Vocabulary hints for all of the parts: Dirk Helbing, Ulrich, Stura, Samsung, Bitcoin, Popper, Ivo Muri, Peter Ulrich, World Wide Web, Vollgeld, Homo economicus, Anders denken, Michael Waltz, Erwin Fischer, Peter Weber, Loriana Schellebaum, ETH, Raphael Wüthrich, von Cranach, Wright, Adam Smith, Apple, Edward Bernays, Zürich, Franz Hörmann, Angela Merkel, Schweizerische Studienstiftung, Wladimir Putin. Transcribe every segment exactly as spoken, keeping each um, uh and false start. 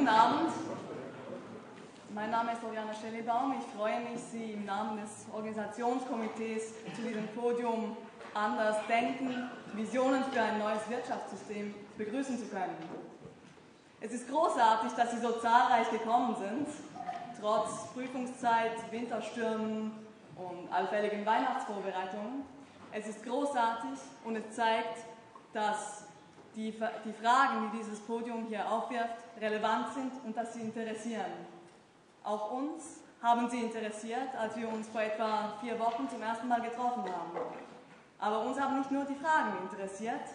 Guten Abend, mein Name ist Loriana Schellebaum. Ich freue mich, Sie im Namen des Organisationskomitees zu diesem Podium Anders denken, Visionen für ein neues Wirtschaftssystem begrüßen zu können. Es ist großartig, dass Sie so zahlreich gekommen sind, trotz Prüfungszeit, Winterstürmen und allfälligen Weihnachtsvorbereitungen. Es ist großartig und es zeigt, dass Die, die Fragen, die dieses Podium hier aufwirft, relevant sind und dass sie interessieren. Auch uns haben sie interessiert, als wir uns vor etwa vier Wochen zum ersten Mal getroffen haben. Aber uns haben nicht nur die Fragen interessiert,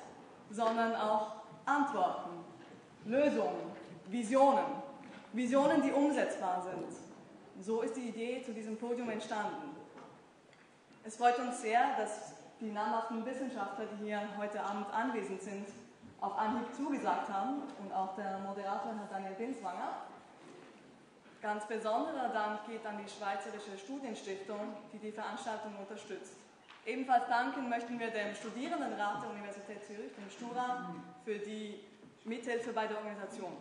sondern auch Antworten, Lösungen, Visionen. Visionen, die umsetzbar sind. So ist die Idee zu diesem Podium entstanden. Es freut uns sehr, dass die namhaften Wissenschaftler, die hier heute Abend anwesend sind, auf Anhieb zugesagt haben, und auch der Moderator, Herr Daniel Binswanger. Ganz besonderer Dank geht an die Schweizerische Studienstiftung, die die Veranstaltung unterstützt. Ebenfalls danken möchten wir dem Studierendenrat der Universität Zürich, dem Stura, für die Mithilfe bei der Organisation.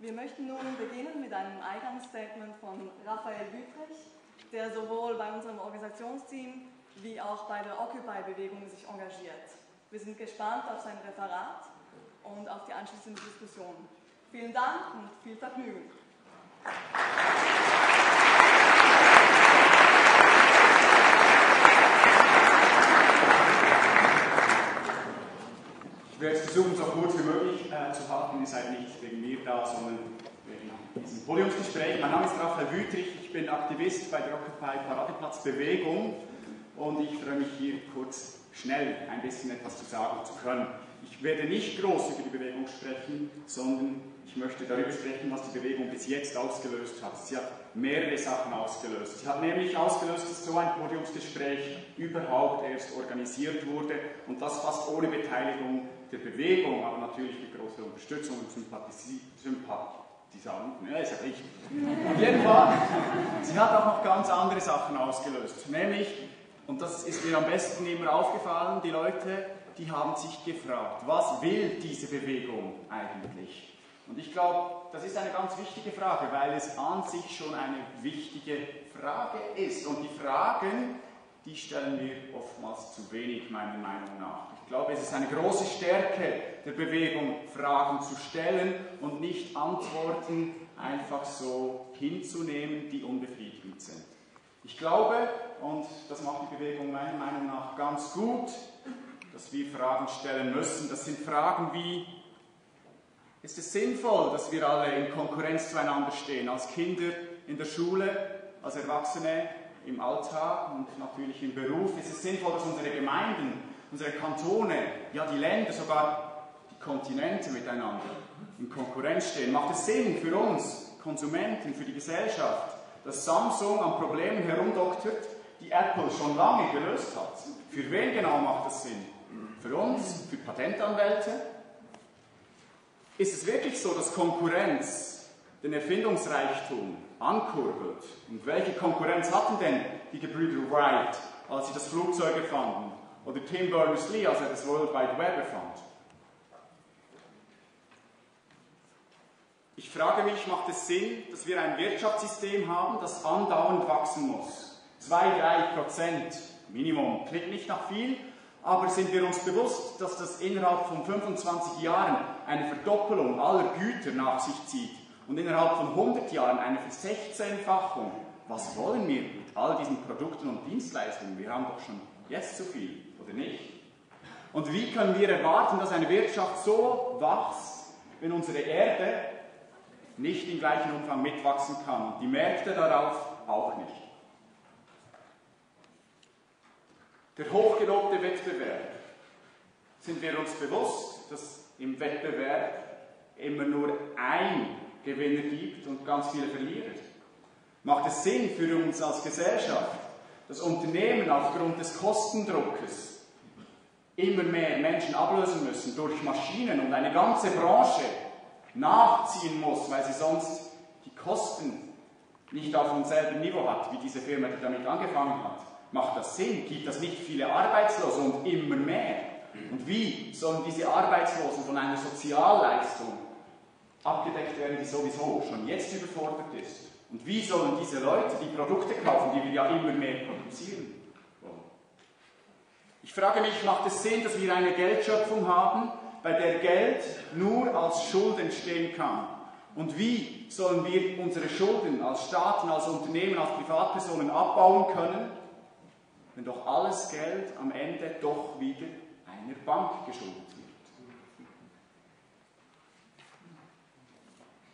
Wir möchten nun beginnen mit einem Eingangsstatement von Raphael Wüthrich, der sowohl bei unserem Organisationsteam wie auch bei der Occupy-Bewegung sich engagiert. Wir sind gespannt auf sein Referat und auf die anschließende Diskussion. Vielen Dank und viel Vergnügen. Ich werde jetzt versuchen, so kurz wie möglich äh, zu halten. Ihr seid nicht wegen mir da, sondern wegen diesem Podiumsgespräch. Mein Name ist Raphael Wüthrich, ich bin Aktivist bei der Occupy Paradeplatz-Bewegung. Und ich freue mich, hier kurz, schnell ein bisschen etwas zu sagen zu können. Ich werde nicht groß über die Bewegung sprechen, sondern ich möchte darüber sprechen, was die Bewegung bis jetzt ausgelöst hat. Sie hat mehrere Sachen ausgelöst. Sie hat nämlich ausgelöst, dass so ein Podiumsgespräch überhaupt erst organisiert wurde, und das fast ohne Beteiligung der Bewegung, aber natürlich mit großer Unterstützung und Sympathie. Sympathie. Die sagen, ja, ist ja richtig. Auf jeden Fall, sie hat auch noch ganz andere Sachen ausgelöst, nämlich, und das ist mir am besten immer aufgefallen, die Leute, die haben sich gefragt, was will diese Bewegung eigentlich? Und ich glaube, das ist eine ganz wichtige Frage, weil es an sich schon eine wichtige Frage ist. Und die Fragen, die stellen wir oftmals zu wenig, meiner Meinung nach. Ich glaube, es ist eine große Stärke der Bewegung, Fragen zu stellen und nicht Antworten einfach so hinzunehmen, die unbefriedigend sind. Ich glaube, und das macht die Bewegung meiner Meinung nach ganz gut, dass wir Fragen stellen müssen. Das sind Fragen wie, ist es sinnvoll, dass wir alle in Konkurrenz zueinander stehen? Als Kinder in der Schule, als Erwachsene im Alltag und natürlich im Beruf. Ist es sinnvoll, dass unsere Gemeinden, unsere Kantone, ja die Länder, sogar die Kontinente miteinander in Konkurrenz stehen? Macht es Sinn für uns Konsumenten, für die Gesellschaft, dass Samsung an Problemen herumdoktert, die Apple schon lange gelöst hat? Für wen genau macht das Sinn? Für uns? Für Patentanwälte? Ist es wirklich so, dass Konkurrenz den Erfindungsreichtum ankurbelt? Und welche Konkurrenz hatten denn die Gebrüder Wright, als sie das Flugzeug erfanden? Oder Tim Berners-Lee, als er das World Wide Web erfand? Ich frage mich, macht es Sinn, dass wir ein Wirtschaftssystem haben, das andauernd wachsen muss? zwei bis drei Prozent Minimum. Klingt nicht nach viel, aber sind wir uns bewusst, dass das innerhalb von fünfundzwanzig Jahren eine Verdoppelung aller Güter nach sich zieht und innerhalb von hundert Jahren eine Versechzehnfachung? Was wollen wir mit all diesen Produkten und Dienstleistungen? Wir haben doch schon jetzt zu viel, oder nicht? Und wie können wir erwarten, dass eine Wirtschaft so wächst, wenn unsere Erde nicht im gleichen Umfang mitwachsen kann, die Märkte darauf auch nicht? Der hochgelobte Wettbewerb. Sind wir uns bewusst, dass im Wettbewerb immer nur ein Gewinner gibt und ganz viele Verlierer? Macht es Sinn für uns als Gesellschaft, dass Unternehmen aufgrund des Kostendruckes immer mehr Menschen ablösen müssen durch Maschinen und eine ganze Branche nachziehen muss, weil sie sonst die Kosten nicht auf demselben Niveau hat, wie diese Firma, die damit angefangen hat? Macht das Sinn? Gibt das nicht viele Arbeitslose und immer mehr? Und wie sollen diese Arbeitslosen von einer Sozialleistung abgedeckt werden, die sowieso schon jetzt überfordert ist? Und wie sollen diese Leute die Produkte kaufen, die wir ja immer mehr produzieren? Ich frage mich, macht es Sinn, dass wir eine Geldschöpfung haben, bei der Geld nur als Schuld entstehen kann? Und wie sollen wir unsere Schulden als Staaten, als Unternehmen, als Privatpersonen abbauen können, wenn doch alles Geld am Ende doch wieder einer Bank geschuldet wird?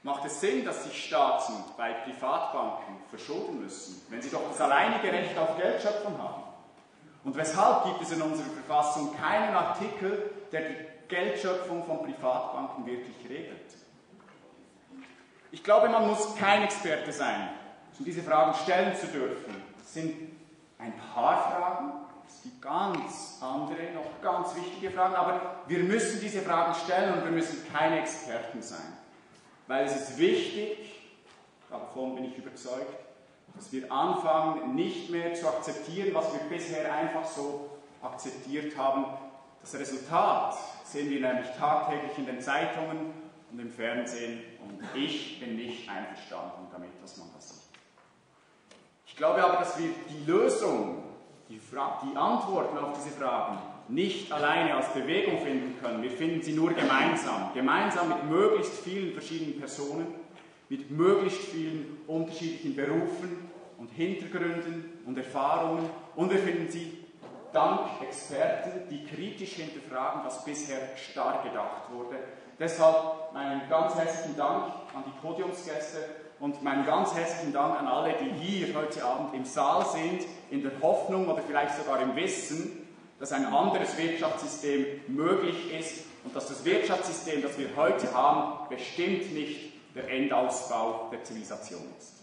Macht es Sinn, dass sich Staaten bei Privatbanken verschulden müssen, wenn sie doch das alleinige Recht auf Geldschöpfung haben? Und weshalb gibt es in unserer Verfassung keinen Artikel, der die Geldschöpfung von Privatbanken wirklich regelt? Ich glaube, man muss kein Experte sein, um diese Fragen stellen zu dürfen. Es sind ein paar Fragen, es gibt ganz andere, noch ganz wichtige Fragen, aber wir müssen diese Fragen stellen und wir müssen keine Experten sein. Weil es ist wichtig, davon bin ich überzeugt, dass wir anfangen, nicht mehr zu akzeptieren, was wir bisher einfach so akzeptiert haben. Das Resultat sehen wir nämlich tagtäglich in den Zeitungen und im Fernsehen. Und ich bin nicht einverstanden damit, dass man das sieht. Ich glaube aber, dass wir die Lösung, die, die Antworten auf diese Fragen nicht alleine als Bewegung finden können. Wir finden sie nur gemeinsam. Gemeinsam mit möglichst vielen verschiedenen Personen, mit möglichst vielen unterschiedlichen Berufen und Hintergründen und Erfahrungen. Und wir finden sie dank Experten, die kritisch hinterfragen, was bisher starr gedacht wurde. Deshalb meinen ganz herzlichen Dank an die Podiumsgäste und meinen ganz herzlichen Dank an alle, die hier heute Abend im Saal sind, in der Hoffnung oder vielleicht sogar im Wissen, dass ein anderes Wirtschaftssystem möglich ist und dass das Wirtschaftssystem, das wir heute haben, bestimmt nicht der Endausbau der Zivilisation ist.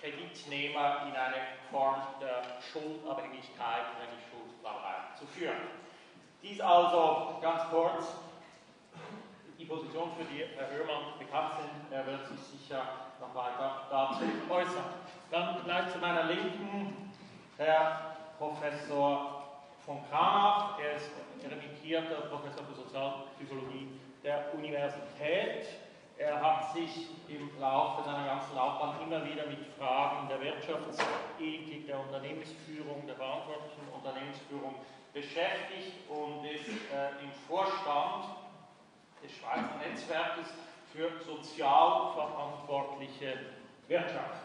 Kreditnehmer in eine Form der Schuldabhängigkeit oder die Schuldbarkeit zu führen. Dies also ganz kurz die Position, für die Herr Hörmann bekannt sind. Er wird sich sicher noch weiter dazu äußern. Dann gleich zu meiner Linken Herr Professor von Cranach. Er ist emeritierter Professor für Sozialpsychologie der Universität. Er hat sich im Laufe seiner ganzen Laufbahn immer wieder mit Fragen der Wirtschaftsethik, der Unternehmensführung, der verantwortlichen Unternehmensführung beschäftigt und ist äh, im Vorstand des Schweizer Netzwerkes für sozial verantwortliche Wirtschaft.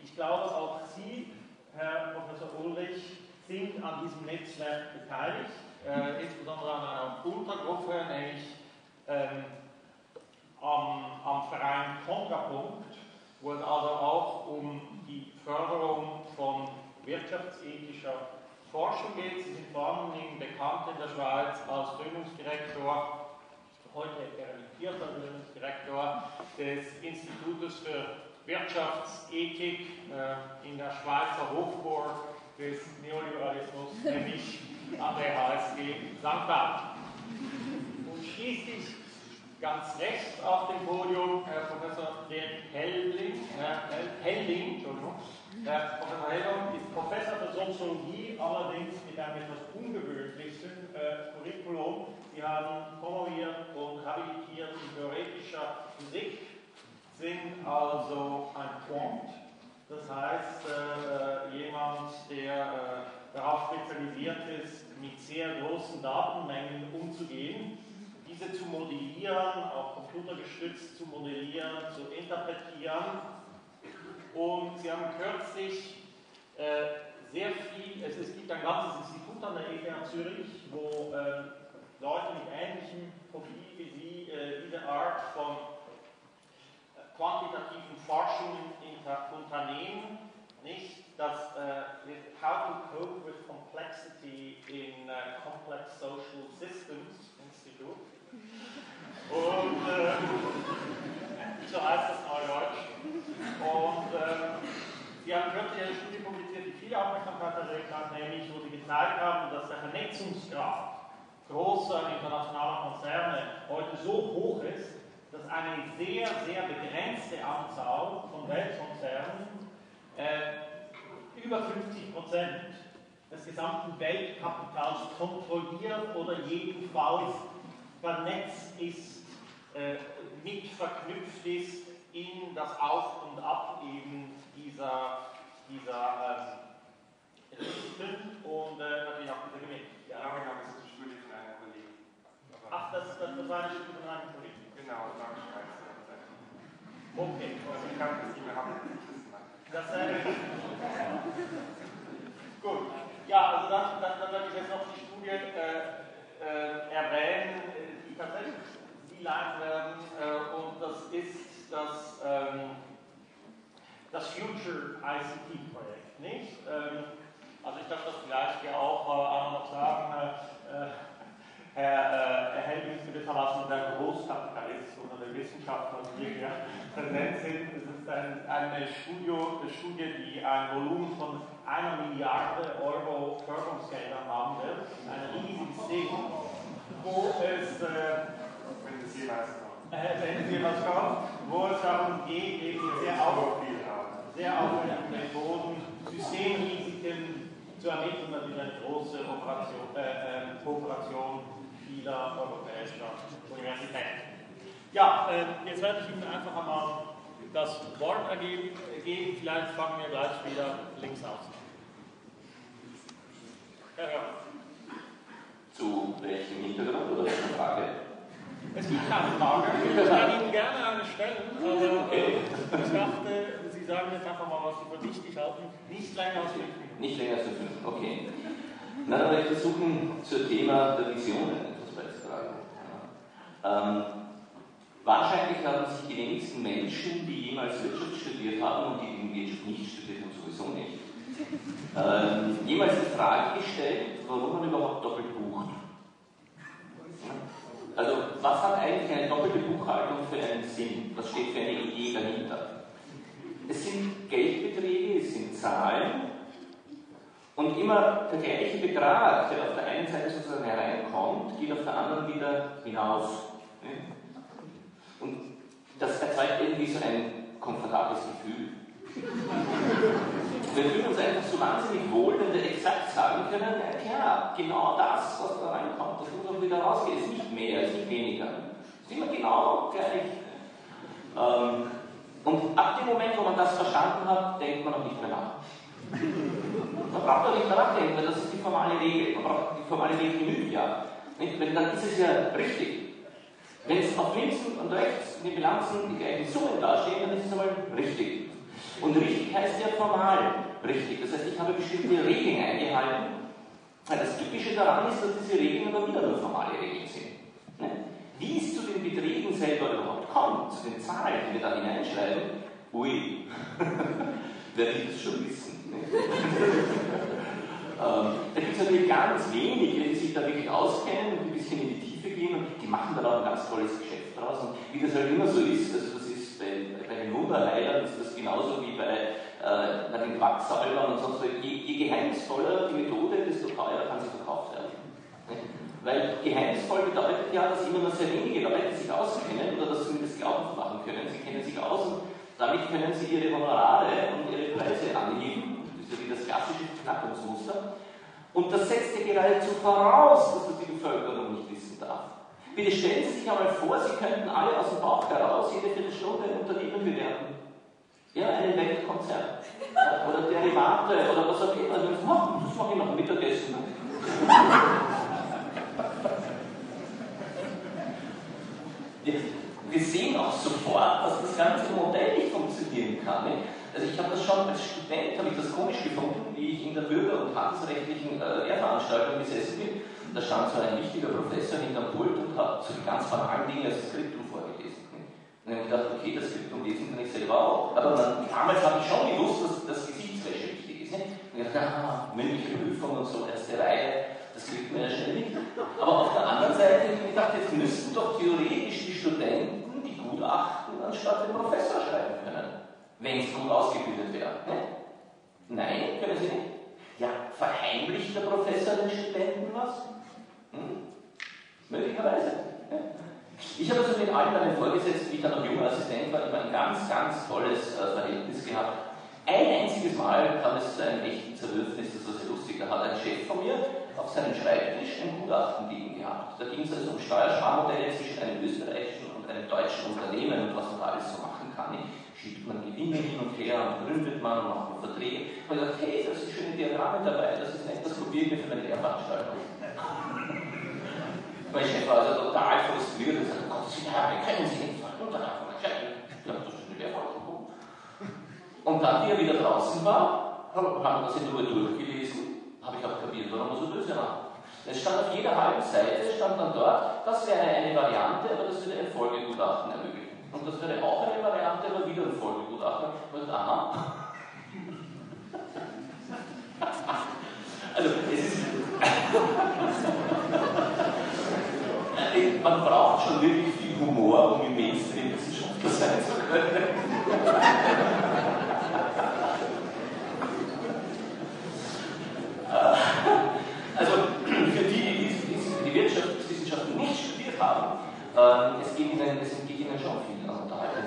Ich glaube, auch Sie, Herr Professor Ulrich, sind an diesem Netzwerk beteiligt, äh, insbesondere an einer Untergruppe, nämlich ähm, am, am Verein Kontrapunkt, wo es also auch um die Förderung von wirtschaftsethischer Forschung geht. Sie sind vor allem bekannt in der Schweiz als Gründungsdirektor, heute emeritierter Gründungsdirektor des Institutes für Wirtschaftsethik äh, in der Schweizer Hochburg des Neoliberalismus, nämlich an der H S G Sankt Gallen. Und schließlich ganz rechts auf dem Podium Herr Professor Dirk Helbing, Herr Helbing, Entschuldigung, Herr Professor Helbing ist Professor für Soziologie, allerdings mit einem etwas ungewöhnlichen äh, Curriculum. Sie haben promoviert und habilitiert in theoretischer Physik, sind also ein Quant, das heißt äh, jemand, der äh, darauf spezialisiert ist, mit sehr großen Datenmengen umzugehen, diese zu modellieren, auch computergestützt zu modellieren, zu interpretieren. Und Sie haben kürzlich äh, sehr viel, es, es gibt ein ganzes Institut an der E T H Zürich, wo äh, Leute mit ähnlichem Profil wie Sie äh, diese Art von quantitativen Forschungen in Unternehmen, nicht das uh, How to Cope with Complexity in uh, Complex Social Systems Institute. Und äh, so heißt das Neudeutsch. Und äh, sie haben kürzlich eine Studie publiziert, die viele Aufmerksamkeit erregt hat, nämlich wo sie gezeigt haben, dass der Vernetzungsgrad großer internationaler Konzerne heute so hoch ist, dass eine sehr, sehr begrenzte Anzahl von Weltkonzernen äh, über fünfzig Prozent des gesamten Weltkapitals kontrolliert oder jedenfalls vernetzt ist, äh, mit verknüpft ist in das Auf und Ab eben dieser, dieser äh, Listen und äh, natürlich auch dieser Gemeinde. Ja, genau, das ist die Studie von einem Kollegen. Ach, das, das war eine Studie von einem Kollegen. Genau, das war eine Schweiz. Okay. Also ich kann das nicht mehr haben. Das, äh, gut. Ja, also dann, dann, dann werde ich jetzt noch die Studie äh, äh, erwähnen, die tatsächlich Sie leiten werden. Äh, und das ist das, ähm, das Future I C T-Projekt, nicht? Ähm, also ich darf das vielleicht hier auch äh, noch sagen. Äh, Herr äh, Helbing, Sie verlassen der Großkapitalist oder der Wissenschaftler, die hier präsent sind. Es ist ein, eine Studio, eine Studie, die ein Volumen von einer Milliarde Euro Förderungsgelder haben wird. Ein riesiges Ding, wo es, äh, wenn es jemals kommt, äh, wenn es jemals kommt, wo es darum geht, eben sehr auf dem Boden Systemrisiken zu ermitteln, natürlich eine große Operation, äh, Kooperation vieler europäischer Universitäten. Ja, äh, jetzt werde ich Ihnen einfach einmal das Wort ergeben, geben. Vielleicht fangen wir gleich wieder links aus. Herr Hörmann. Zu welchem Hintergrund oder welcher Frage? Es gibt keine Frage. Ich kann Ihnen gerne eine stellen. Also, okay. Ich dachte, Sie sagen jetzt einfach mal, was Sie für wichtig halten. Nicht länger als fünf Minuten. Nicht länger als fünf Minuten, okay. Na, dann werde ich versuchen, zum Thema der Visionen etwas beizutragen. Ähm, wahrscheinlich haben sich die wenigsten Menschen, die jemals Wirtschaft studiert haben und die, die Wirtschaft nicht studiert haben, sowieso nicht, ähm, jemals die Frage gestellt, warum man überhaupt doppelt bucht. Also, was hat eigentlich eine doppelte Buchhaltung für einen Sinn? Was steht für eine Idee dahinter? Es sind Geldbeträge, es sind Zahlen und immer der gleiche Betrag, der auf der einen Seite sozusagen hereinkommt, geht auf der anderen wieder hinaus. Und das erzeugt irgendwie so ein komfortables Gefühl. Wir fühlen uns einfach so wahnsinnig wohl, wenn wir exakt sagen können, na klar, genau das, was da reinkommt, das muss auch wieder rausgehen, ist nicht mehr, ist nicht weniger. Ist immer genau gleich. Ähm, und ab dem Moment, wo man das verstanden hat, denkt man noch nicht mehr nach. Man braucht doch nicht mehr nachdenken, weil das ist die formale Regel. Man braucht die formale Regel genügt, ja. Nicht? Wenn, dann ist es ja richtig. Wenn es auf links und rechts in den Bilanzen die gleichen Summen dastehen, dann ist es einmal richtig. Und richtig heißt ja formal richtig. Das heißt, ich habe bestimmte Regeln eingehalten. Das Typische daran ist, dass diese Regeln aber wieder nur formale Regeln sind. Wie es zu den Beträgen selber überhaupt kommt, zu den Zahlen, die wir da hineinschreiben, ui, wer will das schon wissen? Ne? ähm, da gibt es natürlich ganz wenige, die sich da wirklich auskennen und ein bisschen in die Tiefe gehen und die machen dann auch ein ganz tolles Geschäft draus. Und wie das halt immer so ist, also das ist bei, bei den Wunderleitern ist das genauso wie bei, äh, bei den Quacksalbern und sonst so. Je, je geheimnisvoller die Methode, desto teurer kann sie verkauft werden. Ne? Weil geheimnisvoll bedeutet ja, dass immer nur sehr wenige Leute sich auskennen oder das zumindest glaubhaft machen können. Sie kennen sich aus und damit können sie ihre Honorare und ihre Preise anheben. Das ist ja wie das klassische Verknappungsmuster. Und das setzt ja geradezu voraus, dass das die Bevölkerung nicht wissen darf. Bitte stellen Sie sich einmal vor, Sie könnten alle aus dem Bauch heraus jede Viertelstunde ein Unternehmen bewerten. Ja, einen Weltkonzern. Oder Derivate oder was auch immer. Oh, das mache ich noch Mittagessen. Wir sehen auch sofort, dass das ganze Modell nicht funktionieren kann. Also ich habe das schon als Student, habe ich das komisch gefunden, wie ich in der bürger- und handelsrechtlichen äh, Lehrveranstaltung gesessen bin. Da stand so ein wichtiger Professor hinterm Pult und hat so die ganz banalen Dinge als Skriptum vorgelesen. Und dann habe ich gedacht, okay, das Skriptum lesen kann ich selber auch. Aber dann, damals habe ich schon gewusst, dass das Gesichtswäsche wichtig ist. Nicht? Und ich dachte, ah, mündliche Prüfung und so, erste Reihe. Das kriegt man ja schnell nicht. Aber auf der anderen Seite habe ich gedacht, jetzt müssten doch theoretisch die Studenten die Gutachten anstatt den Professor schreiben können, wenn es gut ausgebildet wäre. Ne? Nein, können sie nicht. Ja, verheimlicht der Professor den Studenten was? Hm? Möglicherweise. Ja. Ich habe also mit allen meinen Vorgesetzten, wie ich dann noch junger Assistent war, immer ein ganz, ganz tolles Verhältnis gehabt. Ein einziges Mal kam es zu einem echten Zerwürfnis, das war sehr lustig. Da hat ein Chef von mir auf seinem Schreibtisch ein Gutachten liegen gehabt. Da ging es also um Steuersparmodelle zwischen einem österreichischen und einem deutschen Unternehmen und was man alles so machen kann. Schiebt man Gewinne hin und her und gründet man und macht man Verträge. Und ich dachte, hey, da sind schöne Diagramme dabei, das ist nett, das kopieren wir für meine Lehrveranstaltung. Mein Chef war also total frustriert und sagte, Gott sei Dank, können Sie nicht von Unterlagen entscheiden. Ich habe das schon in der Lehrveranstaltung. Und dann, wie er wieder draußen war, haben wir das in Ruhe durchgelesen. Habe ich auch kapiert, warum man so böse war. Es stand auf jeder halben Seite, stand dann dort, das wäre eine Variante, aber das würde ein Folgegutachten ermöglichen. Und das wäre auch eine Variante, aber wieder ein Folgegutachten. Und aha. Also, es ist... Man braucht schon wirklich viel Humor, um im Mainstream-Wissenschaftler sein zu können. Also für die, die die Wirtschaftswissenschaften nicht studiert haben, äh, es geht ihnen, es geht ihnen schon viel an Unterhaltung.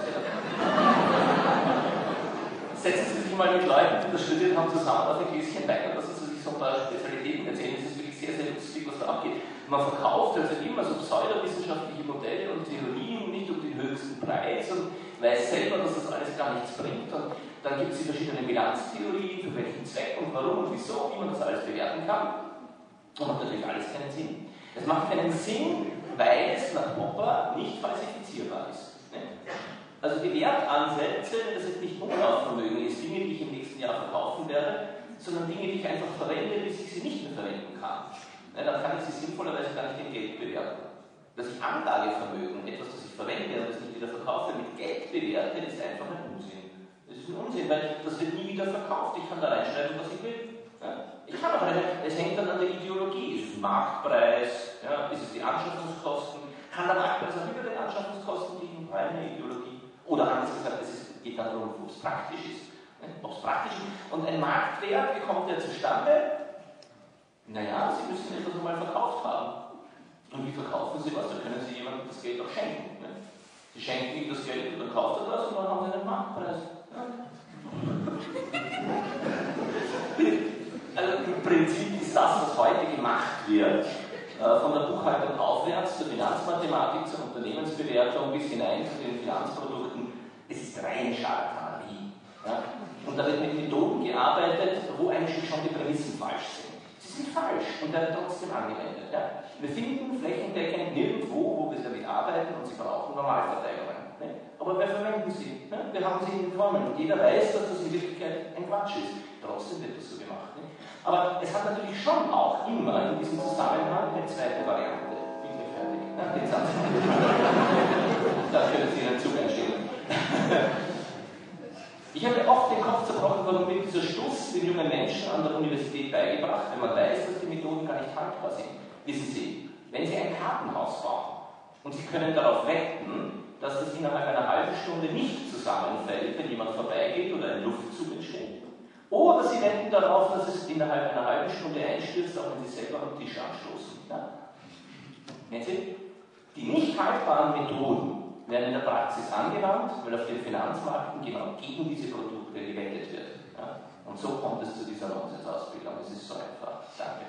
Setzen Sie sich mal mit Leuten, die das studiert haben, zusammen auf ein Gläschen Wein und lassen Sie sich so ein paar Spezialitäten erzählen. Es ist wirklich sehr, sehr lustig, was da abgeht. Man verkauft also immer so pseudowissenschaftliche Modelle und Theorien nicht um den höchsten Preis und weiß selber, dass das alles gar nichts bringt. Und dann gibt es die verschiedenen Bilanztheorien, für welchen Zweck und warum und wieso, wie man das alles bewerten kann. Und macht natürlich alles keinen Sinn. Es macht keinen Sinn, weil es nach Popper nicht falsifizierbar ist. Ne? Also die Wertansätze, das ist nicht Umlaufvermögen, ist Dinge, die ich im nächsten Jahr verkaufen werde, sondern Dinge, die ich einfach verwende, bis ich sie nicht mehr verwenden kann. Ne? Dann kann ich sie sinnvollerweise gar nicht in Geld bewerten. Dass ich Anlagevermögen, etwas, das ich verwende und das nicht wieder verkaufe, mit Geld bewerte, ist einfach ein Unsinn. Das ist ein Unsinn, weil das wird nie wieder verkauft. Ich kann da reinschreiben, was ich will. Ja? Ich kann auch reinschreiben. Es hängt dann an der Ideologie. Ist es Marktpreis? Ja? Ist es die Anschaffungskosten? Kann der Marktpreis auch über den Anschaffungskosten liegen? Reine Ideologie. Oder anders gesagt, es ist es geht dann darum, wo es praktisch ist. Ob es praktisch ist. Und ein Marktwert, wie kommt der zustande? Naja, Sie müssen etwas nochmal verkauft haben. Und wie verkaufen Sie was? Da können Sie jemandem das Geld auch schenken. Ne? Sie schenken ihm das Geld und dann kauft er das und dann haben Sie einen Marktpreis. Ne? Also im Prinzip ist das, was heute gemacht wird, von der Buchhaltung aufwärts zur Finanzmathematik, zur Unternehmensbewertung bis hinein zu den Finanzprodukten, es ist reine Charlatanerie. Ja? Und da wird mit Methoden gearbeitet, wo eigentlich schon die Prämissen falsch sind. Sie sind falsch und werden trotzdem angewendet. Ja? Wir finden flächendeckend nirgendwo, wo wir damit arbeiten, und sie brauchen Normalverteilungen. Ne? Aber wir verwenden sie. Ne? Wir haben sie in den Formeln und jeder weiß, dass das in Wirklichkeit ein Quatsch ist. Trotzdem wird das so gemacht. Ne? Aber es hat natürlich schon auch immer in diesem Zusammenhang eine zweite Variante. Bin ich fertig? Na, den Satz. Da können Sie Ihren Zug einstellen. Ich habe oft den Kopf zerbrochen, warum wird dieser Schluss den jungen Menschen an der Universität beigebracht, wenn man weiß, dass die Methoden gar nicht haltbar sind. Wissen Sie, wenn Sie ein Kartenhaus bauen und Sie können darauf wetten, dass das innerhalb einer halben Stunde nicht zusammenfällt, wenn jemand vorbeigeht oder ein Luftzug entsteht. Oder Sie wetten darauf, dass es innerhalb einer halben Stunde einstürzt, auch wenn Sie selber am Tisch anstoßen. Ja? Sie? Die nicht haltbaren Methoden werden in der Praxis angewandt, weil auf den Finanzmärkten genau gegen diese Produkte gewettet wird. Ja? Und so kommt es zu dieser Nonsens-Ausbildung. Es ist so einfach. Danke.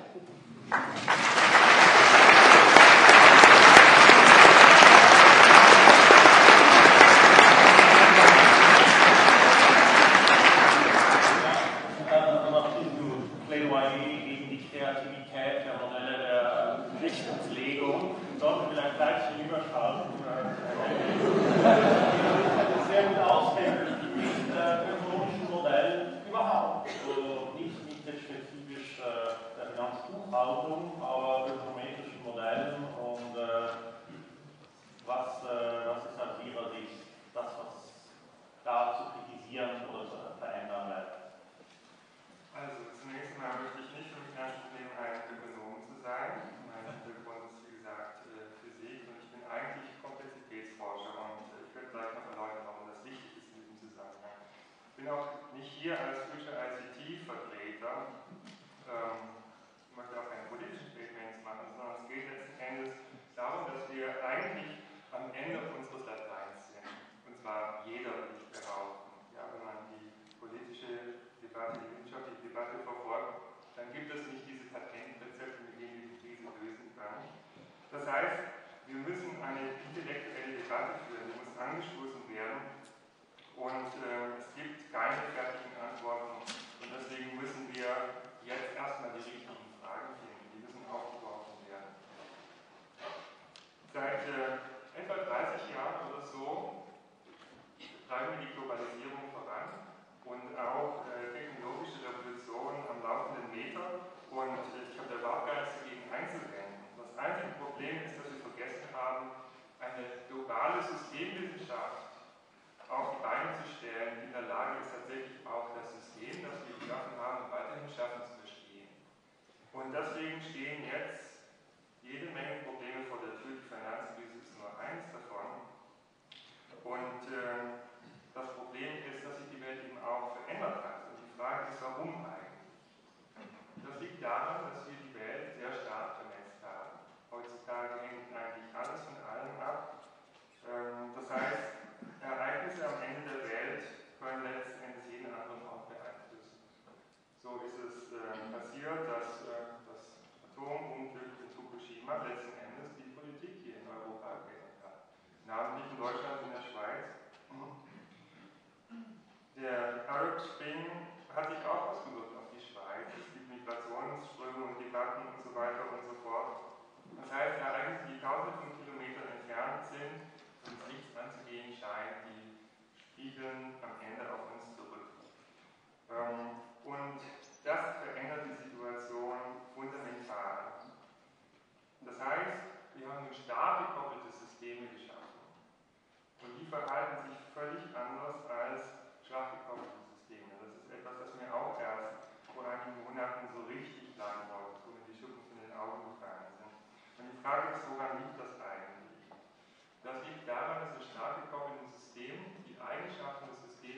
Daran, dass das stark gekoppelten System die Eigenschaften des Systems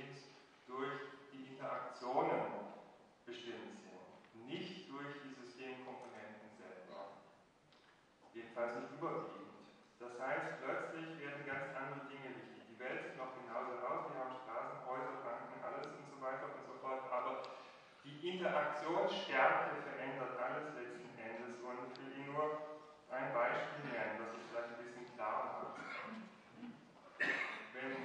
Personen bestimmt sind, nicht durch die Systemkomponenten selber. Jedenfalls nicht überwiegend. Das heißt, plötzlich werden ganz andere Dinge wichtig. Die Welt sieht noch genauso aus, wir haben Straßen, Häuser, Banken, alles und so weiter und so fort, aber die Interaktionsstärke verändert alles letzten Endes, und ich will Ihnen nur ein Beispiel nennen, dass es vielleicht ein bisschen klarer wird. Wenn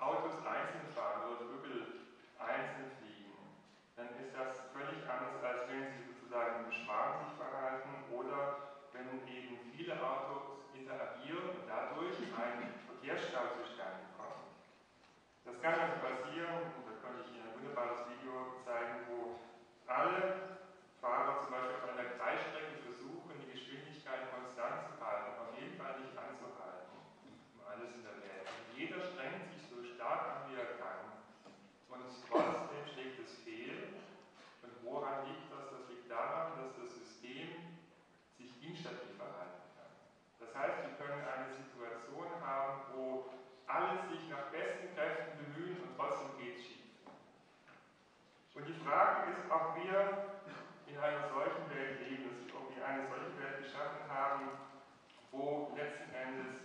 Autos einzeln fahren oder Vögel einzeln fliegen, dann ist das völlig anders, als wenn sie sozusagen im Schwarm sich verhalten oder wenn eben viele Autos interagieren und dadurch ein Verkehrsstau zustande kommt. Das kann also passieren, und da könnte ich Ihnen ein wunderbares Video zeigen, wo alle Fahrer zum Beispiel auf einer Kreisstrecke versuchen, die Geschwindigkeit konstant zu halten, auf jeden Fall nicht anzuhalten, um alles in der Welt. Und jeder strengt sich so stark an, wie er kann. Und trotzdem schlägt es fehl. Und woran liegt das? Das liegt daran, dass das System sich instabil verhalten kann. Das heißt, wir können eine Situation haben, wo alles sich nach besten Kräften bemühen und trotzdem geht es schief. Und die Frage ist, ob wir in einer solchen Welt leben, ob wir eine solche Welt geschaffen haben, wo letzten Endes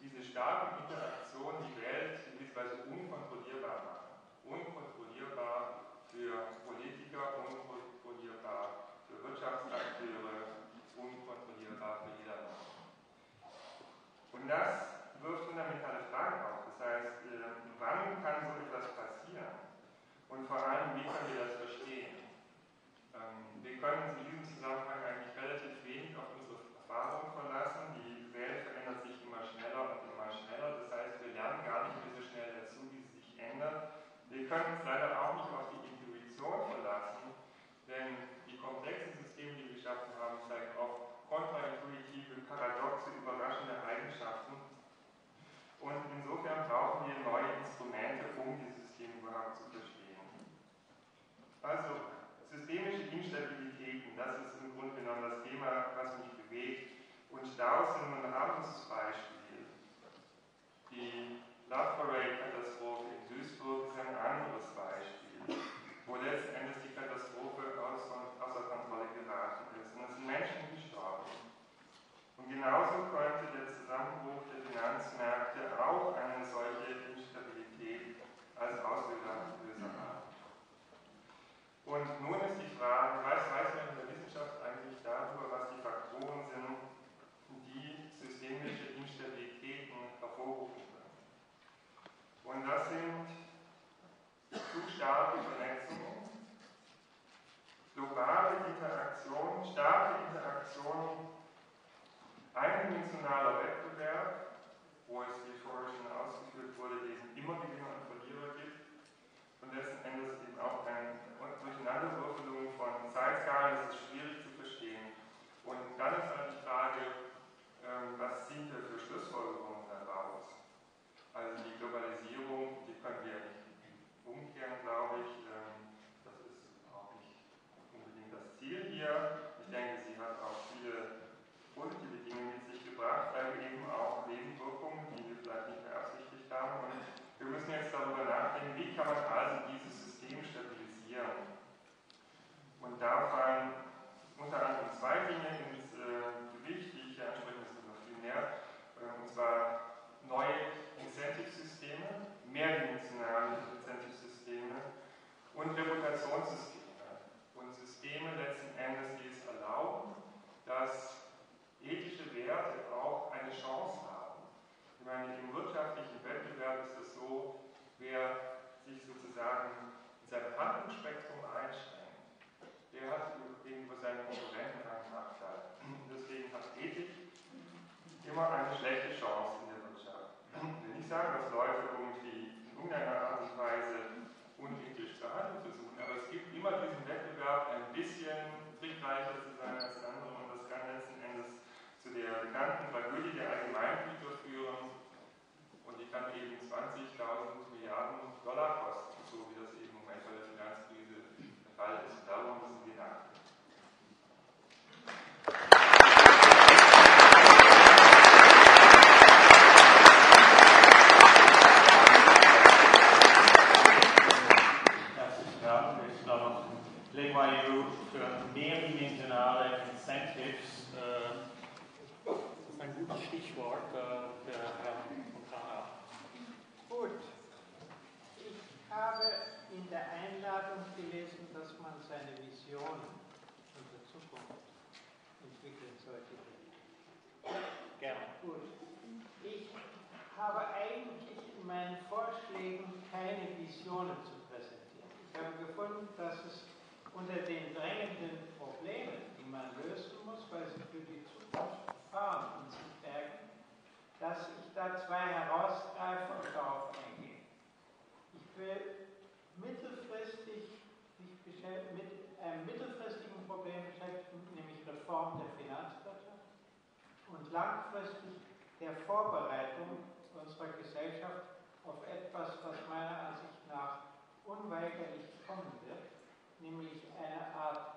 diese starken Interaktionen die Welt beziehungsweise unkontrollierbar machen. Unkontrollierbar für Politiker, unkontrollierbar für Wirtschaftsakteure, unkontrollierbar für jedermann. Und das wirft fundamentale Fragen auf. Das heißt, wann kann so etwas passieren? Und vor allem, wie können wir das verstehen? Wir können in diesem Zusammenhang eigentlich relativ wenig auf unsere Erfahrung verlassen. Die Welt verändert sich immer schneller und immer schneller. Das heißt, wir lernen gar nicht mehr so schnell dazu, wie sie sich ändert. Wir können uns leider auch nicht auf die Intuition verlassen, denn die komplexen Systeme, die wir geschaffen haben, zeigen auch kontraintuitive, paradoxe, überraschende Eigenschaften. Und insofern brauchen wir neue Instrumente, um die Systeme überhaupt zu verstehen. Also, systemische Instabilitäten, das ist im Grunde genommen das Thema, was mich bewegt. Und Staus sind nur ein anderes Beispiel. Die Love Parade-Katastrophe in Duisburg ist ein anderes Beispiel, wo letzten Endes die Katastrophe außer Kontrolle geraten ist. Und es sind Menschen gestorben. Und genauso könnte der Zusammenbruch der Finanzmärkte auch eine solche Instabilität als Auslöser haben. Und nun ist die Frage, was weiß man in der Wissenschaft eigentlich darüber, was die Faktoren sind, die systemische Instabilitäten hervorrufen können. Und das sind zu starke Vernetzungen, globale Interaktionen, starke Interaktionen, eindimensionaler Wettbewerb, wo es wie vorher schon ausgeführt wurde, eben immer Gewinner und Verlierer gibt, und letzten Endes eben auch eine Durcheinanderwürfelung von Zeitskalen, das ist schwierig zu verstehen. Und dann ist dann die Frage, was ziehen wir für Schlussfolgerungen daraus? Also die Globalisierung, die können wir nicht umkehren, glaube ich. Das ist auch nicht unbedingt das Ziel hier. Ich denke, sie hat auch viele positive Dinge mit sich gebracht, weil wir eben auch Nebenwirkungen, die wir vielleicht nicht beabsichtigt haben. Und wir müssen jetzt darüber nachdenken, wie kann man also dieses System stabilisieren. Und da fallen unter anderem zwei Dinge ins äh, Gewicht, die ich ja ansprechen muss, noch viel mehr. Äh, und zwar neue Incentive-Systeme, mehrdimensionale Incentive-Systeme und Reputationssysteme. Und Systeme letzten Endes, die es erlauben, dass ethische Werte auch eine Chance haben. Ich meine, im wirtschaftlichen Wettbewerb ist es so, wer sich sozusagen in seinem Handlungsspektrum einschränkt, der hat gegenüber seinen Konkurrenten einen Nachteil. Deswegen hat Ethik immer eine schlechte Chance in der Wirtschaft. Ich will nicht sagen, dass Leute irgendwie in irgendeiner Art und Weise unethisch zu handeln versuchen, aber es gibt immer diesen Wettbewerb, ein bisschen trickreicher zu sein als andere, und das kann letzten Endes zu der bekannten Tragödie der Allgemeinbücher führen, und die kann eben zwanzigtausend Milliarden Dollar kosten, so wie das eben im Moment bei der Finanzkrise der Fall ist. Darum müssen wir nachdenken. Herzlichen Dank. Incentives, äh, das ist ein gutes Stichwort äh, für Herrn von Cranach. Gut. Ich habe in der Einladung gelesen, dass man seine Vision in der Zukunft entwickeln sollte. Gerne. Gut. Ich habe eigentlich in meinen Vorschlägen keine Visionen zu präsentieren. Ich habe gefunden, dass es unter den drängenden Problemen, die man lösen muss, weil sie für die Zukunft Gefahren in sich bergen, dass ich da zwei herausgreife und darauf eingehe. Ich will mittelfristig mich mit einem mittelfristigen Problem beschäftigen, nämlich Reform der Finanzwirtschaft, und langfristig der Vorbereitung unserer Gesellschaft auf etwas, was meiner Ansicht nach unweigerlich kommen wird, nämlich eine Art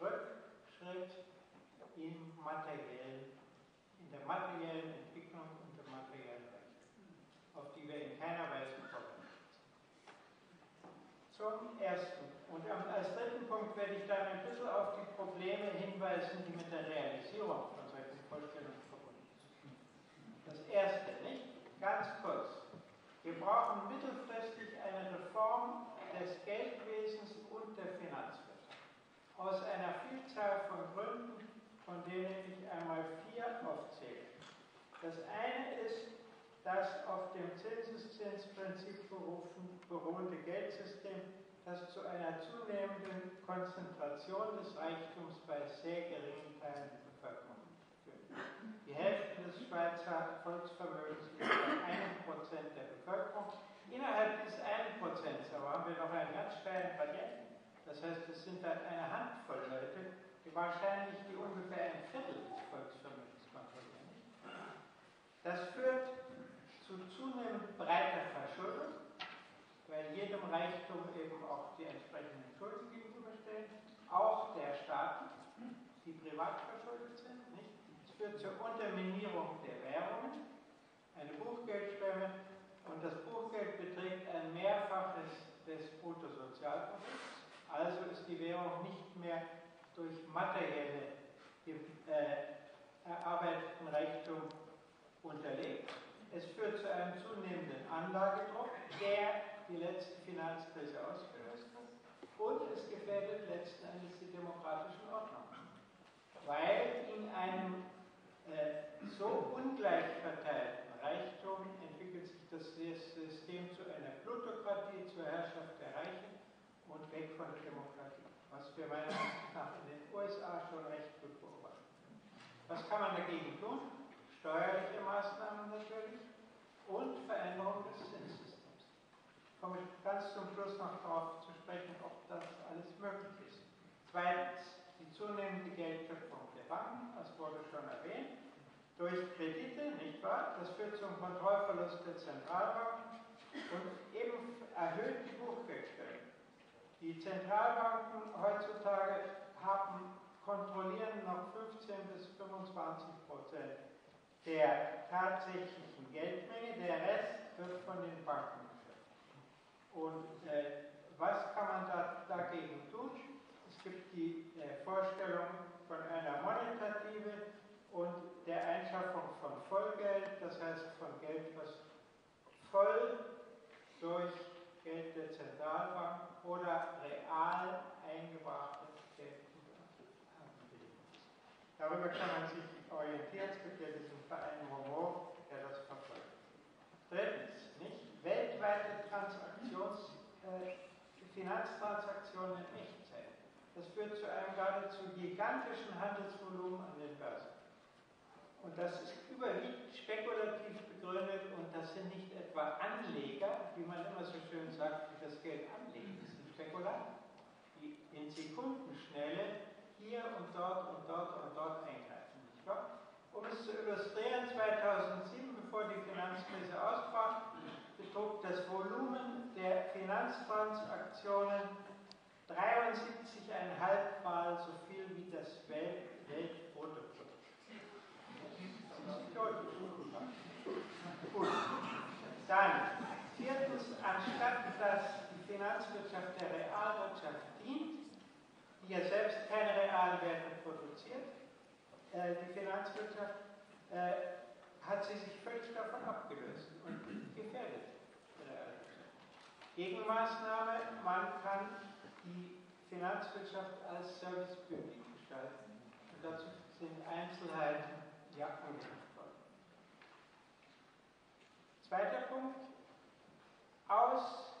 Rückschritt in, materiellen, in der materiellen Entwicklung und der materiellen Rechte, auf die wir in keiner Weise kommen. Zum ersten. Und als dritten Punkt werde ich dann ein bisschen auf die Probleme hinweisen, die mit der Realisierung von solchen Vorstellungen verbunden sind. Das erste, nicht? Ganz kurz. Wir brauchen mittelfristig eine Reform des Geldwesens und der Finanzwirtschaft. Aus einer Vielzahl von Gründen, von denen ich einmal vier aufzähle. Das eine ist das auf dem Zinseszinsprinzip beruhende Geldsystem, das zu einer zunehmenden Konzentration des Reichtums bei sehr geringen Teilen der Bevölkerung führt. Die Hälfte des Schweizer Volksvermögens liegt bei einem Prozent der Bevölkerung. Innerhalb des einen Prozent aber haben wir noch einen ganz steilen Gradient. Das heißt, es sind dann eine Handvoll Leute, die wahrscheinlich die ungefähr ein Viertel des Volksvermögens kontrollieren. Das führt zu zunehmend breiter Verschuldung, weil jedem Reichtum eben auch die entsprechenden Schulden gegenüberstehen, auch der Staaten, die privat verschuldet sind. Nicht? Es führt zur Unterminierung der Währungen, eine Buchgeldschwemme, und das Buchgeld beträgt ein Mehrfaches des Bruttosozialprodukts, also ist die Währung nicht mehr durch materielle äh, erarbeiteten Reichtum unterlegt. Es führt zu einem zunehmenden Anlagedruck, der die letzte Finanzkrise ausgelöst hat, und es gefährdet letzten Endes die demokratischen Ordnung, weil in einem äh, so ungleich verteilten Reichtum entwickelt sich das System zu einer Plutokratie, zur Herrschaft der Reichen und weg von der Demokratie, was wir meiner Meinung nach in den U S A schon recht gut beobachten. Was kann man dagegen tun? Steuerliche Maßnahmen natürlich und Veränderung des Zinssystems. Ich komme ganz zum Schluss noch darauf zu sprechen, ob das alles möglich ist. Zweitens, die zunehmende Geldschöpfung der Banken, das wurde schon erwähnt, durch Kredite, nicht wahr? Das führt zum Kontrollverlust der Zentralbanken und eben erhöht die Buchgeldstelle. Die Zentralbanken heutzutage haben, kontrollieren noch fünfzehn bis fünfundzwanzig Prozent. Der tatsächlichen Geldmenge, der Rest wird von den Banken geschöpft. Und äh, was kann man da, dagegen tun? Es gibt die äh, Vorstellung von einer Monetative und der Einschaffung von Vollgeld, das heißt von Geld, was voll durch Geld der Zentralbank oder real eingebrachtes Geld. Darüber kann man sich orientieren, es gibt ja diesen Verein Momo, der das verfolgt. Drittens, nicht? Weltweite Transaktions, äh, Finanztransaktionen in Echtzeit. Das führt zu einem geradezu gigantischen Handelsvolumen an den Börsen. Und das ist überwiegend spekulativ begründet, und das sind nicht etwa Anleger, wie man immer so schön sagt, die das Geld anlegen. Das sind Spekulanten, die in Sekundenschnelle hier und dort und dort und dort eingreifen. Nicht wahr? Um es zu illustrieren, zweitausendsieben, bevor die Finanzkrise ausbrach, betrug das Volumen der Finanztransaktionen dreiundsiebzig Komma fünf Mal so viel wie das Weltbruttoprodukt. Das ist deutlich. Gut. Dann, viertens, anstatt dass die Finanzwirtschaft der Realwirtschaft dient, die ja selbst keine realen Werte produziert. Äh, die Finanzwirtschaft äh, hat sie sich völlig davon abgelöst und gefährdet. Gegenmaßnahme, man kann die Finanzwirtschaft als Service public gestalten. Und dazu sind Einzelheiten ja unsichtbar. Zweiter Punkt, aus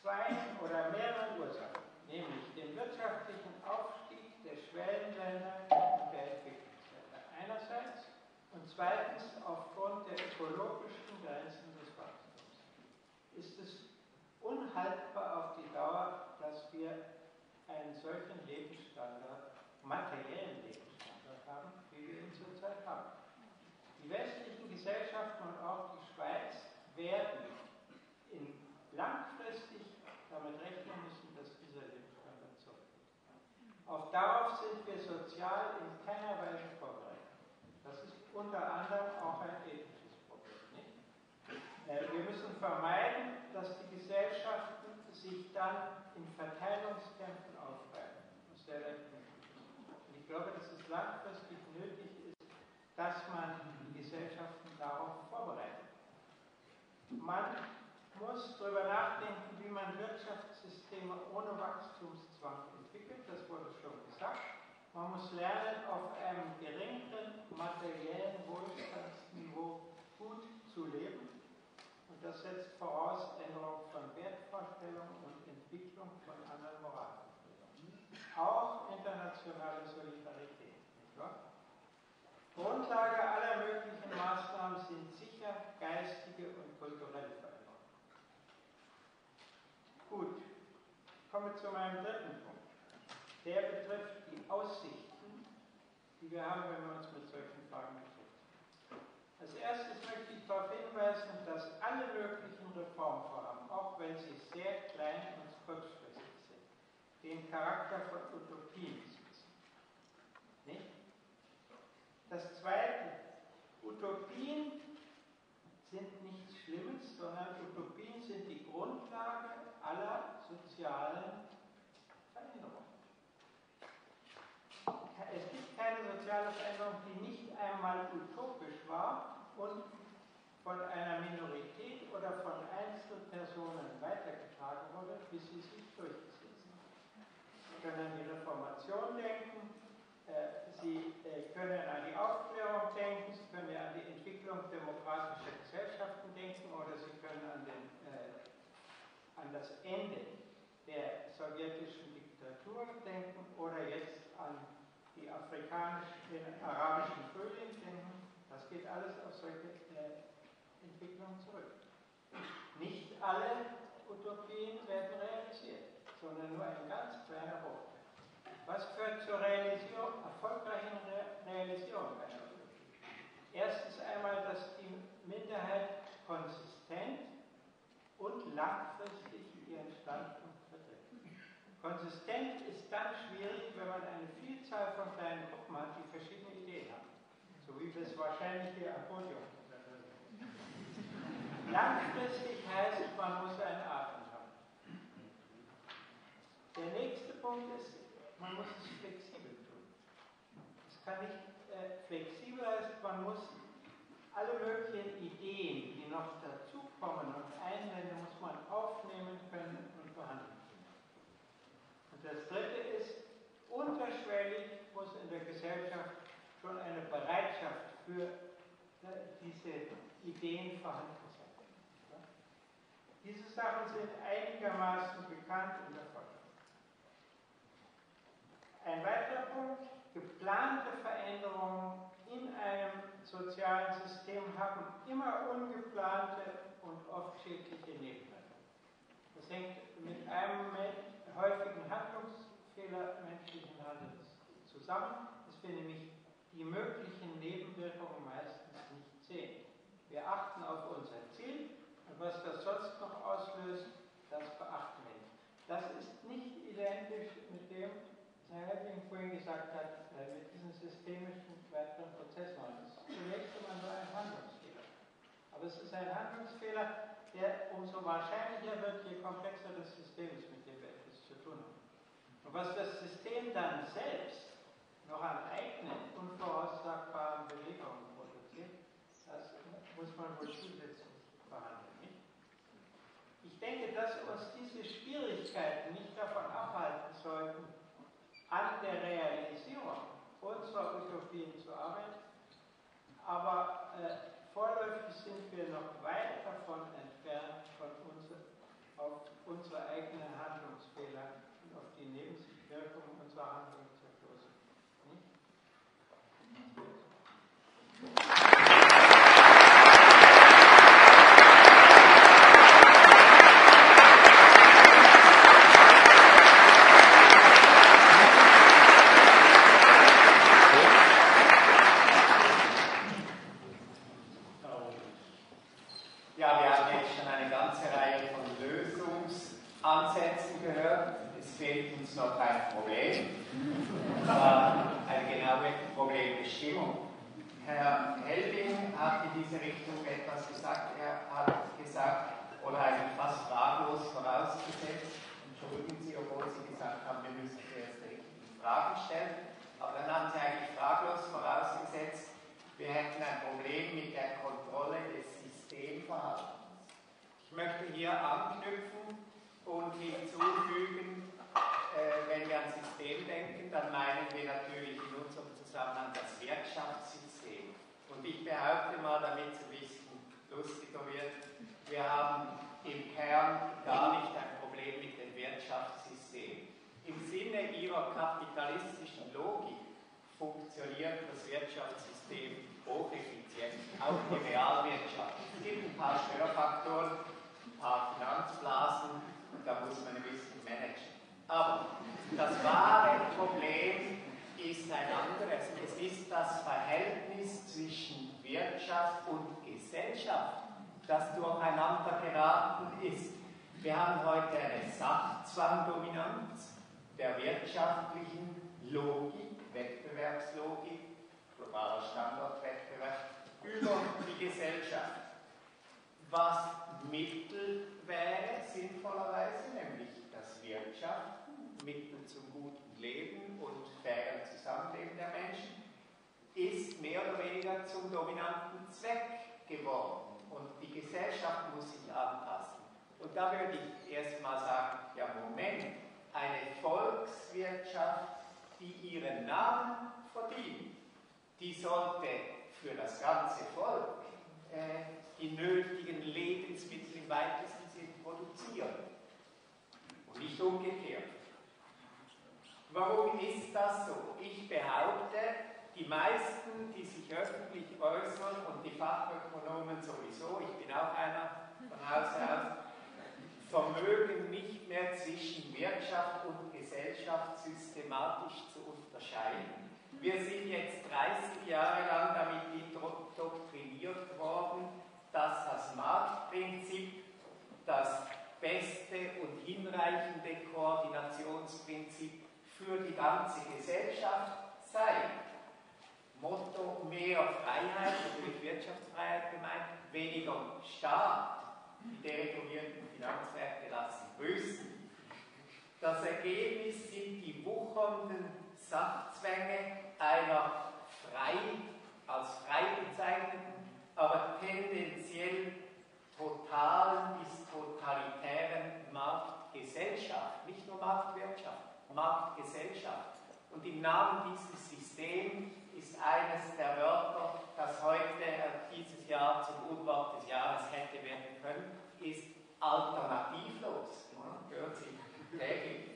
zwei oder mehreren Ursachen, nämlich dem wirtschaftlichen Aufstieg der Schwellenländer und der Entwicklungsländer einerseits und zweitens aufgrund der ökologischen Grenzen des Wachstums ist es unhaltbar auf die Dauer, dass wir einen solchen Lebensstandard, materiellen Lebensstandard haben, wie wir ihn zurzeit haben. Die westlichen Gesellschaften und auch die Schweiz werden in langfristig damit rechnen müssen, dass dieser Lebensstandard zurückgeht. Auch darauf sind wir sozial in keiner Weise vorbereitet. Das ist unter anderem auch ein ethisches Problem. Nicht? Wir müssen vermeiden, dass die Gesellschaften sich dann in Verteilungskämpfen aufreiben. Aus der rechten Und ich glaube, dass es langfristig nötig ist, dass man die Gesellschaften darauf vorbereitet. Man muss darüber nachdenken, wie man Wirtschaftssysteme ohne Wachstumszwang entwickelt. Das wurde schon gesagt. Man muss lernen, auf einem geringeren materiellen Wohlstandsniveau gut zu leben. Und das setzt voraus Änderung von Wertvorstellungen und Entwicklung von anderen Moralvorstellungen. Auch internationale Solidarität. Grundlage aller möglichen Maßnahmen sind sicher geistige und kulturelle Veränderungen. Gut, ich komme zu meinem dritten Punkt. Der betrifft die Aussichten, die wir haben, wenn wir uns mit solchen Fragen beschäftigen. Als erstes möchte ich darauf hinweisen, dass alle möglichen Reformvorhaben, auch wenn sie sehr klein und kurzfristig sind, den Charakter von Utopien besitzen. Nicht? Das Zweite, Utopien sind nichts Schlimmes, sondern Utopien sind die Grundlage aller sozialen Veränderungen. Es gibt keine soziale Veränderung, die nicht einmal utopisch war und von einer Minorität oder von Einzelpersonen weitergetragen wurde, bis sie sich durchgesetzt hat. Sie können an die Reformation denken, äh, Sie äh, können an die Aufklärung denken, Sie können an die Entwicklung demokratischer Gesellschaften denken oder Sie können an, den, äh, an das Ende der sowjetischen Diktatur denken oder jetzt an die afrikanischen, den arabischen Frühling denken. Das geht alles auf solche äh, Entwicklungen zurück. Nicht alle Utopien werden realisiert, sondern nur ein ganz kleiner Bruchteil. Was führt zur Realisierung, erfolgreichen Re Realisierung einer Utopie? Erstens einmal, dass die Minderheit konsistent und langfristig ihren Standpunkt vertritt. Konsistent ist dann schwierig, wenn man eine Vielzahl von kleinen Gruppen hat, die verschiedene Ideen haben. So wie wir es wahrscheinlich hier am Podium. Langfristig heißt, man muss einen Atem haben. Der nächste Punkt ist, man muss es flexibel tun. Es kann nicht äh, flexibel heißt, man muss alle möglichen Ideen, die noch dazukommen und Einwände, muss man aufnehmen können und behandeln. Und das Dritte ist, unterschwellig muss in der Gesellschaft schon eine Bereitschaft für diese Ideen vorhanden sein. Diese Sachen sind einigermaßen bekannt und erfolgreich. Ein weiterer Punkt, geplante Veränderungen in einem sozialen System haben immer ungeplante und oft schädliche Nebenwirkungen. Das hängt mit einem häufigen Handlungsfehler menschlichen Handelns zusammen, dass wir nämlich die möglichen Nebenwirkungen meistens nicht sehen. Wir achten auf unser Ziel und was das sonst noch auslöst, das beachten wir nicht. Das ist nicht identisch mit dem, was Herr Helbing vorhin gesagt hat, mit diesen systemischen weiteren Prozessen. Zunächst einmal nur ein Handlungsfehler. Aber es ist ein Handlungsfehler, der umso wahrscheinlicher wird, je komplexer das System ist, mit dem wir etwas zu tun haben. Und was das System dann selbst noch an Utopien zu arbeiten. Aber äh, vorläufig sind wir noch weit davon entfernt, von uns, auf unsere eigenen Handlungsfehler und auf die Nebenwirkung unserer Handlung zu stoßen. Hm? Noch ein Problem, eine genaue Problembestimmung. Herr Helbing hat in diese Richtung etwas gesagt. Er hat gesagt, oder eigentlich fast fraglos vorausgesetzt, entschuldigen Sie, obwohl Sie gesagt haben, wir müssen zuerst die richtigen Fragen stellen, aber dann haben Sie eigentlich fraglos vorausgesetzt, wir hätten ein Problem mit der Kontrolle des Systemverhaltens. Ich möchte hier anknüpfen und hinzufügen, wenn wir an System denken, dann meinen wir natürlich in unserem Zusammenhang das Wirtschaftssystem. Und ich behaupte mal, damit es ein bisschen lustiger wird, wir haben im Kern gar nicht ein Problem mit dem Wirtschaftssystem. Im Sinne ihrer kapitalistischen Logik funktioniert das Wirtschaftssystem hocheffizient, auch die Realwirtschaft. Es gibt ein paar Störfaktoren, ein paar Finanzblasen, da muss man ein bisschen managen. Aber das wahre Problem ist ein anderes. Es ist das Verhältnis zwischen Wirtschaft und Gesellschaft, das durcheinander geraten ist. Wir haben heute eine Sachzwangdominanz der wirtschaftlichen Logik, Wettbewerbslogik, globaler Standortwettbewerb, über die Gesellschaft. Was Mittel wäre, sinnvollerweise, nämlich dass Wirtschaft Mittel zum guten Leben und fairen Zusammenleben der Menschen ist mehr oder weniger zum dominanten Zweck geworden und die Gesellschaft muss sich anpassen. Und da würde ich erstmal sagen, ja Moment, eine Volkswirtschaft, die ihren Namen verdient, die sollte für das ganze Volk äh, die nötigen Lebensmittel im weitesten Sinne produzieren. Nicht umgekehrt. Warum ist das so? Ich behaupte, die meisten, die sich öffentlich äußern und die Fachökonomen sowieso, ich bin auch einer von Hause aus, vermögen nicht mehr zwischen Wirtschaft und Gesellschaft systematisch zu unterscheiden. Wir sind jetzt dreißig Jahre lang damit indoktriniert worden, dass das Marktprinzip, das beste und hinreichende Koordinationsprinzip für die ganze Gesellschaft sei. Motto mehr Freiheit, natürlich Wirtschaftsfreiheit gemeint, weniger Staat, die deregulierten Finanzmärkte lassen grüßen. Das Ergebnis sind die wuchernden Sachzwänge einer frei, als frei bezeichneten, aber tendenziell totalen bis totalitären Marktgesellschaft, nicht nur Marktwirtschaft, Marktgesellschaft. Und im Namen dieses Systems ist eines der Wörter, das heute dieses Jahr zum Unwort des Jahres hätte werden können, ist alternativlos. Hört sich täglich.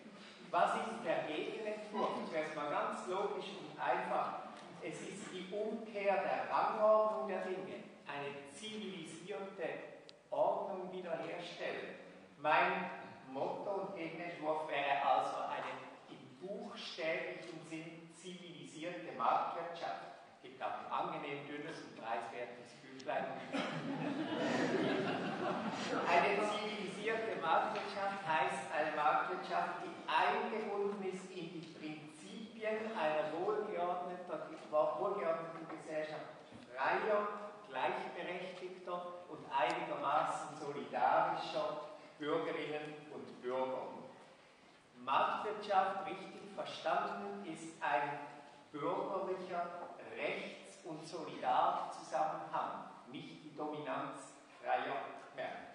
Was ist der Gegenentwurf? Zuerst mal ganz logisch und einfach. Es ist die Umkehr der Rangordnung der Dinge, eine zivilisierte Ordnung wiederherstellen. Mein Motto und Gegenentwurf wäre also eine im buchstäblichen Sinn zivilisierte Marktwirtschaft. Es gibt auch ein angenehm dünnes und preiswertes Büchlein. Eine zivilisierte Marktwirtschaft heißt eine Marktwirtschaft, die eingebunden ist in die Prinzipien einer wohlgeordneten Gesellschaft, freier, gleichberechtigter und einigermaßen solidarischer Bürgerinnen und Bürger. Marktwirtschaft, richtig verstanden, ist ein bürgerlicher Rechts- und Solidarzusammenhang, nicht die Dominanz freier Märkte.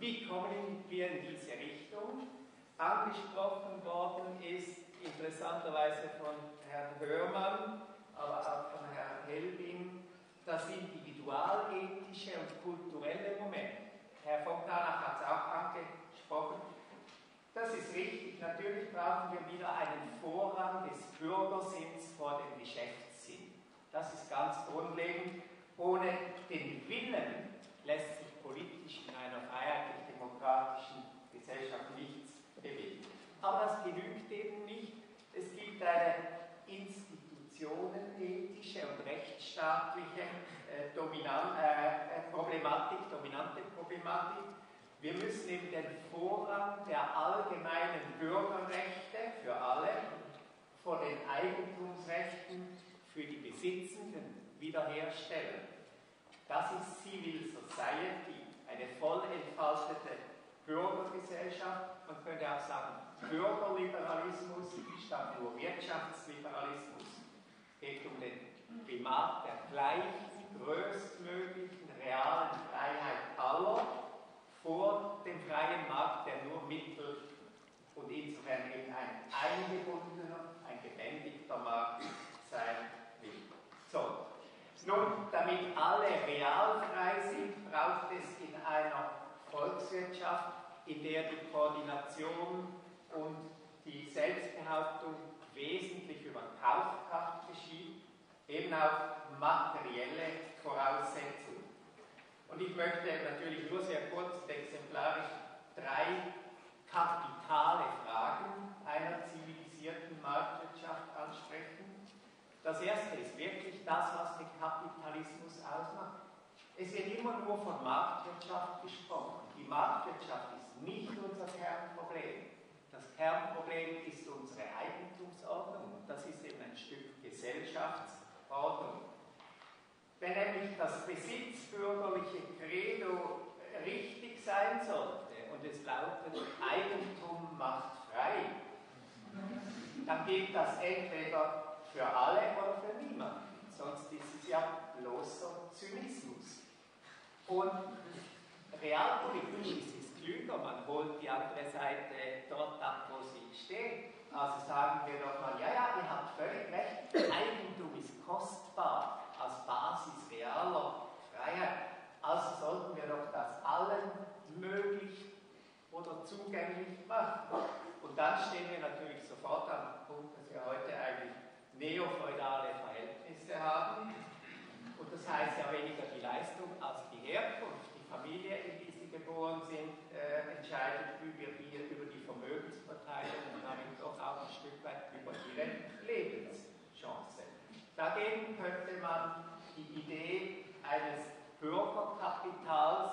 Wie kommen wir in diese Richtung? Angesprochen worden ist interessanterweise von Herrn Hörmann, aber das individualethische und kulturelle Moment. Herr von Cranach hat es auch angesprochen. Das ist richtig. Natürlich brauchen wir wieder einen Vorrang des Bürgersinns vor dem Geschäftssinn. Das ist ganz grundlegend. Ohne den Willen lässt sich politisch in einer freiheitlich-demokratischen Gesellschaft nichts bewegen. Aber das genügt eben nicht. Es gibt eine institutionenethische und rechtsstaatliche äh, Dominan äh, Problematik, dominante Problematik. Wir müssen eben den Vorrang der allgemeinen Bürgerrechte für alle vor den Eigentumsrechten für die Besitzenden wiederherstellen. Das ist Civil Society, eine voll entfaltete Bürgergesellschaft. Man könnte auch sagen, Bürgerliberalismus statt nur Wirtschaftsliberalismus. Es geht um den Primat der gleichen, größtmöglichen realen Freiheit aller vor dem freien Markt, der nur Mittel und insofern eben ein eingebundener, ein gebändigter Markt sein will. So. Nun, damit alle real frei sind, braucht es in einer Volkswirtschaft, in der die Koordination und die Selbstbehauptung wesentlich über Kaufkraft geschieht, eben auch materielle Voraussetzungen. Und ich möchte natürlich nur sehr kurz und exemplarisch drei kapitale Fragen einer zivilisierten Marktwirtschaft ansprechen. Das erste ist wirklich das, was den Kapitalismus ausmacht. Es wird immer nur von Marktwirtschaft gesprochen. Die Marktwirtschaft ist nicht unser Kernproblem. Das Kernproblem ist unsere Eigentumsordnung. Und das ist eben ein Stück Gesellschaftsordnung. Wenn nämlich das besitzbürgerliche Credo richtig sein sollte und es lautet, Eigentum macht frei, dann gilt das entweder für alle oder für niemanden, sonst ist es ja bloßer Zynismus. Und realpolitisch ist es klüger, man holt die andere Seite dort ab, wo sie steht. Also sagen wir doch mal, ja, ja, ihr habt völlig recht, Eigentum ist kostbar als Basis realer Freiheit. Also sollten wir doch das allen möglich oder zugänglich machen. Und dann stehen wir natürlich sofort am Punkt, dass wir heute eigentlich neofeudale Verhältnisse haben, und das heißt ja weniger die Leistung als die Herkunft, die Familie, in die sie geboren sind, äh, entscheidet über die, über die Vermögensverteilung und damit doch auch ein Stück weit über ihre Lebenschance. Dagegen könnte man die Idee eines Bürgerkapitals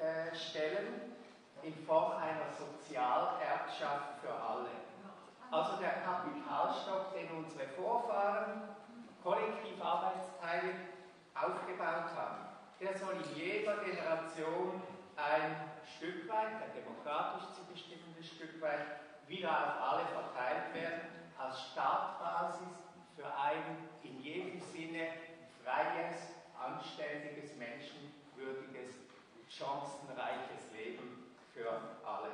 äh, stellen in Form einer Sozialerbschaft für alle. Also der Kapitalstock, den unsere Vorfahren kollektiv arbeitsteilig aufgebaut haben, der soll in jeder Generation ein Stück weit, ein demokratisch zu bestimmendes Stück weit, wieder auf alle verteilt werden, als Startbasis für ein in jedem Sinne freies, anständiges, menschenwürdiges, chancenreiches Leben für alle.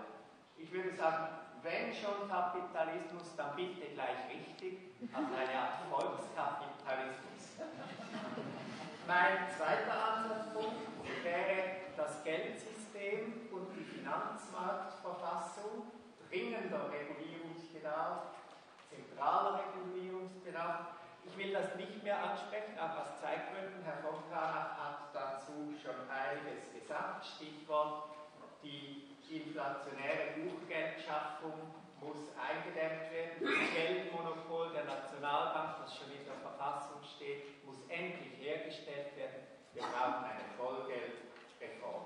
Ich würde sagen, wenn schon Kapitalismus, dann bitte gleich richtig, also eine Art Volkskapitalismus. Mein zweiter Ansatzpunkt wäre, das Geldsystem und die Finanzmarktverfassung dringender Regulierungsbedarf, zentraler Regulierungsbedarf. Ich will das nicht mehr ansprechen, aber aus Zeitgründen, Herr von Cranach hat dazu schon einiges gesagt, Stichwort die inflationäre Buchgeldschaffung muss eingedämmt werden. Das Geldmonopol der Nationalbank, das schon in der Verfassung steht, muss endlich hergestellt werden. Wir brauchen eine Vollgeldreform.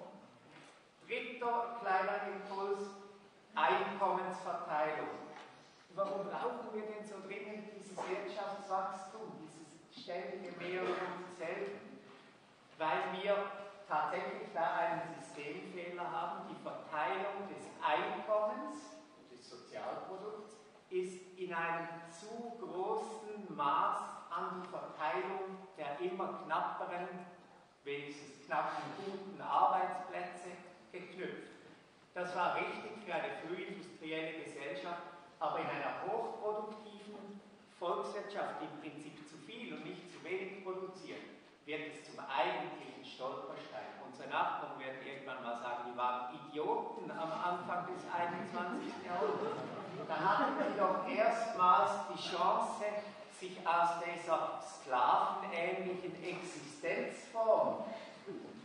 Dritter kleiner Impuls, Einkommensverteilung. Warum brauchen wir denn so dringend dieses Wirtschaftswachstum, dieses ständige Mehr und selten? Weil wir tatsächlich da einen Systemfehler haben, die Verteilung des Einkommens, des Sozialprodukts, ist in einem zu großen Maß an die Verteilung der immer knapperen, wenigstens knappen, guten Arbeitsplätze geknüpft. Das war richtig für eine frühindustrielle Gesellschaft, aber in einer hochproduktiven Volkswirtschaft, die im Prinzip zu viel und nicht zu wenig produziert, wird es zum eigentlichen Stolperstein. Unsere Nachkommen werden irgendwann mal sagen, die waren Idioten am Anfang des einundzwanzigsten Jahrhunderts. Da hatten sie doch erstmals die Chance, sich aus dieser sklavenähnlichen Existenzform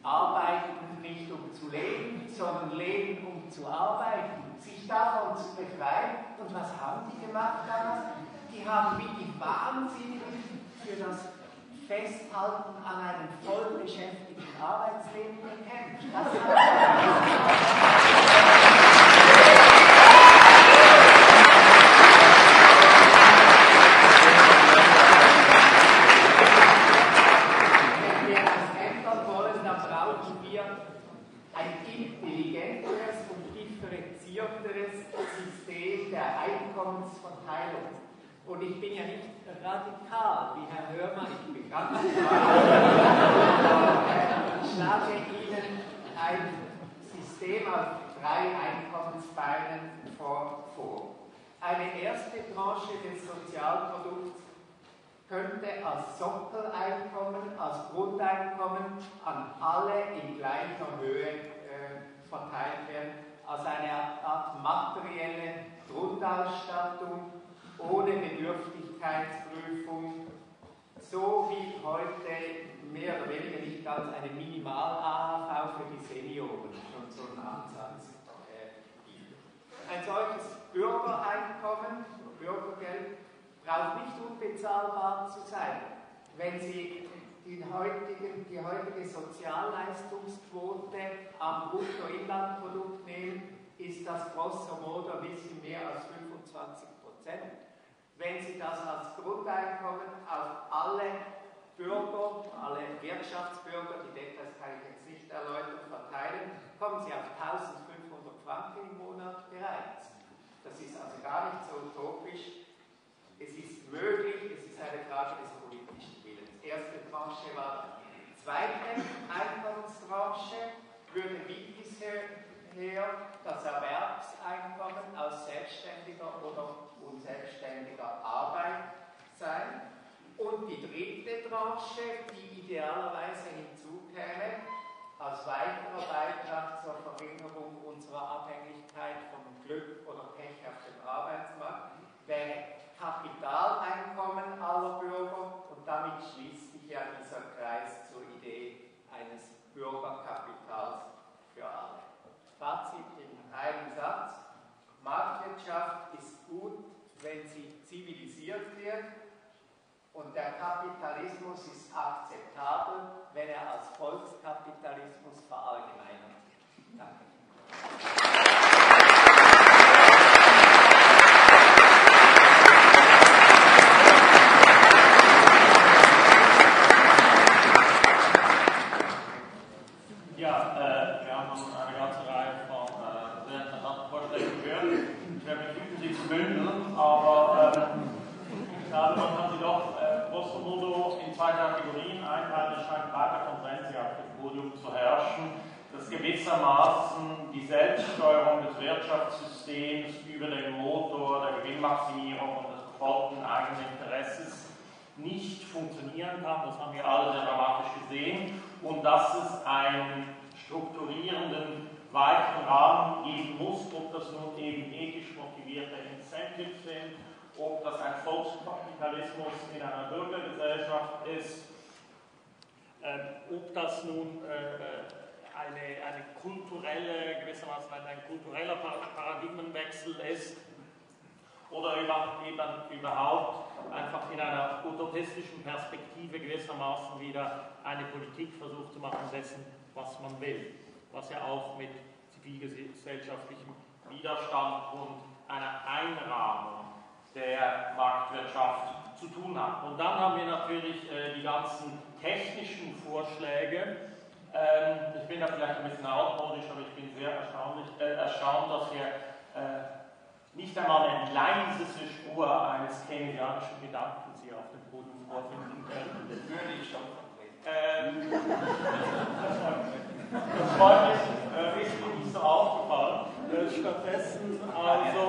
arbeiten, nicht um zu leben, sondern leben um zu arbeiten, sich davon zu befreien. Und was haben die gemacht damals? Die haben wie die Wahnsinnigen für das Festhalten an einem vollbeschäftigten Arbeitsleben gekämpft. Das hat System der Einkommensverteilung. Und ich bin ja nicht radikal, wie Herr Hörmann, ich bin ganz radikal. Ich schlage Ihnen ein System auf drei Einkommensbeinen vor. Eine erste Tranche des Sozialprodukts könnte als Sockeleinkommen, als Grundeinkommen an alle in gleicher Höhe äh, verteilt werden, als eine Art materielle Grundausstattung ohne Bedürftigkeitsprüfung, so wie heute mehr oder weniger nicht ganz eine Minimal-A H V für die Senioren, schon so ein Ansatz gibt. Ein solches Bürgereinkommen, Bürgergeld, braucht nicht unbezahlbar zu sein, wenn Sie Die heutige, die heutige Sozialleistungsquote am Bruttoinlandprodukt nehmen, ist das grosso modo ein bisschen mehr als fünfundzwanzig Prozent. Wenn Sie das als Grundeinkommen auf alle Bürger, alle Wirtschaftsbürger, die Details kann ich jetzt nicht erläutern, verteilen, kommen Sie auf eintausendfünfhundert Franken im Monat bereits. Das ist also gar nicht so utopisch. Es ist möglich, es ist eine Frage des politischen. Erste Tranche war die zweite Einkommenstranche, würde wie bisher das Erwerbseinkommen aus selbstständiger oder unselbstständiger Arbeit sein. Und die dritte Tranche, die idealerweise hinzukäme, als weiterer Beitrag zur Verringerung unserer Abhängigkeit vom Glück oder Pech auf dem Arbeitsmarkt, wäre Kapitaleinkommen aller Bürger. Und damit schließt sich ja dieser Kreis zur Idee eines Bürgerkapitals für alle. Fazit in einem Satz: Marktwirtschaft ist gut, wenn sie zivilisiert wird, und der Kapitalismus ist akzeptabel, wenn er als Volkskapitalismus verallgemeinert wird. Danke. Gewissermaßen die Selbststeuerung des Wirtschaftssystems über den Motor der Gewinnmaximierung und des befolgten eigenen Interesses nicht funktionieren kann, das haben wir alle sehr dramatisch gesehen, und dass es einen strukturierenden, weiten Rahmen geben muss, ob das nun eben ethisch motivierte Incentives sind, ob das ein Volkskapitalismus in einer Bürgergesellschaft ist, äh, ob das nun äh, Eine, eine kulturelle, gewissermaßen ein kultureller Paradigmenwechsel ist oder eben überhaupt einfach in einer utopistischen Perspektive gewissermaßen wieder eine Politik versucht zu machen dessen, was man will, was ja auch mit zivilgesellschaftlichem Widerstand und einer Einrahmung der Marktwirtschaft zu tun hat. Und dann haben wir natürlich äh, die ganzen technischen Vorschläge. Ähm, ich bin da vielleicht ein bisschen altmodisch, aber ich bin sehr erstaunlich, äh, erstaunt, dass wir äh, nicht einmal eine leiseste Spur eines keynesianischen Gedankens hier auf dem Boden vorfinden können. Das würde ich schon ähm, Das war mir äh, nicht so aufgefallen. Äh, stattdessen, also,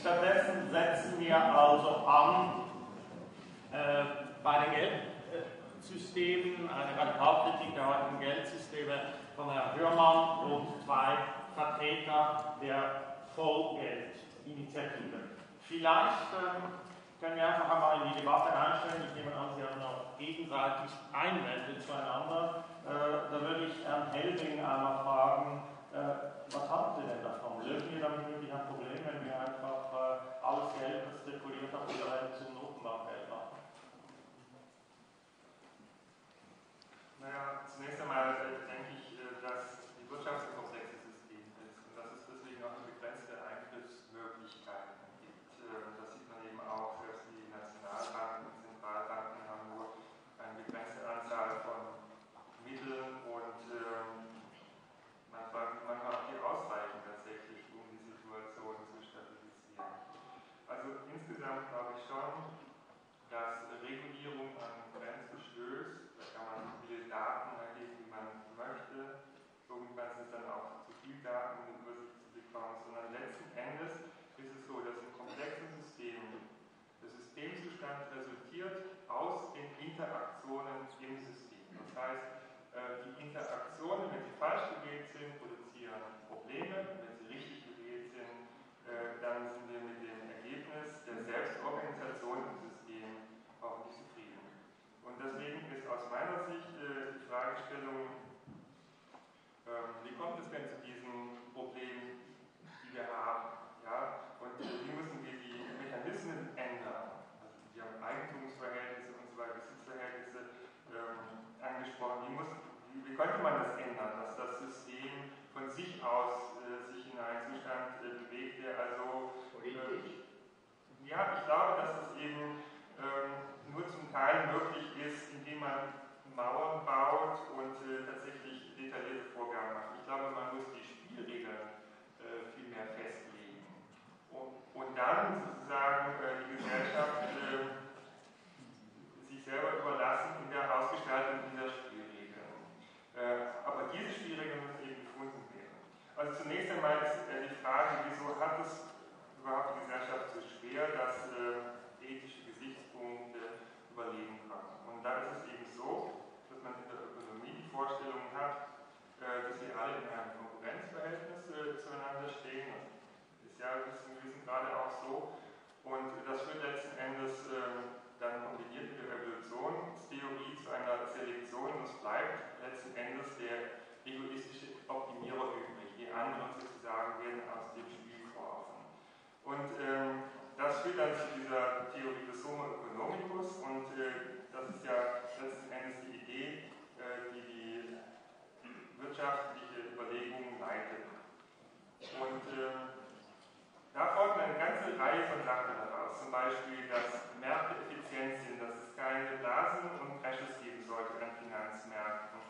stattdessen setzen wir also an, äh, bei den Geldsystemen, eine Radikalkritik der heutigen Geldsysteme von Herrn Hörmann und zwei Vertreter der Vollgeldinitiative. Vielleicht ähm, können wir einfach einmal in die Debatte einstellen. Ich nehme an, Sie haben noch gegenseitig Einwände zueinander. Äh, da würde ich Herrn Helbing einmal fragen, äh, was haben Sie denn davon? Lösen wir damit wirklich ein Problem, wenn wir einfach äh, alles Geld, das zirkuliert auf der Welt, zum Notenbankgeld machen? Naja, zunächst einmal äh, denke ich, äh, dass die Wirtschaft ein komplexes System ist und dass es deswegen auch eine begrenzte Eingriffsmöglichkeiten gibt. Äh, das sieht man eben auch, selbst die Nationalbanken und Zentralbanken haben nur eine begrenzte Anzahl von Mitteln und ähm, manchmal, manchmal auch die Ausreichen tatsächlich, um die Situation zu stabilisieren. Also insgesamt glaube ich schon, dass Regulierung an Grenzen stößt. Kann man so viele Daten erheben, wie man möchte. Irgendwann ist es dann auch zu viel Daten, um eine Übersicht zu bekommen, sondern letzten Endes ist es so, dass im komplexen System der Systemzustand resultiert aus den Interaktionen im System. Das heißt, die Interaktionen, wenn sie falsch gewählt sind, produzieren Probleme. Wenn sie richtig gewählt sind, dann sind wir mit dem Ergebnis der Selbstorganisation im System auch nicht zufrieden. Und deswegen ist aus meiner Sicht äh, die Fragestellung, ähm, wie kommt es denn zu diesen Problemen, die wir haben? Ja? Und äh, wie müssen wir die Mechanismen ändern? Also wir haben Eigentumsverhältnisse und so weiter, Besitzverhältnisse ähm, angesprochen. Wie, muss, wie, wie könnte man das ändern, dass das System von sich aus äh, sich in einen Zustand äh, bewegt, der also... Äh, ja, ich glaube, dass es eben... Ähm, nur zum Teil möglich ist, indem man Mauern baut und äh, tatsächlich detaillierte Vorgaben macht. Ich glaube, man muss die Spielregeln äh, viel mehr festlegen. Und, und dann sozusagen äh, die Gesellschaft äh, sich selber überlassen in der Ausgestaltung dieser Spielregeln. Äh, aber diese Spielregeln müssen eben gefunden werden. Also zunächst einmal ist äh, die Frage, wieso hat es überhaupt die Gesellschaft so schwer, dass äh, ethische Gesichtspunkte überleben kann. Und da ist es eben so, dass man in der Ökonomie die Vorstellung hat, dass wir alle in einem Konkurrenzverhältnis zueinander stehen. Das ist ja bis zum gewissen Grade auch so. Und das führt letzten Endes dann kombiniert mit der Evolutionstheorie zu einer Selektion. Und es bleibt letzten Endes der egoistische Optimierer übrig. Die anderen sozusagen werden aus dem Spiel geworfen. Und ähm, das führt dann zu dieser Theorie des Summa Economicus und äh, das ist ja letzten Endes die Idee, äh, die die wirtschaftliche Überlegungen leitet. Und äh, da folgt eine ganze Reihe von Sachen daraus, zum Beispiel, dass Märkte effizient sind, dass es keine Blasen und Crashes geben sollte an Finanzmärkten.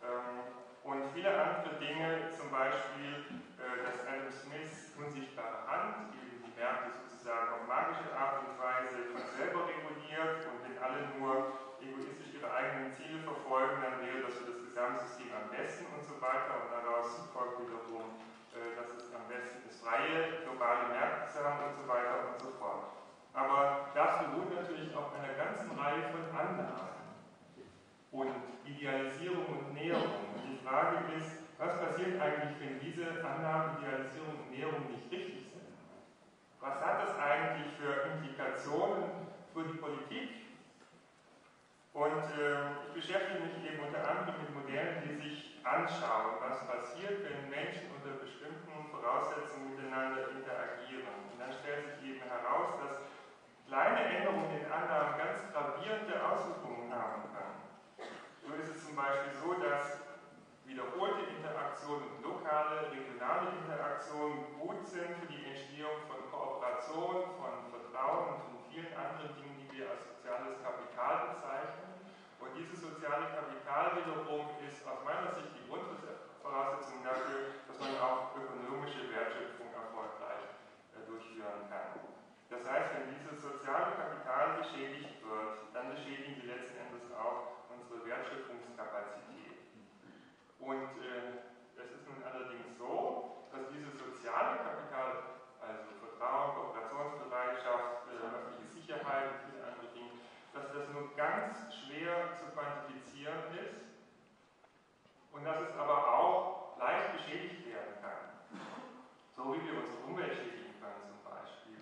Ähm, und viele andere Dinge, zum Beispiel, äh, dass Adam Smiths unsichtbare Hand, die die Märkte sozusagen auf magische Art und Weise von selber reguliert und wenn alle nur egoistisch ihre eigenen Ziele verfolgen, dann wäre das für das Gesamtsystem am besten und so weiter und daraus folgt wiederum, dass es am besten ist, freie globale Märkte zu haben und so weiter und so fort. Aber das beruht natürlich auf einer ganzen Reihe von Annahmen und Idealisierung und Näherung. Und die Frage ist, was passiert eigentlich, wenn diese Annahmen, Idealisierung und Näherung nicht richtig sind? Was hat das eigentlich für Implikationen für die Politik? Und äh, ich beschäftige mich eben unter anderem mit Modellen, die sich anschauen, was passiert, wenn Menschen unter bestimmten Voraussetzungen miteinander interagieren. Und dann stellt sich eben heraus, dass kleine Änderungen in Annahmen ganz gravierende Auswirkungen haben können. So ist es zum Beispiel so, dass wiederholte Interaktionen, lokale, regionale Interaktionen gut sind für die Entstehung von Kooperation, von Vertrauen und von vielen anderen Dingen, die wir als soziales Kapital bezeichnen. Und dieses soziale Kapital wiederum ist aus meiner Sicht die Grundvoraussetzung dafür, dass man auch ökonomische Wertschöpfung erfolgreich äh, durchführen kann. Das heißt, wenn dieses soziale Kapital beschädigt wird, dann beschädigen wir letzten Endes auch unsere Wertschöpfungskapazität. Und äh, es ist nun allerdings so, dass dieses soziale Kapital, also Vertrauen, Kooperationsbereitschaft, äh, öffentliche Sicherheit und viele andere Dinge, dass das nur ganz ganz schwer zu quantifizieren ist und dass es aber auch leicht beschädigt werden kann. So wie wir unsere Umwelt schädigen können zum Beispiel.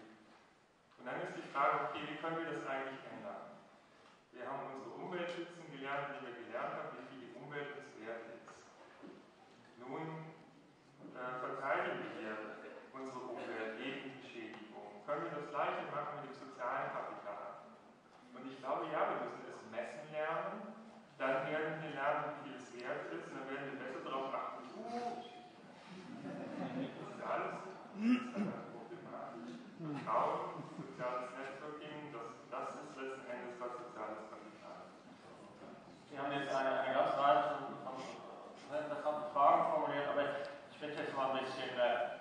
Und dann ist die Frage, okay, wie können wir das eigentlich ändern? Wir haben unsere Umwelt schützen gelernt, wie wir gelernt haben, wie viel die Umwelt uns wert ist. Nun äh, verteidigen wir unsere Umwelt gegen Schädigung. Können wir das Gleiche machen mit dem sozialen Kapital? Und ich glaube, ja, wir müssen es messen lernen. Dann werden wir lernen, wie viel es wert ist. Und dann werden wir besser darauf achten. Uh, das ist alles. Das ist halt problematisch. Vertrauen, soziales Networking, das, das ist letzten Endes das soziale Kapital. Wir haben jetzt eine, eine ganze Reihe von interessanten Fragen formuliert, aber ich will jetzt mal ein bisschen äh,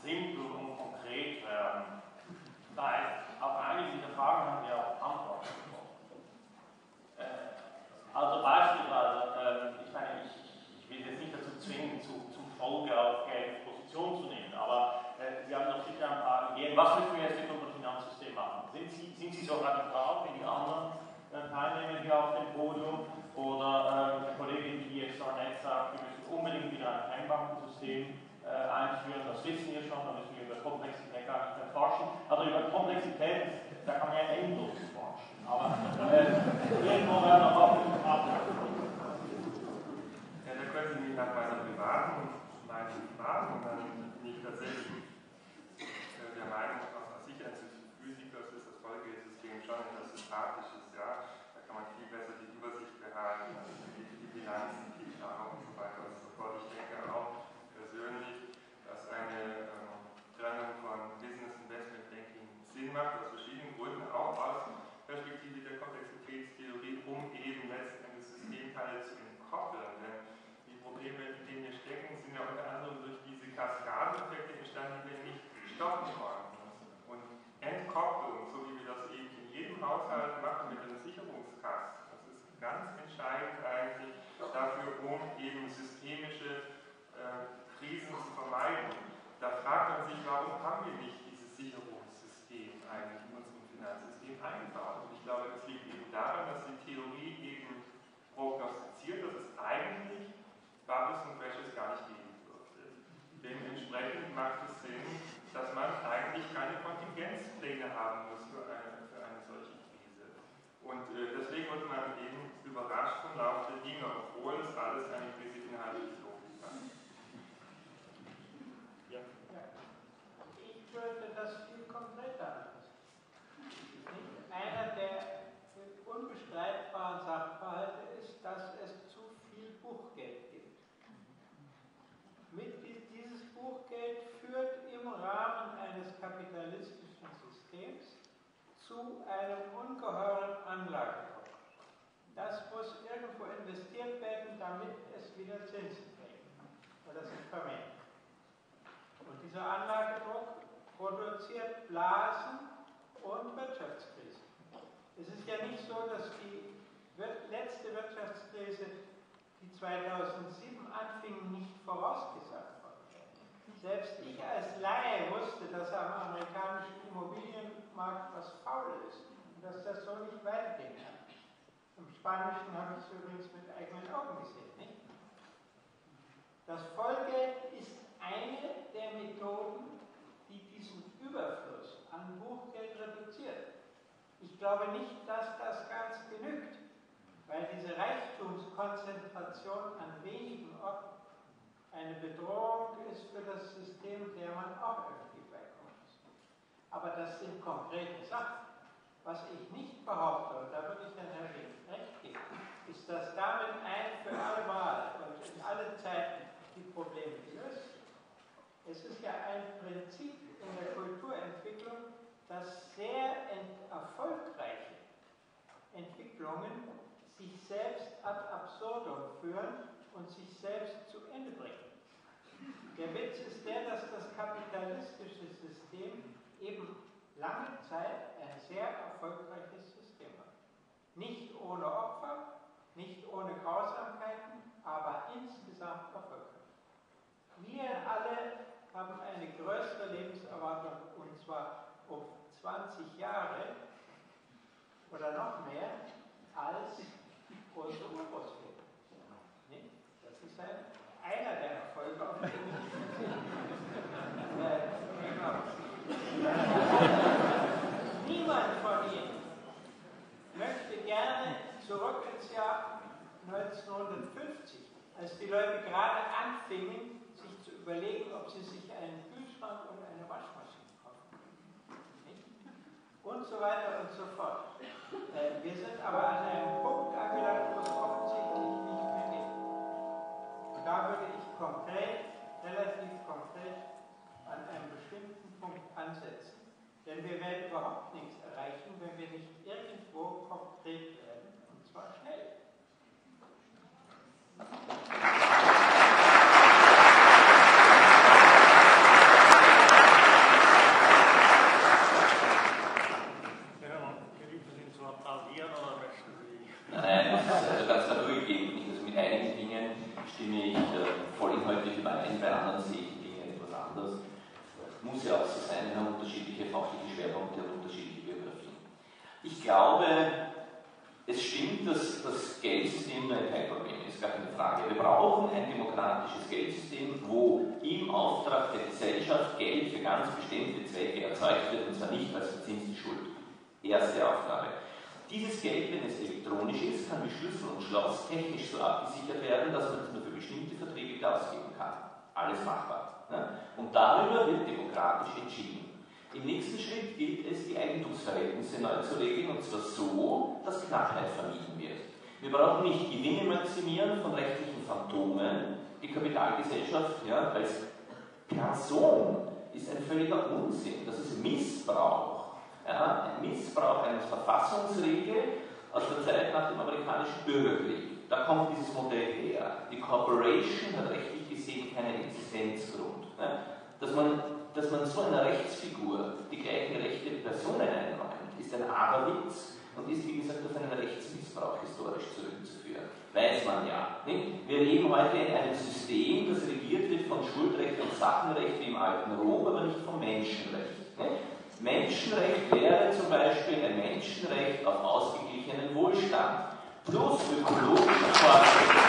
simpel und konkret werden. Das heißt, auf einige dieser Fragen haben wir auch Antworten bekommen. Äh, also beispielsweise, äh, ich meine, ich, ich will jetzt nicht dazu zwingen, zu, zu Folge auf Geld Position zu nehmen, aber Sie haben noch sicher ein paar Ideen. Was müssen wir jetzt mit unserem Finanzsystem machen? Sind Sie, sind Sie so radikal wie die anderen Teilnehmer hier auf dem Podium? Oder äh, die Kollegin, die jetzt noch nett sagt, wir müssen unbedingt wieder ein Kleinbankensystem äh, einführen, das wissen wir schon, da müssen wir über Komplexität gar nicht mehr forschen. Also über Komplexität, da kann man ja endlos forschen. Aber äh, irgendwo werden wir auch nicht abhalten. Ja, da können Sie mich nach meiner privaten und meinen privaten und dann nicht tatsächlich der Meinung, aus Sicht eines Physikers ist das Folgesystem schon etwas Sympathisches, ja. Da kann man viel besser die Übersicht behalten, also die, die Bilanzen, die Planung und so weiter und so fort. Ich denke auch persönlich, dass eine ähm, Trennung von Business Investment Banking Sinn macht, aus verschiedenen Gründen, auch aus Perspektive der Komplexitätstheorie, um eben letzten Endes Systemteile zu entkoppeln. Denn die Probleme, in denen wir stecken, sind ja unter anderem durch diese Kaskadeneffekte entstanden, die wir nicht stoppen wollen. Und Entkopplung, so wie wir das eben in jedem Haushalt machen mit einer Sicherungskasse, das ist ganz entscheidend eigentlich dafür, um eben systemische äh, Krisen zu vermeiden. Da fragt man sich, warum haben wir nicht dieses Sicherungssystem eigentlich in unserem Finanzsystem eingebaut? Und ich glaube, das liegt eben daran, dass die Theorie eben prognostiziert, dass es eigentlich Bubbles und Crashes gar nicht geben dürfte. Dementsprechend macht es Sinn, dass man eigentlich keine Kontingenzpläne haben muss für eine, für eine solche Krise. Und äh, deswegen wird man eben überrascht vom Lauf der Dinge, obwohl es alles eine gewisse inhaltliche Logik hat. Ja. Ja. Ich würde das viel konkreter machen. Einer der unbestreitbaren Sachverhalte ist, dass es zu viel Buchgeld gibt. Mit dieses Buchgeld führt im Rahmen eines kapitalistischen Systems zu einem ungeheuren Anlagedruck. Das muss irgendwo investiert werden, damit es wieder Zinsen bringt oder sich vermehrt. Und dieser Anlagedruck produziert Blasen und Wirtschaftskrisen. Es ist ja nicht so, dass die letzte Wirtschaftskrise, die zweitausendsieben anfing, nicht vorausgesagt worden. Selbst ich als Laie wusste, dass am amerikanischen Immobilienmarkt was faul ist und dass das so nicht weitergehen kann. Im Spanischen habe ich es übrigens mit eigenen Augen gesehen, nicht? Das Vollgeld ist eine der Methoden, die diesen Überfluss an Buchgeld reduziert. Ich glaube nicht, dass das ganz genügt. Weil diese Reichtumskonzentration an wenigen Orten eine Bedrohung ist für das System, der man auch irgendwie beikommt. Aber das sind konkrete Sachen. Was ich nicht behaupte, und da würde ich Herrn Helbing recht geben, ist, dass damit ein für alle Mal und in allen Zeiten die Probleme gelöst sind. Es ist ja ein Prinzip in der Kulturentwicklung, dass sehr erfolgreiche Entwicklungen sich selbst ad absurdum führen und sich selbst zu Ende bringen. Der Witz ist der, dass das kapitalistische System eben lange Zeit ein sehr erfolgreiches System war. Nicht ohne Opfer, nicht ohne Grausamkeiten, aber insgesamt erfolgreich. Wir alle haben eine größere Lebenserwartung, und zwar um zwanzig Jahre, oder noch mehr, als zwingen, sich zu überlegen, ob sie sich einen Kühlschrank und eine Waschmaschine kaufen können. Und so weiter und so fort. Äh, wir sind aber an einem Punkt angelangt, wo es offensichtlich nicht mehr geht. Und da würde ich konkret, relativ konkret, an einem bestimmten Punkt ansetzen. Denn wir werden überhaupt nichts erreichen, wenn wir nicht irgendwo konkret werden, und zwar schnell. Wenn wir noch geübt sind zu applaudieren, oder möchten Sie? Nein, das ist ganz vorübergehend. Also mit einigen Dingen stimme ich voll inhaltlich überein, bei anderen sehe ich Dinge etwas anders. Muss ja auch so sein, wir haben unterschiedliche fachliche Schwerpunkte und unterschiedliche Biografien. Ich glaube, es stimmt, dass das Geldsystem ein Teilproblem ist, gar keine Frage. Wir brauchen ein demokratisches Geldsystem, wo im Auftrag der Gesellschaft Geld für ganz bestimmte Zwecke erzeugt wird, und zwar nicht als verzinste Schuld. Erste Aufgabe. Dieses Geld, wenn es elektronisch ist, kann mit Schlüssel und Schloss technisch so abgesichert werden, dass man es nur für bestimmte Verträge ausgeben kann. Alles machbar. Und darüber wird demokratisch entschieden. Im nächsten Schritt gilt es, die Eigentumsverhältnisse neu zu regeln, und zwar so, dass Knappheit vermieden wird. Wir brauchen nicht Gewinne maximieren von rechtlichen Phantomen. Die Kapitalgesellschaft ja, als Person ist ein völliger Unsinn. Das ist Missbrauch. Ja, ein Missbrauch einer Verfassungsregel aus der Zeit nach dem amerikanischen Bürgerkrieg. Da kommt dieses Modell her. Die Corporation hat rechtlich gesehen keinen Existenzgrund. Ne? Dass, man, dass man so einer Rechtsfigur die gleichen Rechte wie Personen einräumt, ist ein Aberwitz und ist, wie gesagt, auf einen Rechtsmissbrauch historisch zurückzuführen. Weiß man ja. Ne? Wir leben heute in einem System, das regiert wird von Schuldrecht und Sachenrecht wie im alten Rom, aber nicht vom Menschenrecht. Ne? Menschenrecht wäre zum Beispiel ein Menschenrecht auf ausgeglichenen Wohlstand plus ökologische Fortschritte.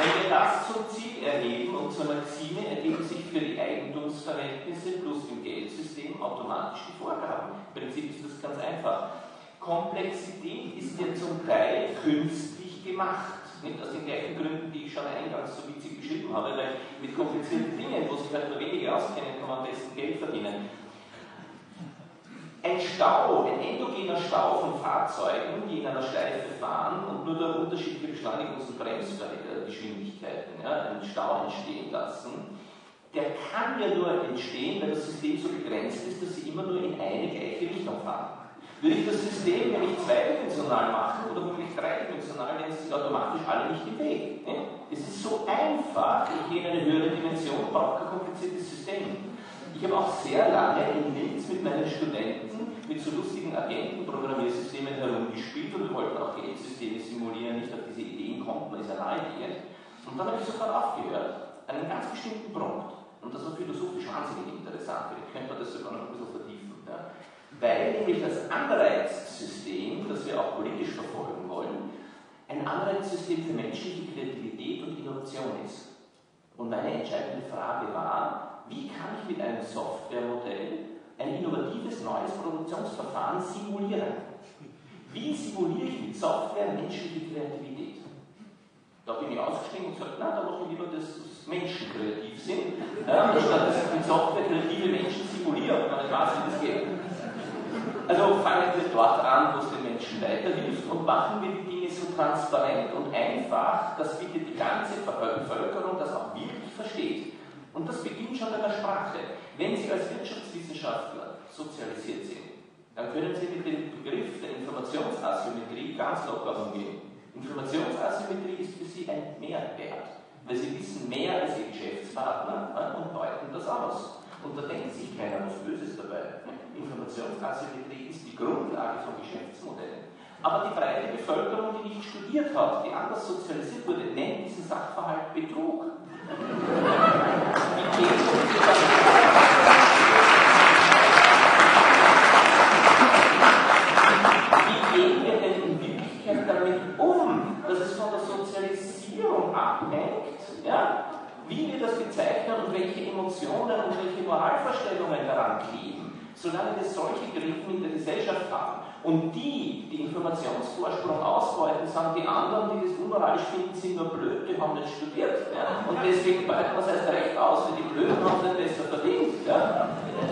Wenn wir das zum Ziel erheben und zur Maxime, ergeben sich für die Eigentumsverhältnisse plus im Geldsystem automatisch die Vorgaben. Im Prinzip ist das ganz einfach. Komplexität ist ja zum Teil künstlich gemacht. Nicht aus den gleichen Gründen, die ich schon eingangs so witzig beschrieben habe, weil mit komplizierten Dingen, wo sich halt nur wenige auskennen, kann man am besten Geld verdienen. Ein Stau, ein endogener Stau von Fahrzeugen, die in einer Schleife fahren und nur durch unterschiedliche Beschleunigungs- und Bremsgeschwindigkeiten ja, einen Stau entstehen lassen, der kann ja nur entstehen, weil das System so begrenzt ist, dass sie immer nur in eine gleiche Richtung fahren. Würde ich das System nämlich zweidimensional machen oder wirklich dreidimensional, dann sind sie automatisch alle nicht im Weg. Ne? Es ist so einfach, ich gehe in eine höhere Dimension, brauche kein kompliziertes System. Ich habe auch sehr lange in Linz mit meinen Studenten mit so lustigen Agentenprogrammiersystemen herumgespielt und wir wollten auch Geldsysteme simulieren, nicht auf diese Ideen kommt, man ist ja naheliegend. Und dann habe ich sofort aufgehört, an einem ganz bestimmten Punkt. Und das war philosophisch wahnsinnig interessant, vielleicht könnte man das sogar noch ein bisschen vertiefen. Ja? Weil nämlich das Anreizsystem, das wir auch politisch verfolgen wollen, ein Anreizsystem für menschliche Kreativität und Innovation ist. Und meine entscheidende Frage war, wie kann ich mit einem Softwaremodell ein innovatives neues Produktionsverfahren simulieren? Wie simuliere ich mit Software menschliche Kreativität? Da bin ich ausgestiegen und gesagt, na, da mache ich lieber, dass Menschen kreativ sind, ja, statt dass ich mit Software kreative Menschen simuliere und man nicht weiß, wie das geht. Also fangen wir dort an, wo es den Menschen weiterhilft, und machen wir die Dinge so transparent und einfach, dass bitte die ganze Bevölkerung das auch wirklich versteht. Und das beginnt schon in der Sprache. Wenn Sie als Wirtschaftswissenschaftler sozialisiert sind, dann können Sie mit dem Begriff der Informationsasymmetrie ganz locker umgehen. Informationsasymmetrie ist für Sie ein Mehrwert, weil Sie wissen mehr als Ihr Geschäftspartner und deuten das aus. Und da denkt sich keiner was Böses dabei. Informationsasymmetrie ist die Grundlage von Geschäftsmodellen. Aber die breite Bevölkerung, die nicht studiert hat, die anders sozialisiert wurde, nennt diesen Sachverhalt Betrug. Wie gehen wir denn in Wirklichkeit damit um, dass es von der Sozialisierung abhängt, ja? Wie wir das bezeichnen und welche Emotionen und welche Moralvorstellungen daran kleben? solange wir solche Griffe in der Gesellschaft haben. Und die, die Informationsvorsprung ausbeuten, sagen, die anderen, die das unmoralisch finden, sind nur blöd, die haben nicht studiert. Ja? Und deswegen beuten wir es erst recht aus, für die Blöden haben es besser verdient. Ja?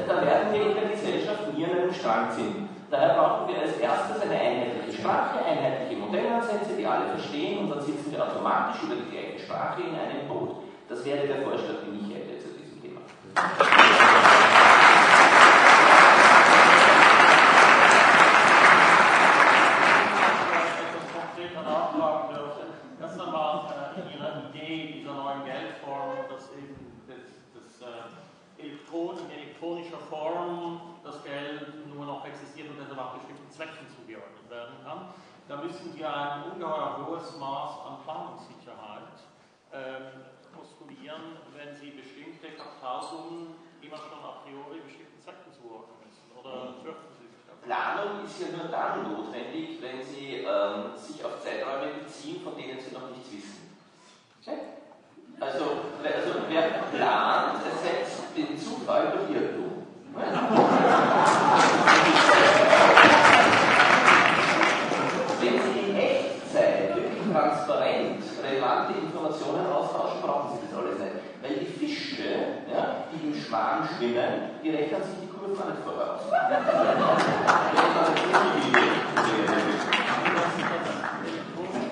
Da werden wir in der Gesellschaft nie an einem Strang ziehen. Daher brauchen wir als erstes eine einheitliche Sprache, einheitliche Modellansätze, die alle verstehen, und dann sitzen wir automatisch über die gleiche Sprache in einem Boot. Das wäre der Vorschlag, den ich hätte zu diesem Thema. Erst einmal äh, Ihre Idee dieser neuen Geldform, dass eben das, das äh, Elektron, in elektronischer Form das Geld nur noch existiert und deshalb auch bestimmten Zwecken zugeordnet werden kann. Da müssen Sie ein ungeheuer hohes Maß an Planungssicherheit ähm, postulieren, wenn Sie bestimmte Verfassungen immer schon a priori bestimmten Zwecken zuordnen müssen. Oder fürchten Sie? Planung ist ja nur dann notwendig, wenn Sie ähm, sich auf Zeiträume beziehen, von denen Sie noch nichts wissen. Okay? Also, also wer plant, ersetzt den Zufall durch Irrtum. Wenn Sie in Echtzeit wirklich transparent relevante Informationen austauschen, brauchen Sie das alles nicht. Weil die Fische, ja, die im Schwarm schwimmen, die rechnen sich die Kurven nicht voraus. Das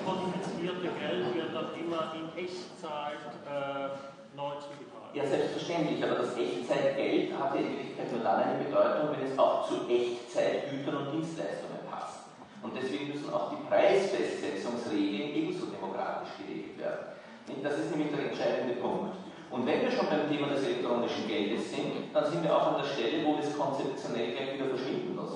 konfiszierte Geld wird dann immer in Echtzeit äh, neu zugeteilt. Ja, selbstverständlich, aber das Echtzeitgeld hat ja in Wirklichkeit nur dann eine Bedeutung, wenn es auch zu Echtzeitgütern und Dienstleistungen passt. Und deswegen müssen auch die Preisfestsetzungsregeln ebenso demokratisch geregelt werden. Das ist nämlich der entscheidende Punkt. Und wenn wir schon beim Thema des elektronischen Geldes sind, dann sind wir auch an der Stelle, wo das konzeptionell gleich wieder verschwinden muss.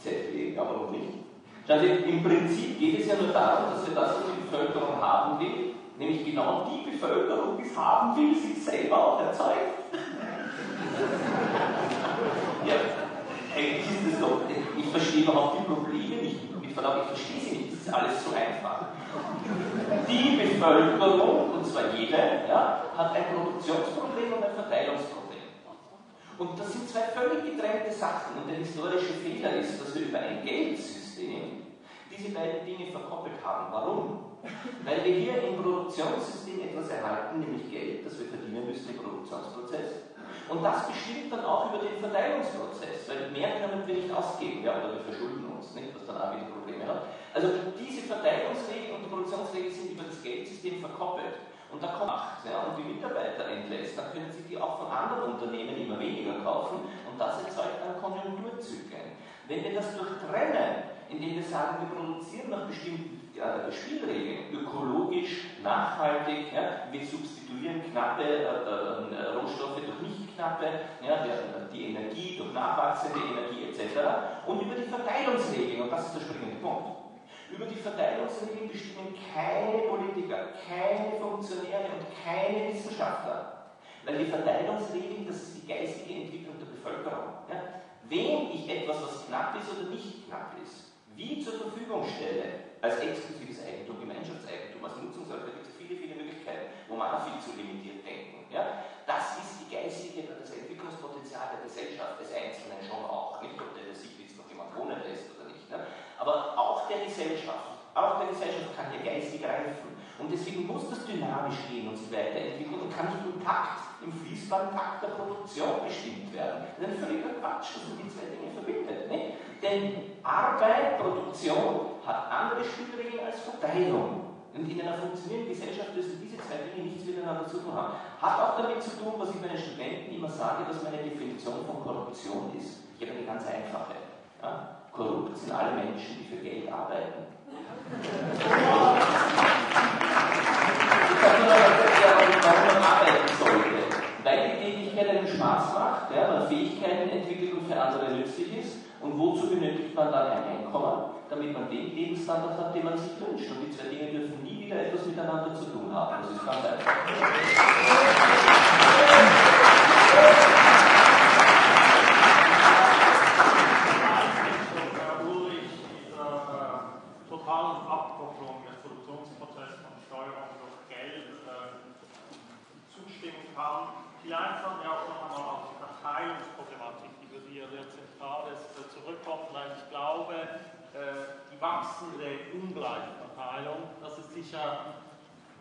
Z D, aber noch nicht. Also im Prinzip geht es ja nur darum, dass wir das, was die Bevölkerung haben will, nämlich genau die Bevölkerung, die es haben will, sich selber auch erzeugt. Ja. Eigentlich ist das doch, ich verstehe überhaupt die Probleme nicht, mit Verlaub, ich verstehe sie nicht, das ist alles so einfach. Die Bevölkerung, und zwar jede, ja, hat ein Produktionsproblem und ein Verteilungsproblem. Und das sind zwei völlig getrennte Sachen. Und der historische Fehler ist, dass wir über ein Geldsystem diese beiden Dinge verkoppelt haben. Warum? Weil wir hier im Produktionssystem etwas erhalten, nämlich Geld, das wir verdienen müssen im Produktionsprozess. Und das bestimmt dann auch über den Verteilungsprozess, weil mehr können wir nicht ausgeben, ja, oder wir verschulden uns, nicht, was dann auch wieder Probleme hat. Also diese Verteilungsregeln und die Produktionsregeln sind über das Geldsystem verkoppelt. Und da kommt Macht, ja, und die Mitarbeiter entlässt, dann können sie die auch von anderen Unternehmen immer weniger kaufen, und das erzeugt dann Konjunkturzyklen. Wenn wir das durchtrennen, indem wir sagen, wir produzieren nach bestimmten äh, Spielregeln, ökologisch, nachhaltig, ja, wir substituieren knappe äh, äh, Rohstoffe durch nicht knappe, ja, die Energie durch nachwachsende Energie et cetera. Und über die Verteilungsregeln, und das ist der springende Punkt, über die Verteilungsregeln bestimmen keine Politiker, keine Funktionäre und keine Wissenschaftler. Weil die Verteilungsregeln, das ist die geistige Entwicklung der Bevölkerung. Ja. Wem ich etwas, was knapp ist oder nicht knapp ist, wie zur Verfügung stelle, als exklusives Eigentum, Gemeinschaftseigentum, als Nutzungsrecht, gibt es viele, viele Möglichkeiten, wo man viel zu limitiert denken. Ja? Das ist die geistige, das Entwicklungspotenzial der Gesellschaft, des Einzelnen schon auch, nicht ob der sich jetzt noch jemand wohnen lässt oder nicht, ne? Aber auch der Gesellschaft, auch der Gesellschaft kann der geistig reifen. Und deswegen muss das dynamisch gehen und sich weiterentwickeln und kann nicht im Takt, im fließbaren Takt der Produktion bestimmt werden. Das ist ein völliger Quatsch, dass man die zwei Dinge verbindet. Ne? Denn Arbeit, Produktion hat andere Spielregeln als Verteilung. Und in einer funktionierenden Gesellschaft müssen diese zwei Dinge nichts miteinander zu tun haben. Hat auch damit zu tun, was ich meinen Studenten immer sage, dass meine Definition von Korruption ist. Ich habe eine ganz einfache. Ja? Korrupt sind alle Menschen, die für Geld arbeiten. Ich kann nur noch erklären, warum man arbeiten sollte. Weil die Tätigkeit einem Spaß macht, ja, man Fähigkeiten entwickelt und für andere nützlich ist. Und wozu benötigt man dann ein Einkommen, damit man den Lebensstandard hat, den man sich wünscht? Und die zwei Dinge dürfen nie wieder etwas miteinander zu tun haben. Das ist ganz einfach. Ulrich, dieser totalen Abkommen Diskussionsprozess von Steuerung durch Geld äh, zustimmen kann. Vielleicht dann ja auch noch einmal auf die Verteilungsproblematik, die für Sie ja sehr zentral ist, zurückkommt. Weil ich glaube, äh, die wachsende ungleiche Verteilung, das ist sicher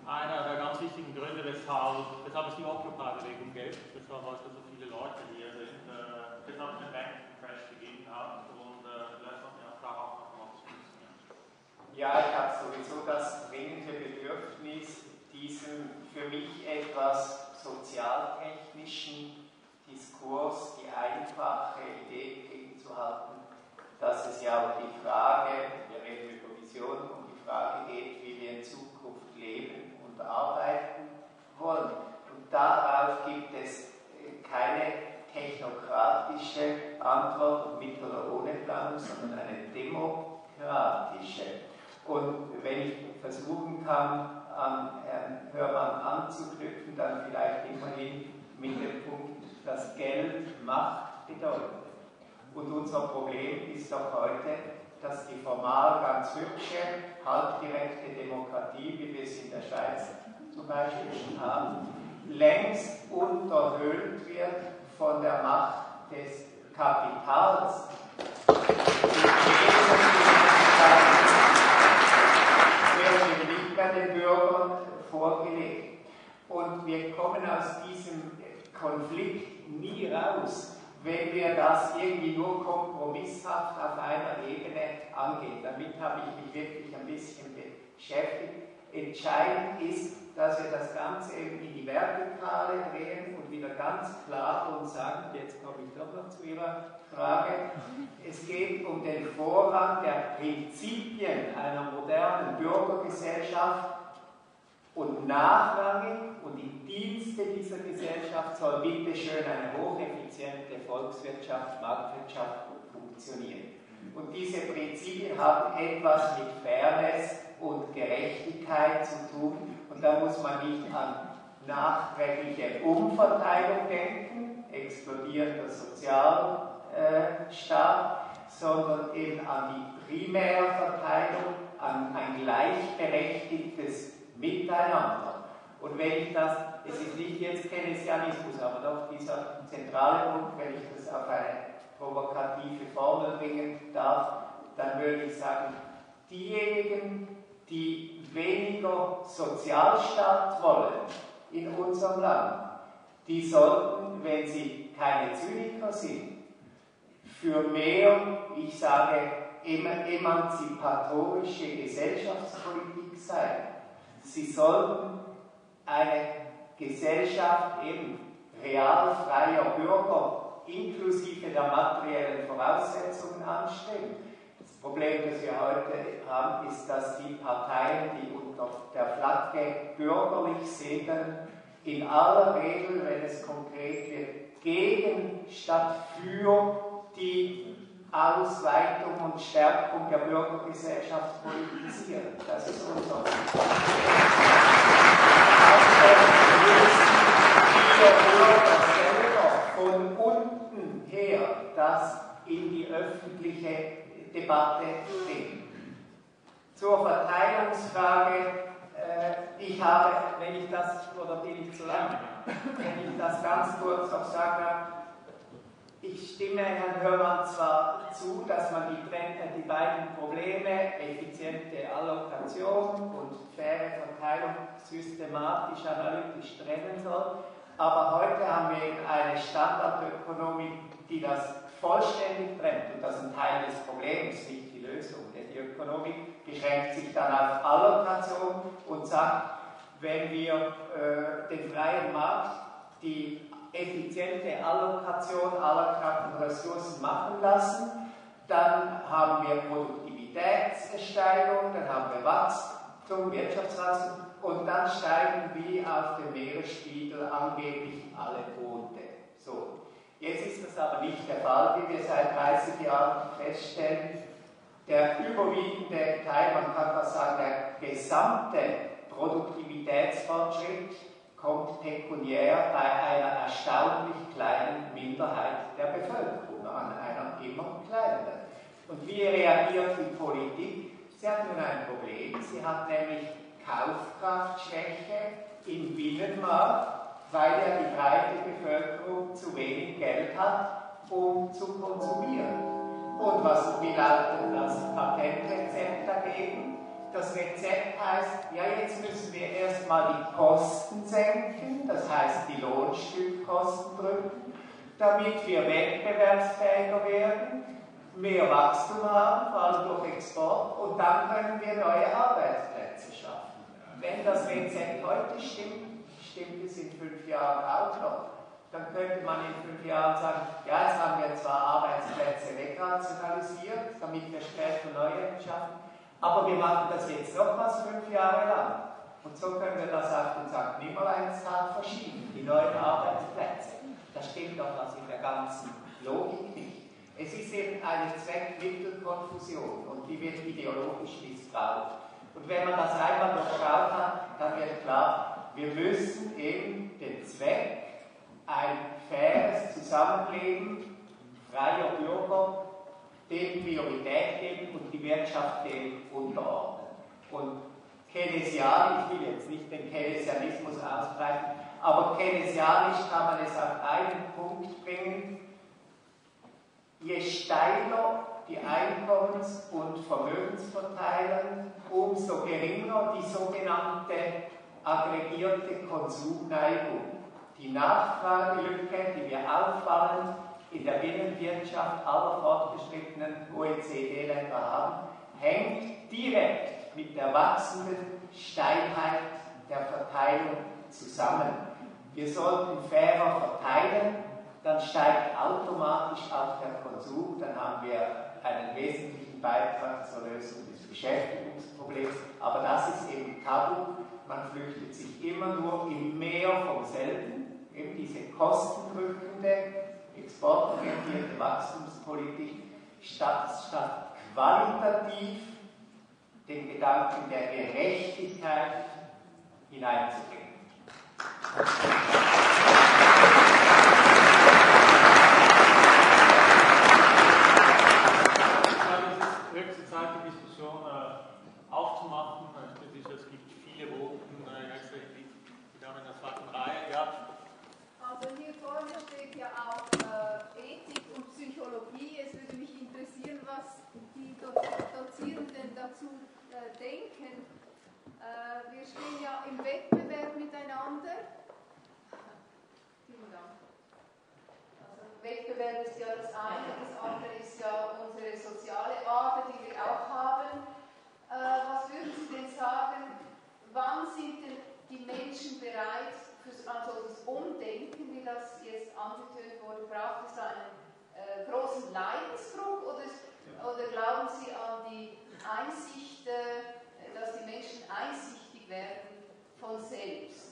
einer der ganz wichtigen Gründe, weshalb, weshalb es die Occupy-Bewegung gibt, weshalb heute so viele Leute hier sind, äh, weshalb es den Bankencrash gegeben hat und äh, vielleicht sollten wir auch darauf nochmal zu müssen. Ja, ich habe sowieso das dringende Bedürfnis, diesen für mich etwas sozialtechnischen Diskurs, die einfache Idee entgegenzuhalten, dass es ja um die Frage, wir reden über Visionen, um die Frage geht, wie wir in Zukunft leben und arbeiten wollen. Und darauf gibt es keine technokratische Antwort mit oder ohne Planung, sondern eine demokratische. Und wenn ich versuchen kann, an Herrn Hörmann anzuknüpfen, dann vielleicht immerhin mit dem Punkt, dass Geld Macht bedeutet. Und unser Problem ist doch heute, dass die formal ganz hübsche, halbdirekte Demokratie, wie wir es in der Schweiz zum Beispiel schon haben, längst unterhöhlt wird von der Macht des Kapitals. Wird nicht mehr den Bürgern vorgelegt. Und wir kommen aus diesem Konflikt nie raus, wenn wir das irgendwie nur kompromisshaft auf einer Ebene angehen. Damit habe ich mich wirklich ein bisschen beschäftigt. Entscheidend ist, dass wir das Ganze eben in die Vertikale drehen und wieder ganz klar und sagen, jetzt komme ich doch noch zu Ihrer Frage, es geht um den Vorrang der Prinzipien einer modernen Bürgergesellschaft und nachrangig und im Dienste dieser Gesellschaft soll bitte schön eine hocheffiziente Volkswirtschaft, Marktwirtschaft funktionieren. Und diese Prinzipien haben etwas mit Fairness und Gerechtigkeit zu tun. Und da muss man nicht an nachträgliche Umverteilung denken, explodierter Sozialstaat, sondern eben an die primäre Verteilung, an ein gleichberechtigtes Miteinander. Und wenn ich das, es ist nicht jetzt Keynesianismus, aber doch dieser zentrale Punkt, wenn ich das auf eine provokative Formel bringen darf, dann würde ich sagen, diejenigen, die weniger Sozialstaat wollen in unserem Land, die sollten, wenn sie keine Zyniker sind, für mehr, ich sage, emanzipatorische Gesellschaftspolitik sein. Sie sollten eine Gesellschaft eben real freier Bürger inklusive der materiellen Voraussetzungen anstreben. Das Problem, das wir heute haben, ist, dass die Parteien, die unter der Flagge bürgerlich sind, in aller Regel, wenn es konkret wird, gegen statt für die Ausweitung und Stärkung der Bürgergesellschaft politisieren. Das ist unser Problem. Von unten her das in die öffentliche Debatte bringen. Zur Verteilungsfrage, äh, ich habe, wenn ich das, oder bin ich zu lang, wenn ich das ganz kurz noch sagen darf, ich stimme Herrn Hörmann zwar zu, dass man die, die beiden Probleme, effiziente Allokation und faire Verteilung, systematisch analytisch trennen soll, aber heute haben wir eben eine Standardökonomik, die das vollständig trennt und das ist ein Teil des Problems, nicht die Lösung. Die Ökonomik beschränkt sich dann auf Allokation und sagt, wenn wir äh, den freien Markt, die effiziente Allokation aller knappen Ressourcen machen lassen, dann haben wir Produktivitätssteigerung, dann haben wir Wachstum, Wirtschaftswachstum. Und dann steigen wie auf dem Meeresspiegel angeblich alle Boote. So. Jetzt ist das aber nicht der Fall, wie wir seit dreißig Jahren feststellen. Der überwiegende Teil, man kann fast sagen, der gesamte Produktivitätsfortschritt kommt pekuniär bei einer erstaunlich kleinen Minderheit der Bevölkerung an, einer immer kleineren. Und wie reagiert die Politik? Sie hat nun ein Problem. Sie hat nämlich Kaufkraftschwäche im Binnenmarkt, weil ja die breite Bevölkerung zu wenig Geld hat, um zu konsumieren. Und was bedeutet das Patentrezept dagegen? Das Rezept heißt, ja, jetzt müssen wir erstmal die Kosten senken, das heißt die Lohnstückkosten drücken, damit wir wettbewerbsfähiger werden, mehr Wachstum haben, vor allem durch Export, und dann können wir neue Arbeitsplätze schaffen. Wenn das Rezept heute stimmt, stimmt es in fünf Jahren auch noch, dann könnte man in fünf Jahren sagen, ja, jetzt haben wir zwar Arbeitsplätze wegrationalisiert, damit wir stärker neue schaffen, aber wir machen das jetzt nochmals fünf Jahre lang. Und so können wir das auf den Sankt Nimmerleinstag verschieben, die neuen Arbeitsplätze. Da stimmt doch was in der ganzen Logik nicht. Es ist eben eine Zweck-Mittel-Konfusion und die wird ideologisch missbraucht. Und wenn man das einmal durchschaut hat, dann wird klar, wir müssen eben den Zweck, ein faires Zusammenleben freier Bürger, dem Priorität geben und die Wirtschaft dem unterordnen. Und keynesianisch, ich will jetzt nicht den Keynesianismus ausbreiten, aber keynesianisch kann man es auf einen Punkt bringen: Je steiler die Einkommens- und Vermögensverteilung, umso geringer die sogenannte aggregierte Konsumneigung. Die Nachfragelücke, die wir auffallen, in der Binnenwirtschaft aller fortgeschrittenen O E C D-Länder haben, hängt direkt mit der wachsenden Steilheit der Verteilung zusammen. Wir sollten fairer verteilen, dann steigt automatisch auch der Konsum, dann haben wir einen wesentlichen Beitrag zur Lösung des Beschäftigungsproblems, aber das ist eben tabu, man flüchtet sich immer nur im Meer vom Selben, eben diese kostendrückende, exportorientierte Wachstumspolitik, statt, statt qualitativ den Gedanken der Gerechtigkeit hineinzubringen. Es ist höchste Zeit, die Diskussion äh, aufzumachen. Ich bin sicher, es gibt viele Voten, äh, die Damen in der zweiten Reihe. Ja. Also hier vorne steht ja auch äh, Ethik und Psychologie. Es würde mich interessieren, was die Do Dozierenden dazu äh, denken. Äh, wir stehen ja im Wettbewerb miteinander. Vielen Dank. Also Wettbewerb ist ja das eine, das andere ist ja unsere soziale Ader, die wir auch haben. Äh, was würden Sie denn sagen, wann sind denn die Menschen bereit, also das Umdenken, wie das jetzt angetönt wurde, braucht es einen äh, großen Leidensdruck, oder, ja. oder glauben Sie an die Einsicht, äh, dass die Menschen einsichtig werden von selbst?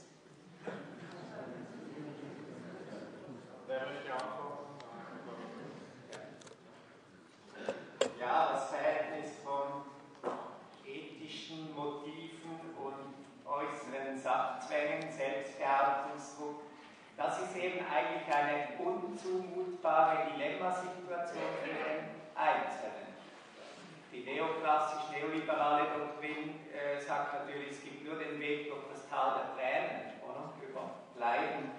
Ja, das Verhältnis von ethischen Motiven und äußeren Sachzwängen, Selbstbehauptungsdruck. Das ist eben eigentlich eine unzumutbare Dilemmasituation für den Einzelnen. Die neoklassisch-neoliberale Doktrin äh, sagt natürlich, es gibt nur den Weg durch das Tal der Tränen, oder? Über Leiden.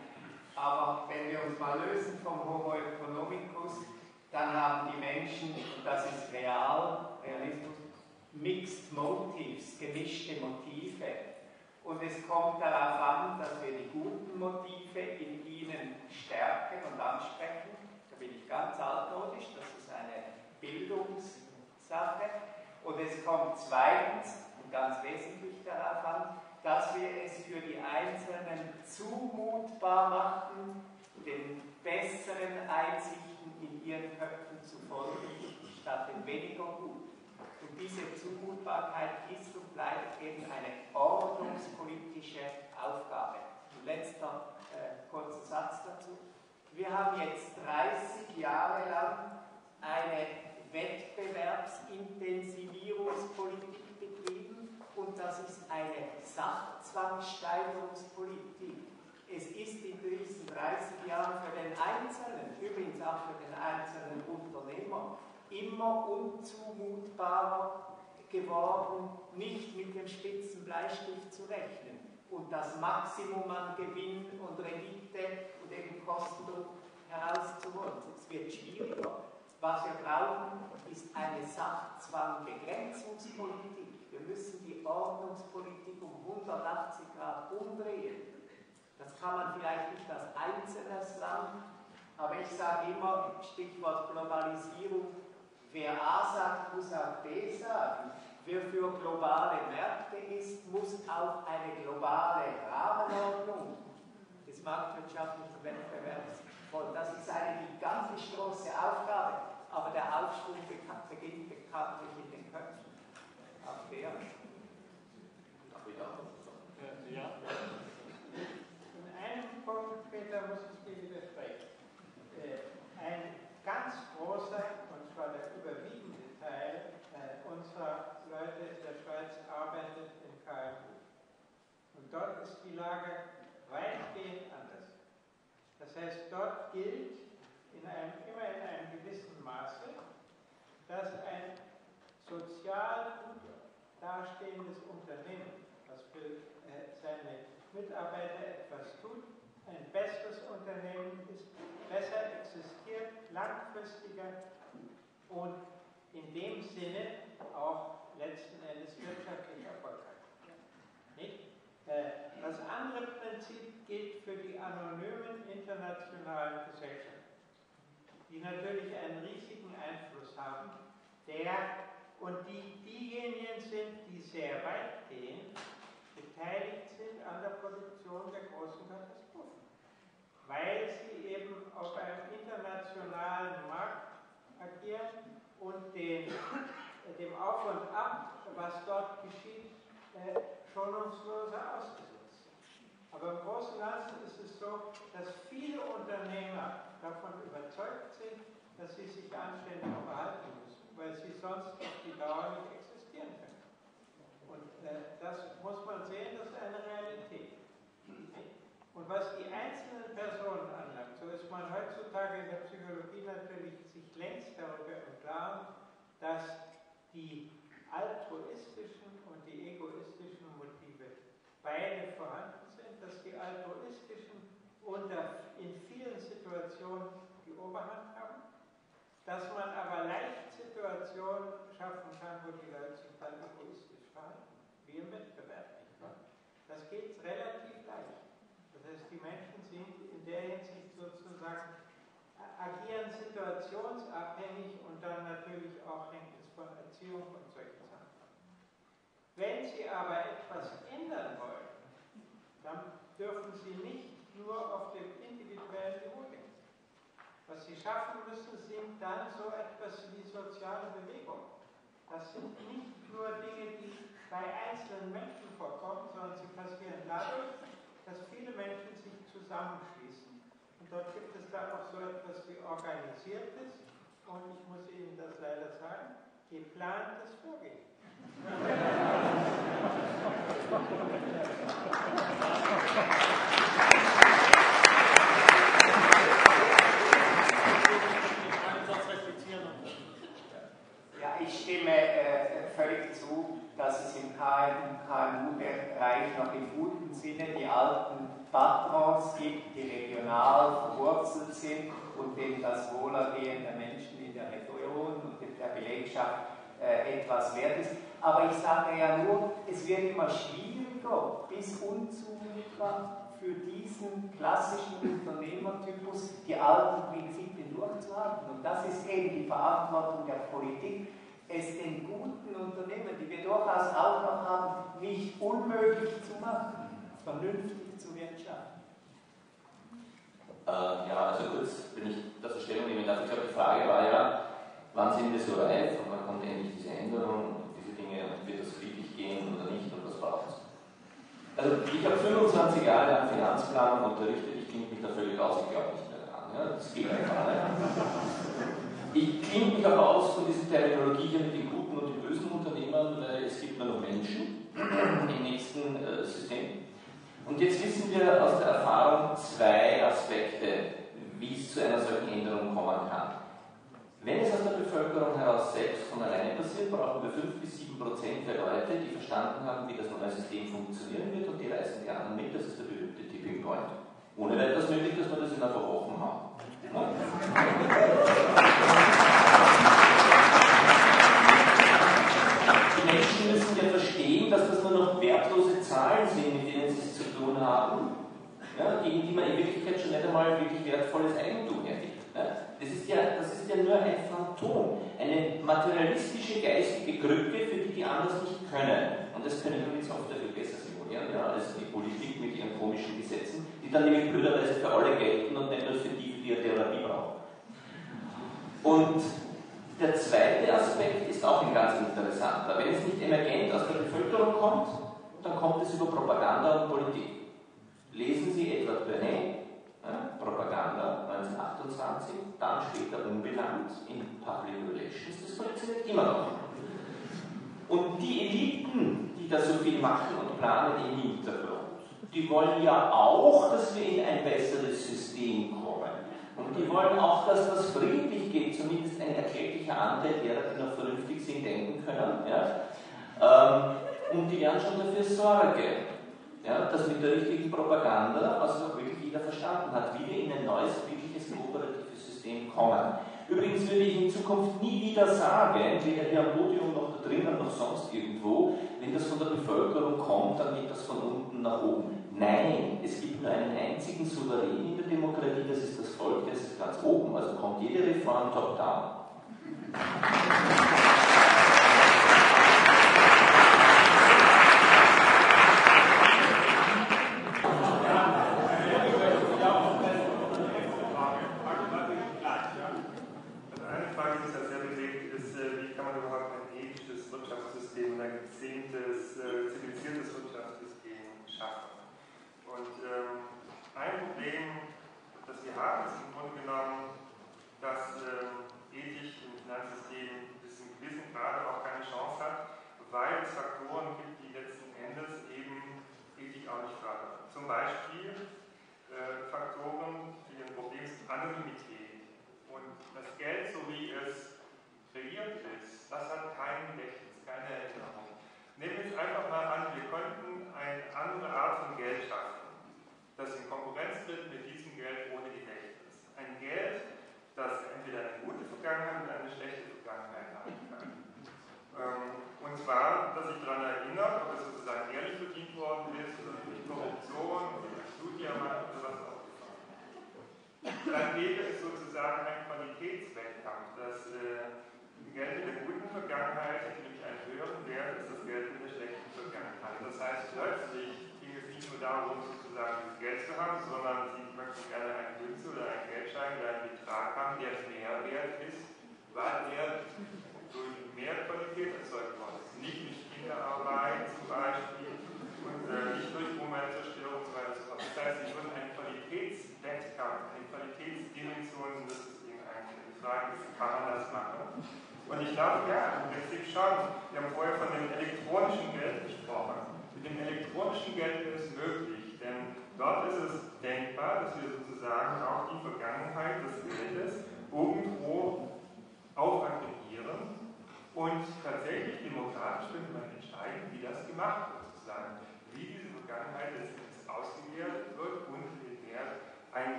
Aber wenn wir uns mal lösen vom Homo economicus, dann haben die Menschen, und das ist real, Realismus, mixed motives, gemischte Motive. Und es kommt darauf an, dass wir die guten Motive in ihnen stärken und ansprechen. Da bin ich ganz altmodisch, das ist eine Bildungssache. Und es kommt zweitens, und ganz wesentlich darauf an, dass wir es für die Einzelnen zumutbar machen, den besseren Einsichten in ihren Köpfen zu folgen, statt den weniger guten. Und diese Zumutbarkeit ist und bleibt eben eine ordnungspolitische Aufgabe. Und letzter äh, kurzer Satz dazu. Wir haben jetzt dreißig Jahre lang eine Wettbewerbsintensivierungspolitik betrieben und das ist eine Sachzwangssteigerungspolitik. Es ist in diesen dreißig Jahren für den Einzelnen, übrigens auch für den einzelnen Unternehmer, immer unzumutbarer geworden, nicht mit dem spitzen Bleistift zu rechnen und das Maximum an Gewinn und Rendite und eben Kostendruck herauszuholen. Es wird schwieriger. Was wir brauchen, ist eine Sachzwangbegrenzungspolitik. Wir müssen die Ordnungspolitik um hundertachtzig Grad umdrehen. Das kann man vielleicht nicht als einzelnes Land, aber ich sage immer, Stichwort Globalisierung, wer A sagt, muss auch B sagen. Wer für globale Märkte ist, muss auch eine globale Rahmenordnung des marktwirtschaftlichen Wettbewerbs folgen. Das ist eine gigantisch große Aufgabe, aber der Aufschwung beginnt bekanntlich in den Köpfen. Auch der. Ja. Einen Punkt später muss ich dir widersprechen. Äh, ein ganz großer, und zwar der überwiegende Teil äh, unserer Leute in der Schweiz arbeitet im K M U. Und dort ist die Lage weitgehend anders. Das heißt, dort gilt in einem, immer in einem gewissen Maße, dass ein sozial gut dastehendes Unternehmen, was für äh, seine Mitarbeiter etwas tut, ein besseres Unternehmen ist, besser existiert, langfristiger und in dem Sinne auch letzten Endes wirtschaftlich erfolgreich. Nicht? Das andere Prinzip gilt für die anonymen internationalen Gesellschaften, die natürlich einen riesigen Einfluss haben, der und die diejenigen sind, die sehr weit gehen, beteiligt sind an der Produktion der großen Katastrophen, weil sie eben auf einem internationalen Markt agieren und den, dem Auf und Ab, was dort geschieht, äh, schonungsloser ausgesetzt sind. Aber im Großen und Ganzen ist es so, dass viele Unternehmer davon überzeugt sind, dass sie sich anständig verhalten müssen, weil sie sonst auf die Dauer nicht existieren können. Und äh, das muss man sehen, das ist eine Realität. Und was die einzelnen Personen anlangt, so ist man heutzutage in der Psychologie natürlich sich längst darüber im Klaren, dass die altruistischen und die egoistischen Motive beide vorhanden sind, dass die altruistischen unter, in vielen Situationen die Oberhand haben, dass man aber leicht Situationen schaffen kann, wo die Leute sich dann egoistisch verhalten, wie im Wettbewerb, nicht wahr? Das geht relativ leicht. Das heißt, die Menschen sind in der Hinsicht sozusagen, agieren situationsabhängig und dann natürlich auch hängt es von Erziehung und solchen Sachen ab. Wenn sie aber etwas ändern wollen, dann dürfen sie nicht nur auf dem individuellen Niveau denken. Was sie schaffen müssen, sind dann so etwas wie soziale Bewegungen. Das sind nicht nur Dinge, die bei einzelnen Menschen vorkommen, sondern sie passieren dadurch, dass viele Menschen sich zusammenschließen. Und dort gibt es dann auch so etwas wie organisiertes und ich muss Ihnen das leider sagen, geplantes Vorgehen. Ja, ich stimme äh, völlig zu, dass es im K M U-Bereich noch im guten Sinne die alten Patrons gibt, die regional verwurzelt sind und denen das Wohlergehen der Menschen in der Region und in der Belegschaft äh, etwas wert ist. Aber ich sage ja nur, es wird immer schwieriger bis unzumutbar für diesen klassischen Unternehmertypus die alten Prinzipien durchzuhalten. Und das ist eben die Verantwortung der Politik, es den guten Unternehmen, die wir durchaus auch noch haben, nicht unmöglich zu machen, vernünftig zu wirtschaften. Äh, ja, also kurz, wenn ich dazu Stellung nehmen darf, ich glaube, die Frage war ja, wann sind wir so reif und wann kommt endlich diese Änderung und diese Dinge und wird das friedlich gehen oder nicht und was braucht es? Also ich habe fünfundzwanzig Jahre an Finanzplanung unterrichtet, ich klinge mich da völlig aus, ich glaube nicht mehr daran. Ja? Das geht einfach nicht. Ich klinge mich aber aus von dieser Terminologie hier mit den guten und den bösen Unternehmern, weil es gibt nur noch Menschen im nächsten äh, System. Und jetzt wissen wir aus der Erfahrung zwei Aspekte, wie es zu einer solchen Änderung kommen kann. Wenn es aus der Bevölkerung heraus selbst von alleine passiert, brauchen wir fünf bis sieben Prozent der Leute, die verstanden haben, wie das neue System funktionieren wird, und die reißen die anderen mit. Das ist der berühmte Tipping Point. Ohne wäre das möglich, dass wir das in ein paar Wochen haben. Ja? Die Menschen müssen ja verstehen, dass das nur noch wertlose Zahlen sind, mit denen sie es zu tun haben, ja, gegen die man in Wirklichkeit schon nicht einmal wirklich wertvolles Eigentum ergibt. Das ist, ja, das ist ja nur ein Phantom, eine materialistische geistige Krücke, für die die anderen nicht können. Und das können wir jetzt auf der viel besser simulieren, ja, als die Politik mit ihren komischen Gesetzen, die dann nämlich blöderweise für alle gelten und nicht nur für die, die eine Therapie brauchen. Und der zweite Aspekt ist auch ein ganz interessanter. Wenn es nicht emergent aus der Bevölkerung kommt, dann kommt es über Propaganda und Politik. Lesen Sie Edward Bernays. Ja, Propaganda neunzehnhundertachtundzwanzig, dann später unbelangt in Public Relations, das funktioniert immer noch. Und die Eliten, die da so viel machen und planen im Hintergrund, die wollen ja auch, dass wir in ein besseres System kommen. Und die wollen auch, dass das friedlich geht, zumindest ein erklecklicher Anteil derer, die noch vernünftig sind, denken können. Ja. Und die werden schon dafür Sorge. Ja, dass mit der richtigen Propaganda, was auch wirklich jeder verstanden hat, wie wir in ein neues, wirkliches kooperatives System kommen. Übrigens würde ich in Zukunft nie wieder sagen, weder hier am Podium noch da drinnen noch sonst irgendwo, wenn das von der Bevölkerung kommt, dann geht das von unten nach oben. Nein, es gibt nur einen einzigen Souverän in der Demokratie, das ist das Volk, das ist ganz oben. Also kommt jede Reform top-down.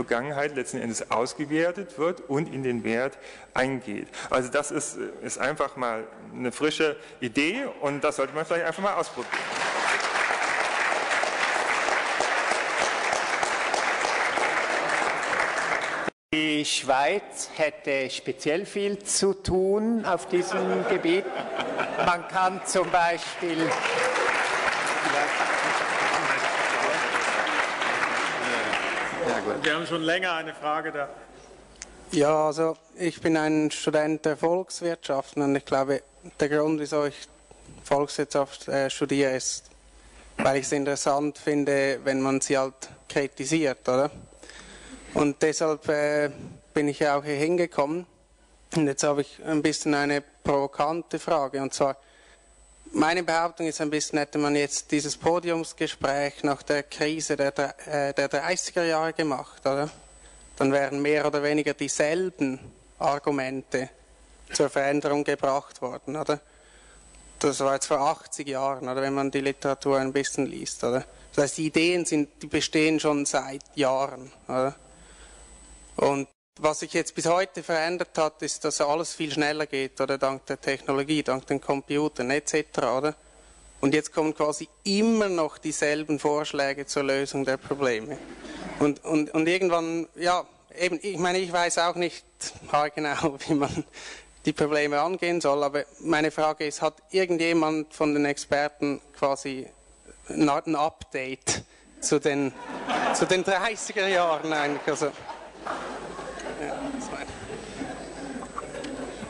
Vergangenheit letzten Endes ausgewertet wird und in den Wert eingeht. Also das ist, ist einfach mal eine frische Idee und das sollte man vielleicht einfach mal ausprobieren. Die Schweiz hätte speziell viel zu tun auf diesem Gebiet. Man kann zum Beispiel... Wir haben schon länger eine Frage da. Ja, also ich bin ein Student der Volkswirtschaften und ich glaube, der Grund, wieso ich Volkswirtschaft äh, studiere, ist, weil ich es interessant finde, wenn man sie halt kritisiert, oder? Und deshalb äh, bin ich ja auch hier hingekommen und jetzt habe ich ein bisschen eine provokante Frage. Und zwar, meine Behauptung ist ein bisschen, hätte man jetzt dieses Podiumsgespräch nach der Krise der, äh, der dreißiger Jahre gemacht, oder? Dann wären mehr oder weniger dieselben Argumente zur Veränderung gebracht worden, oder? Das war jetzt vor achtzig Jahren, oder, wenn man die Literatur ein bisschen liest, oder? Das heißt, die Ideen sind, die bestehen schon seit Jahren, oder? Und was sich jetzt bis heute verändert hat, ist, dass alles viel schneller geht, oder, dank der Technologie, dank den Computern et cetera, oder? Und jetzt kommen quasi immer noch dieselben Vorschläge zur Lösung der Probleme. Und, und, und irgendwann, ja, eben, ich meine, ich weiß auch nicht genau, wie man die Probleme angehen soll, aber meine Frage ist, hat irgendjemand von den Experten quasi ein Update zu den, zu den dreißiger Jahren eigentlich? Also, ja, das meine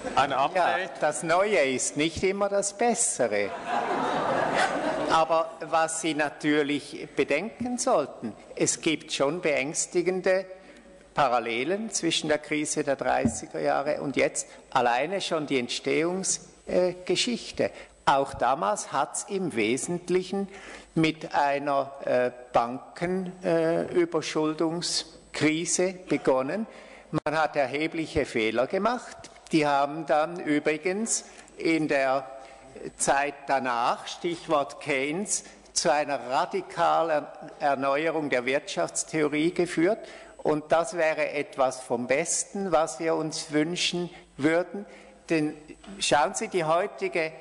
ich. Ein Update? Ja, das Neue ist nicht immer das Bessere. Aber was Sie natürlich bedenken sollten, es gibt schon beängstigende Parallelen zwischen der Krise der dreißiger Jahre und jetzt, alleine schon die Entstehungsgeschichte. Äh, Auch damals hat es im Wesentlichen mit einer äh, Bankenüberschuldungskrise äh, begonnen. Man hat erhebliche Fehler gemacht. Die haben dann übrigens in der Zeit danach, Stichwort Keynes, zu einer radikalen Erneuerung der Wirtschaftstheorie geführt. Und das wäre etwas vom Besten, was wir uns wünschen würden. Denn schauen Sie, die heutige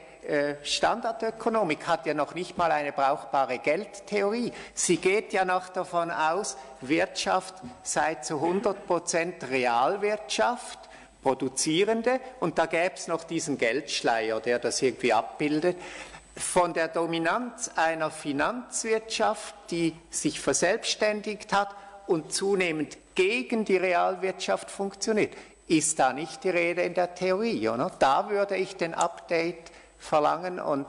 Standardökonomik hat ja noch nicht mal eine brauchbare Geldtheorie. Sie geht ja noch davon aus, Wirtschaft sei zu hundert Prozent Realwirtschaft, produzierende, und da gäbe es noch diesen Geldschleier, der das irgendwie abbildet. Von der Dominanz einer Finanzwirtschaft, die sich verselbstständigt hat und zunehmend gegen die Realwirtschaft funktioniert, ist da nicht die Rede in der Theorie, oder? Da würde ich den Update verlangen, und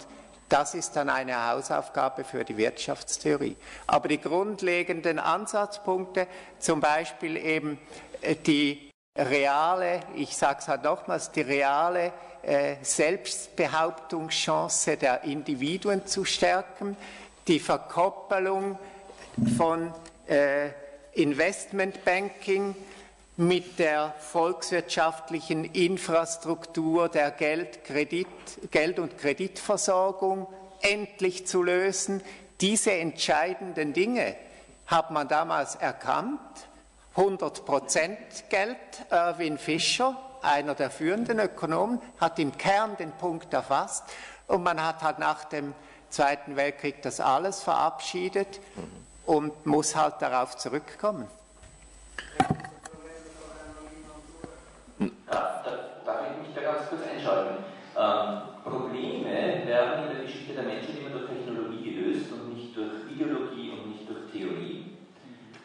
das ist dann eine Hausaufgabe für die Wirtschaftstheorie. Aber die grundlegenden Ansatzpunkte, zum Beispiel eben die reale, ich sage es halt nochmals, die reale Selbstbehauptungschance der Individuen zu stärken, die Verkoppelung von Investmentbanking mit der volkswirtschaftlichen Infrastruktur der Geld-, Kredit, Geld- und Kreditversorgung endlich zu lösen. Diese entscheidenden Dinge hat man damals erkannt. hundert Prozent Geld, Erwin Fischer, einer der führenden Ökonomen, hat im Kern den Punkt erfasst, und man hat halt nach dem Zweiten Weltkrieg das alles verabschiedet und muss halt darauf zurückkommen. Da, da darf ich mich da ganz kurz einschalten. Ähm, Probleme werden in der Geschichte der Menschen immer durch Technologie gelöst und nicht durch Ideologie und nicht durch Theorie.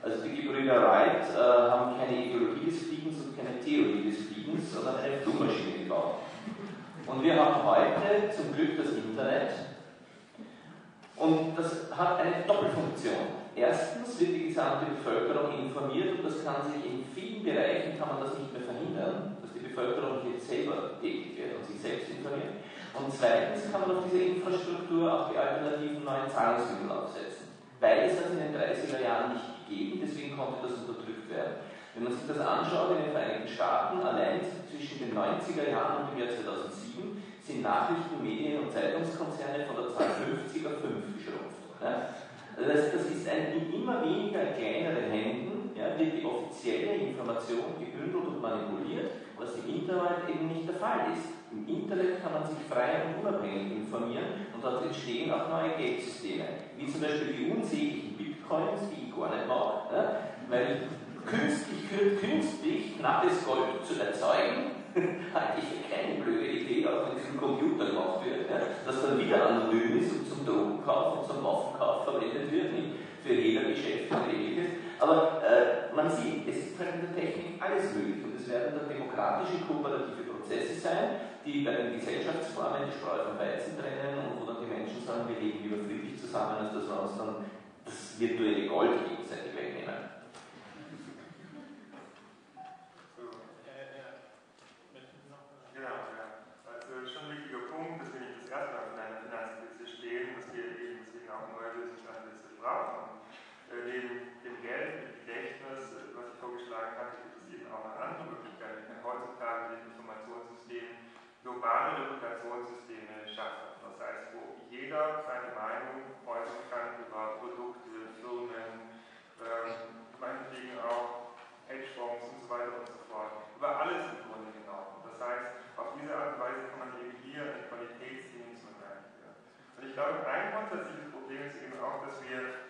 Also die Gebrüder Wright äh, haben keine Ideologie des Fliegens und keine Theorie des Fliegens, sondern eine Flugmaschine gebaut. Und wir haben heute zum Glück das Internet, und das hat eine Doppelfunktion. Erstens wird die gesamte Bevölkerung informiert, und das kann sich in vielen Bereichen, kann man das nicht mehr verhindern, dass die Bevölkerung jetzt selber tätig wird und sich selbst informiert. Und zweitens kann man auf diese Infrastruktur auch die alternativen neuen Zahlungsmittel aufsetzen. Beides hat es in den dreißiger Jahren nicht gegeben, deswegen konnte das unterdrückt werden. Wenn man sich das anschaut in den Vereinigten Staaten, allein zwischen den neunziger Jahren und dem Jahr zweitausendsieben sind Nachrichten, Medien und Zeitungskonzerne von der Zahl fünfzig auf fünf geschrumpft. Ne? Das, das ist ein in immer weniger kleineren Händen, ja, wird die offizielle Information gebündelt und manipuliert, was im Internet eben nicht der Fall ist. Im Internet kann man sich frei und unabhängig informieren, und dort entstehen auch neue Geldsysteme, wie zum Beispiel die unsäglichen Bitcoins, die ich gar nicht mag, ja, weil künstlich, künstlich knappes Gold zu erzeugen, halte ich für keine blöde Idee, auch wenn es im Computer gemacht wird, ja, dass dann wieder anonym ist und zum Drogenkauf und zum Waffenkauf verwendet wird, nicht für jeder Geschäft und ähnliches. Aber äh, man sieht, es ist halt in der Technik alles möglich, und es werden dann demokratische, kooperative Prozesse sein, die bei den Gesellschaftsformen die Spreu vom Weizen trennen, und wo dann die Menschen sagen, wir leben lieber friedlich zusammen, als dass wir uns dann das virtuelle Gold gegenseitig wegnehmen. Genau, ja. Also schon Informationssysteme schaffen. Das heißt, wo jeder seine Meinung äußern kann über Produkte, Firmen, ähm, meinetwegen auch Hedgefonds und so weiter und so fort. Über alles im Grunde genau. Das heißt, auf diese Art und Weise kann man eben hier eine Qualitätsdimension einführen. Und ich glaube, ein grundsätzliches Problem ist eben auch, dass wir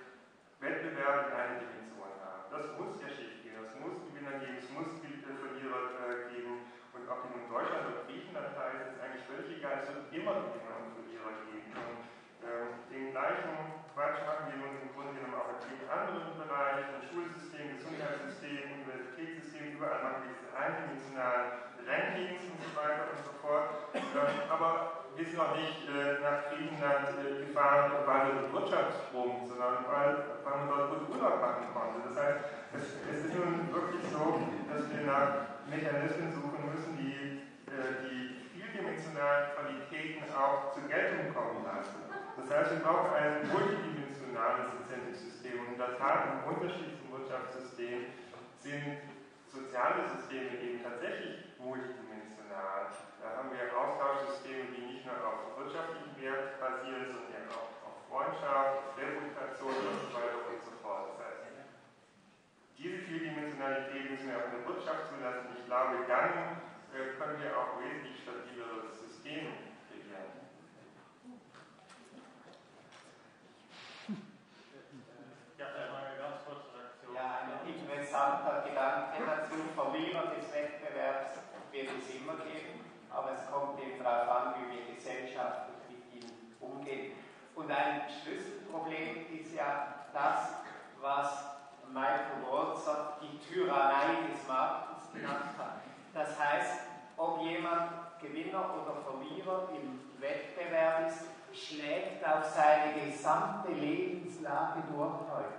Wettbewerb in einer Dimension haben. Das muss ja schief gehen, das muss Gewinner geben, es muss Verlierer geben. Und ob in Deutschland oder Griechenland heißt, ist es eigentlich völlig egal, es wird immer Gewinner und Verlierer geben. Und äh, den gleichen Quatsch machen wir uns im Grunde genommen auch in vielen anderen Bereichen, im Schulsystem, Gesundheitssystem, Universitätssystem, überall machen wir diese eindimensionalen Rankings und so weiter und so fort. Äh, aber wir sind noch nicht äh, nach Griechenland äh, gefahren, weil wir den Wirtschaftssprung, sondern weil, weil man dort gut Urlaub machen konnte. Das heißt, es, es ist nun wirklich so, dass wir nach Mechanismen suchen müssen, die äh, die vieldimensionalen Qualitäten auch zur Geltung kommen lassen. Das heißt, wir brauchen ein multidimensionales Incentive-System. Und in der Tat, im Unterschied zum Wirtschaftssystem sind soziale Systeme eben tatsächlich multidimensional. Da haben wir Austauschsysteme, die nicht nur auf wirtschaftlichen Wert basieren, sondern auch auf Freundschaft, auf Reputation und so weiter und so fort. Das heißt, diese Vieldimensionalität müssen wir auch in der Wirtschaft zulassen. Ich glaube, dann äh, können wir auch wesentlich stabilere Systeme kreieren. Ja, eine ganz kurze Reaktion. Ja, ein interessanter Gedanke dazu. Verlierer des Wettbewerbs wird es immer geben, aber es kommt eben darauf an, wie wir gesellschaftlich mit ihnen umgehen. Und ein Schlüsselproblem ist ja das, was Michael Waltz hat die Tyrannei des Marktes genannt hat. Das heißt, ob jemand Gewinner oder Verlierer im Wettbewerb ist, schlägt auf seine gesamte Lebenslage durch heute.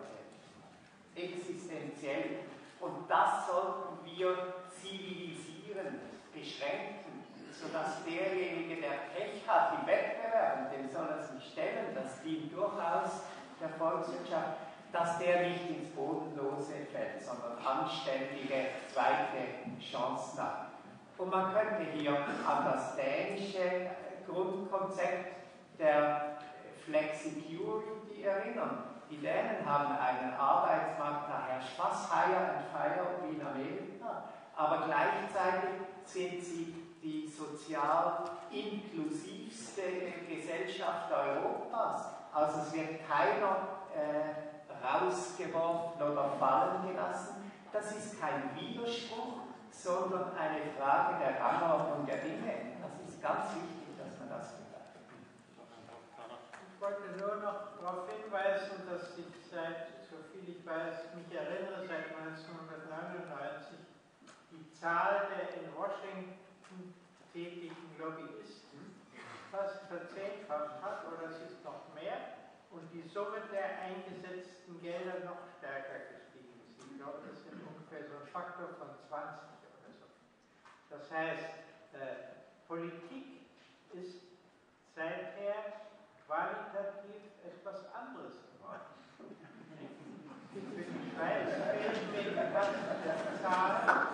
Existenziell. Und das sollten wir zivilisierend beschränken, sodass derjenige, der Pech hat im Wettbewerb, dem soll es nicht stellen, das dient durchaus der Volkswirtschaft, dass der nicht ins Bodenlose fällt, sondern anständige zweite Chancen hat. Und man könnte hier an das dänische Grundkonzept der Flexicurity erinnern. Die Dänen haben einen Arbeitsmarkt, daher Spaß, Hire and Fire wie in Amerika, aber gleichzeitig sind sie die sozial inklusivste Gesellschaft Europas. Also es wird keiner äh, rausgeworfen oder fallen gelassen. Das ist kein Widerspruch, sondern eine Frage der Rangordnung der Dinge. Das ist ganz wichtig, dass man das begreift. Ich wollte nur noch darauf hinweisen, dass ich seit, soviel ich weiß, mich erinnere, seit neunzehnhundertneunundneunzig die Zahl der in Washington tätigen Lobbyisten fast verzehnfacht hat, oder es ist noch mehr. Und die Summe der eingesetzten Gelder noch stärker gestiegen ist. Ich glaube, das sind ungefähr so ein Faktor von zwanzig oder so. Das heißt, äh, Politik ist seither qualitativ etwas anderes geworden. Für die Schweiz fehlen wegen das der Zahlen.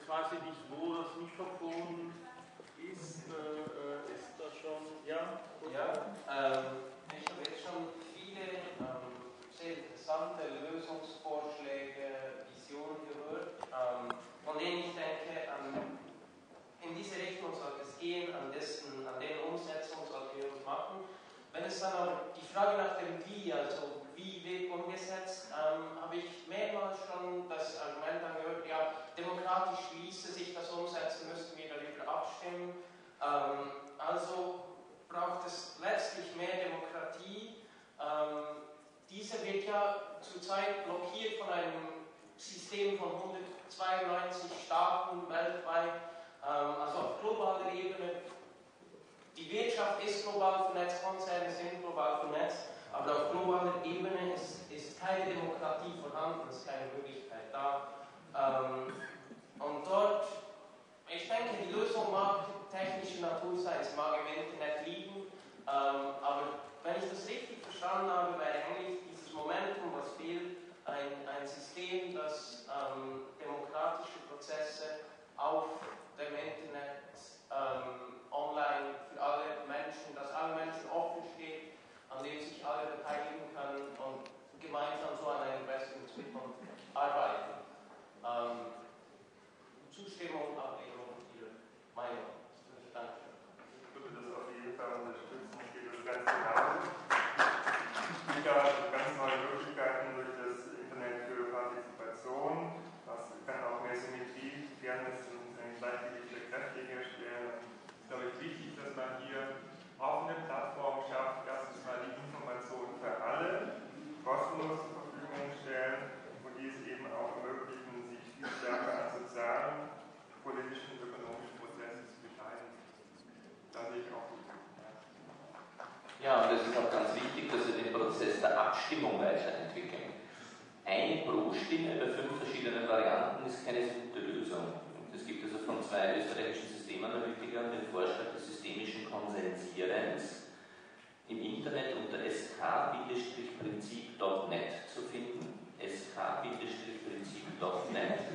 Ich weiß nicht, wo das Mikrofon ist. Äh, ist das schon? Ja? Ja. Ähm, ich habe jetzt schon viele ähm, sehr interessante Lösungsvorschläge, Visionen gehört, ähm, von denen ich denke, ähm, in diese Richtung sollte es gehen, an dessen, an deren Umsetzung sollten wir uns machen. Wenn es dann aber die Frage nach dem Wie, also wie wird umgesetzt, ähm, habe ich mehrmals schon das Argument angehört, ja, demokratisch ließe sich das umsetzen, müssten wir darüber abstimmen. Ähm, also braucht es letztlich mehr Demokratie. Ähm, diese wird ja zurzeit blockiert von einem System von hundertzweiundneunzig Staaten weltweit, ähm, also auf globaler Ebene. Die Wirtschaft ist global vernetzt, Konzerne sind global vernetzt, aber auf globaler Ebene ist, ist keine Demokratie vorhanden, ist keine Möglichkeit da. Ähm, und dort, ich denke, die Lösung mag technische Natur sein, es mag im Internet liegen, ähm, aber wenn ich das richtig verstanden habe, wäre gleichgewichtete Kräfte herstellen. Es ist, glaube ich, wichtig, dass man hier offene Plattformen schafft, erstens mal die Informationen für alle kostenlos zur Verfügung stellen und die es eben auch ermöglichen, sich viel stärker an sozialen, politischen und ökonomischen Prozessen zu beteiligen. Da sehe ich auch gut. Ja, und es ist auch ganz wichtig, dass wir den Prozess der Abstimmung weiterentwickeln. Eine Pro-Stimme bei fünf verschiedenen Varianten ist keine gute Lösung. Das gibt es also von zwei österreichischen Systemanalytikern, den Vorschlag des systemischen Konsensierens im Internet unter s k Bindestrich prinzip Punkt net zu finden. s k Bindestrich prinzip Punkt net.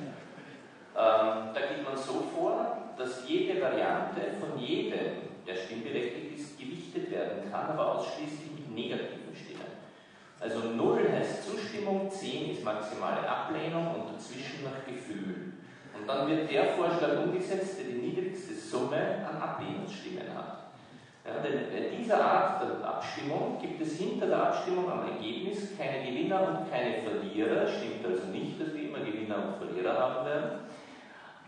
Ähm, da geht man so vor, dass jede Variante von jedem, der stimmberechtigt ist, gewichtet werden kann, aber ausschließlich mit negativen Stimmen. Also null heißt Zustimmung, zehn ist maximale Ablehnung und dazwischen nach Gefühl. Und dann wird der Vorschlag umgesetzt, der die niedrigste Summe an Ablehnungsstimmen hat. Ja, denn bei dieser Art der Abstimmung gibt es hinter der Abstimmung am Ergebnis keine Gewinner und keine Verlierer. Stimmt also nicht, dass wir immer Gewinner und Verlierer haben werden.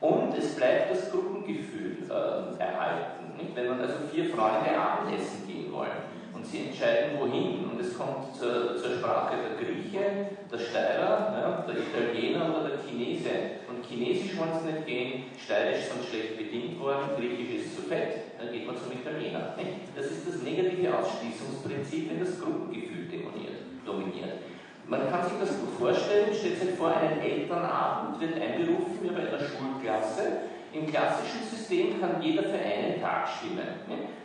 Und es bleibt das Gruppengefühl äh, erhalten. Nicht? Wenn man also vier Freunde Abendessen gehen wollen und sie entscheiden wohin und es kommt zur, zur Sprache der Grieche, der Steirer, ja, der Italiener oder der Chinese. Und Chinesisch wollen sie nicht gehen, Steirisch ist sonst schlecht bedient worden, Griechisch ist zu fett, dann geht man zum Italiener. Nicht? Das ist das negative Ausschließungsprinzip, wenn das Gruppengefühl dominiert. Man kann sich das gut vorstellen, stellt sich vor, einen Elternabend wird einberufen wie bei einer Schulklasse. Im klassischen System kann jeder für einen Tag stimmen.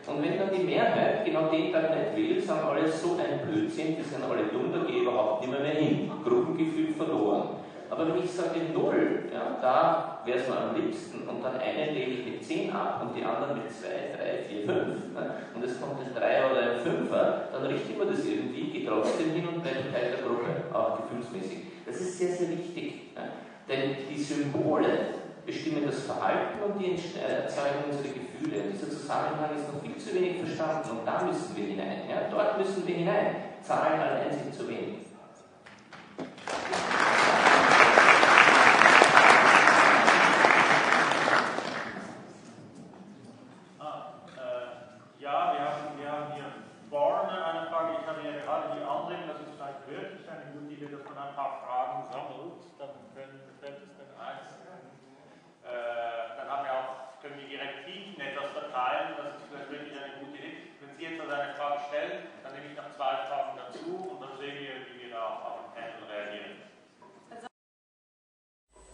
Und wenn dann die Mehrheit genau den Tag nicht will, sind alle so ein Blödsinn, die sind alle dumm, da gehe ich überhaupt nicht mehr, mehr hin. Gruppengefühl verloren. Aber wenn ich sage null, ja, da wäre es mir am liebsten und dann einen lege ich mit zehn ab und die anderen mit zwei, drei, vier, fünf und es kommt ein Dreier oder ein Fünfer, dann richten wir das irgendwie, geht trotzdem hin und bleibt Teil der Gruppe, auch gefühlsmäßig. Das ist sehr, sehr wichtig, ja? Denn die Symbole bestimmen das Verhalten und die erzeugen unsere Gefühle. Dieser Zusammenhang ist noch viel zu wenig verstanden und da müssen wir hinein, ja? Dort müssen wir hinein. Zahlen allein sind zu wenig.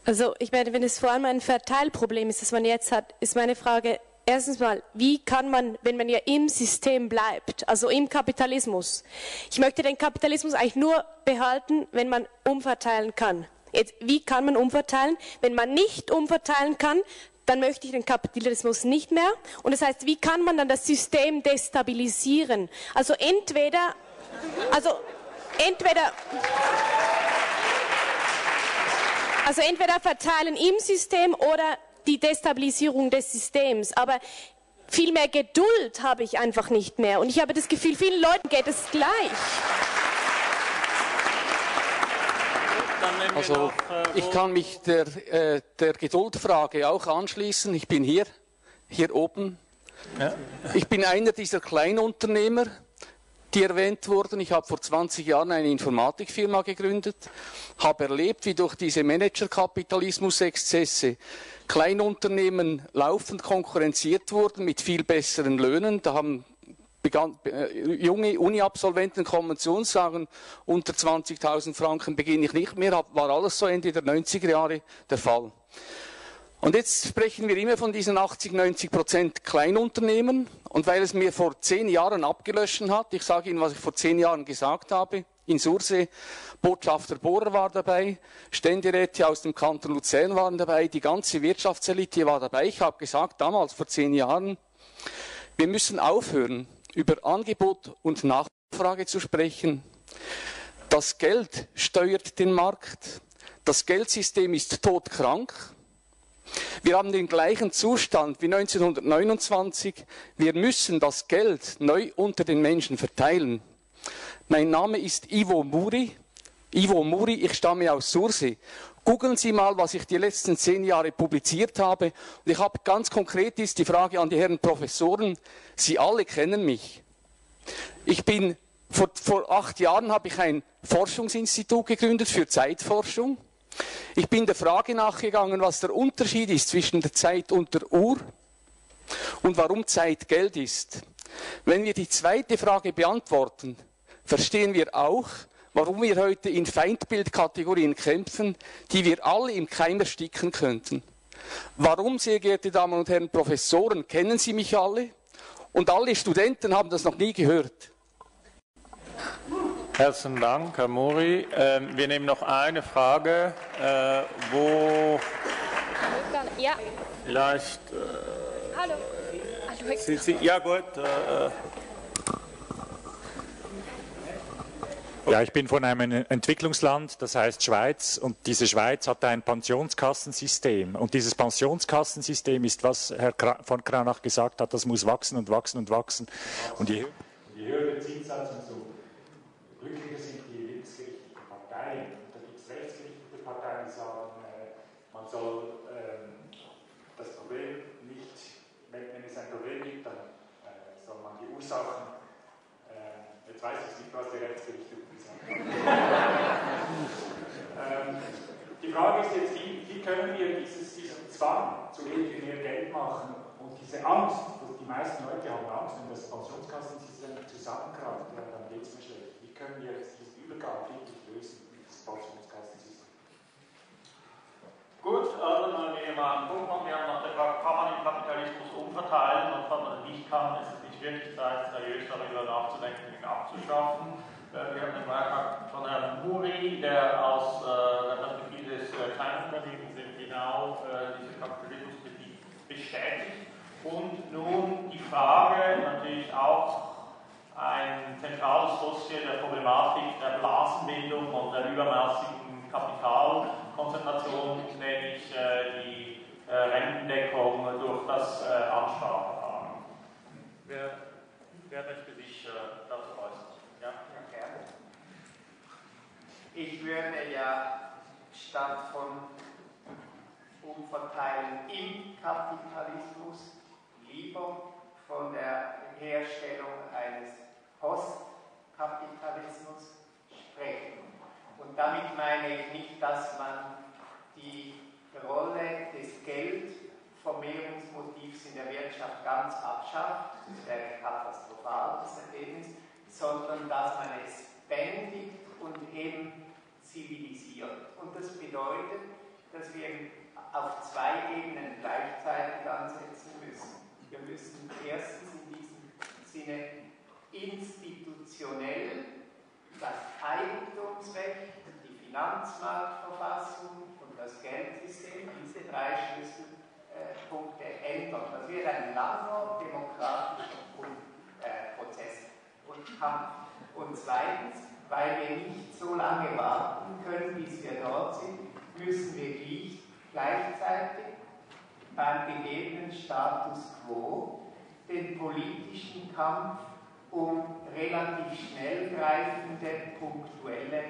Also ich meine, wenn es vor allem ein Verteilproblem ist, das man jetzt hat, ist meine Frage erstens mal, wie kann man, wenn man ja im System bleibt, also im Kapitalismus, ich möchte den Kapitalismus eigentlich nur behalten, wenn man umverteilen kann. Jetzt, wie kann man umverteilen? Wenn man nicht umverteilen kann, dann möchte ich den Kapitalismus nicht mehr. Und das heißt, wie kann man dann das System destabilisieren? Also entweder, also entweder... Also entweder verteilen im System oder die Destabilisierung des Systems. Aber viel mehr Geduld habe ich einfach nicht mehr. Und ich habe das Gefühl, vielen Leuten geht es gleich. Also ich kann mich der, äh, der Geduldfrage auch anschließen. Ich bin hier, hier oben. Ja. Ich bin einer dieser Kleinunternehmer, die erwähnt wurden. Ich habe vor zwanzig Jahren eine Informatikfirma gegründet, habe erlebt, wie durch diese Managerkapitalismus-Exzesse Kleinunternehmen laufend konkurrenziert wurden mit viel besseren Löhnen. Da haben begann, äh, junge Uni-Absolventen kommen zu uns, sagen, unter zwanzigtausend Franken beginne ich nicht mehr, war alles so Ende der neunziger Jahre der Fall. Und jetzt sprechen wir immer von diesen achtzig, neunzig Prozent Kleinunternehmen. Und weil es mir vor zehn Jahren abgelöscht hat, ich sage Ihnen, was ich vor zehn Jahren gesagt habe, in Sursee, Botschafter Bohrer war dabei, Ständeräte aus dem Kanton Luzern waren dabei, die ganze Wirtschaftselite war dabei. Ich habe gesagt, damals vor zehn Jahren, wir müssen aufhören, über Angebot und Nachfrage zu sprechen. Das Geld steuert den Markt. Das Geldsystem ist todkrank. Wir haben den gleichen Zustand wie neunzehnhundertneunundzwanzig. Wir müssen das Geld neu unter den Menschen verteilen. Mein Name ist Ivo Muri. Ivo Muri, ich stamme aus Sursee. Googeln Sie mal, was ich die letzten zehn Jahre publiziert habe. Und ich habe ganz konkret ist die Frage an die Herren Professoren. Sie alle kennen mich. Ich bin, vor, vor acht Jahren habe ich ein Forschungsinstitut gegründet für Zeitforschung. Ich bin der Frage nachgegangen, was der Unterschied ist zwischen der Zeit und der Uhr und warum Zeit Geld ist. Wenn wir die zweite Frage beantworten, verstehen wir auch, warum wir heute in Feindbildkategorien kämpfen, die wir alle im Keim ersticken könnten. Warum, sehr geehrte Damen und Herren Professoren, kennen Sie mich alle? Und alle Studenten haben das noch nie gehört. Herzlichen Dank, Herr Muri. Ähm, wir nehmen noch eine Frage, äh, wo ja. vielleicht... Äh, Hallo. Sie, Sie, ja, gut. Äh, Ja, ich bin von einem Entwicklungsland, das heißt Schweiz, und diese Schweiz hat ein Pensionskassensystem. Und dieses Pensionskassensystem ist, was Herr von Cranach gesagt hat, das muss wachsen und wachsen und wachsen. Und je höher der Zinssatz, umso glücklicher sind die linksgerichteten Parteien. Und da gibt es rechtsgerichtete Parteien, die sagen, man soll ähm, das Problem nicht, wenn es ein Problem gibt, dann äh, soll man die Ursachen. Jetzt weiß ich nicht, was die Rechtsgerichteten sagen. ähm, die Frage ist jetzt, wie, wie können wir dieses, diesen Zwang zu wenig mehr Geld machen und diese Angst, dass die meisten Leute haben Angst, wenn das Pensionskassensystem zusammenkracht, ja, dann geht es mir schlecht. Wie können wir jetzt diesen Übergang wirklich lösen, dieses Pensionskassensystem? Gut, also wir machen Punkt, wir haben nach der Frage, kann man den Kapitalismus umverteilen, und wenn man nicht kann, ist es nicht wirklich Zeit, seriös darüber nachzudenken, ihn abzuschaffen. Wir haben den Beitrag von Herrn Muri, der aus der Perspektive des Kleinunternehmens genau diese Kapitalismuskritik bestätigt. Und nun die Frage, natürlich auch ein zentrales Dossier der Problematik der Blasenbildung und der übermäßigen Kapitalkonzentration, nämlich äh, die äh, Rentendeckung durch das äh, Ansparverfahren. Wer, wer möchte sich äh, dazu äußern? Ja? Ja, gerne. Ich würde ja statt von Umverteilen im Kapitalismus lieber von der Herstellung eines Postkapitalismus sprechen. Und damit meine ich nicht, dass man die Rolle des Geldvermehrungsmotivs in der Wirtschaft ganz abschafft, das wäre katastrophal, das Ergebnis, sondern dass man es bändigt und eben zivilisiert. Und das bedeutet, dass wir auf zwei Ebenen gleichzeitig ansetzen müssen. Wir müssen erstens in diesem Sinne institutionell das Eigentumsrecht, die Finanzmarktverfassung und das Geldsystem, diese drei Schlüsselpunkte ändern. Das wird ein langer demokratischer Prozess und Kampf. Und zweitens, weil wir nicht so lange warten können, bis wir dort sind, müssen wir gleichzeitig beim gegebenen Status quo den politischen Kampf um relativ schnell greifende, punktuelle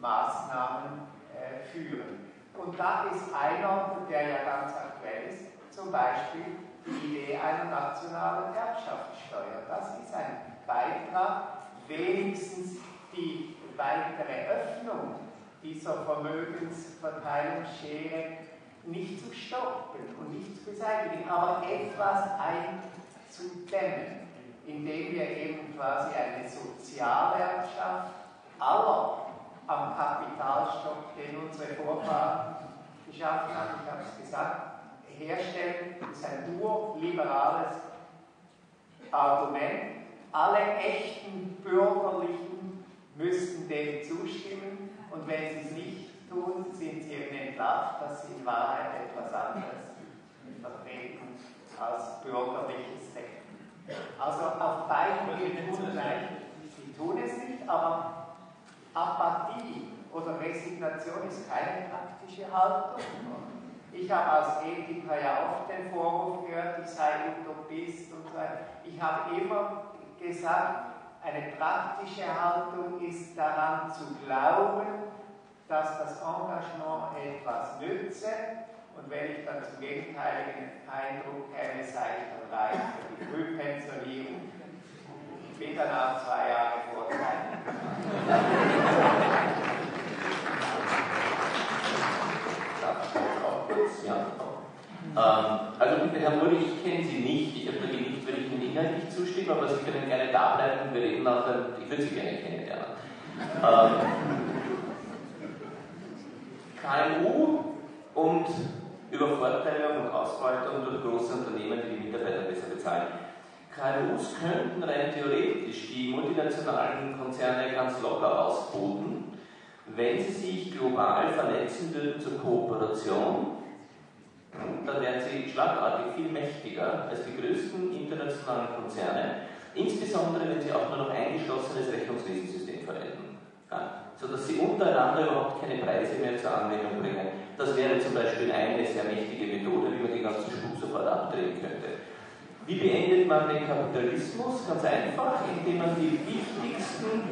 Maßnahmen äh, führen. Und da ist einer, der ja ganz aktuell ist, zum Beispiel die Idee einer nationalen Erbschaftssteuer. Das ist ein Beitrag, wenigstens die weitere Öffnung dieser Vermögensverteilungsschere nicht zu stoppen und nicht zu beseitigen, aber etwas einzudämmen, indem wir eben quasi eine Sozialwirtschaft aller am Kapitalstock, den unsere Vorfahren geschaffen haben, ich habe es gesagt, herstellen. Das ist ein urliberales Argument. Alle echten Bürgerlichen müssten dem zustimmen, und wenn sie es nicht tun, sind sie eben entlarvt, dass sie in Wahrheit etwas anderes vertreten als bürgerliches Sektor. Also auf beiden Ebenen zugleich, sie tun es nicht, aber Apathie oder Resignation ist keine praktische Haltung. Ich habe als Ethiker ja oft den Vorwurf gehört, ich sei Utopist und so weiter. Ich habe immer gesagt, eine praktische Haltung ist daran zu glauben, dass das Engagement etwas nütze, und wenn ich dann zum gegenteiligen Eindruck käme, sei ich dann reif für die Frühpensionierung. Ich bin dann auch zwei Jahre vorbereitet. Also mit Herrn Muri, ich kenne Sie nicht, ich habe nicht, würde ich Ihnen inhaltlich zustimmen, aber Sie können gerne da bleiben, wir reden auch, ich würde Sie gerne kennenlernen. K M U und Übervorteilung und Ausbeutung durch große Unternehmen, die die Mitarbeiter besser bezahlen. K M Us könnten rein theoretisch die multinationalen Konzerne ganz locker ausboten, wenn sie sich global vernetzen würden zur Kooperation. Dann werden sie schlagartig viel mächtiger als die größten internationalen Konzerne, insbesondere wenn sie auch nur noch eingeschlossenes Rechnungswesensystem verwenden, ja, sodass sie untereinander überhaupt keine Preise mehr zur Anwendung bringen. Das wäre zum Beispiel eine sehr mächtige Methode, wie man den ganzen Schub sofort abdrehen könnte. Wie beendet man den Kapitalismus? Ganz einfach, indem man die wichtigsten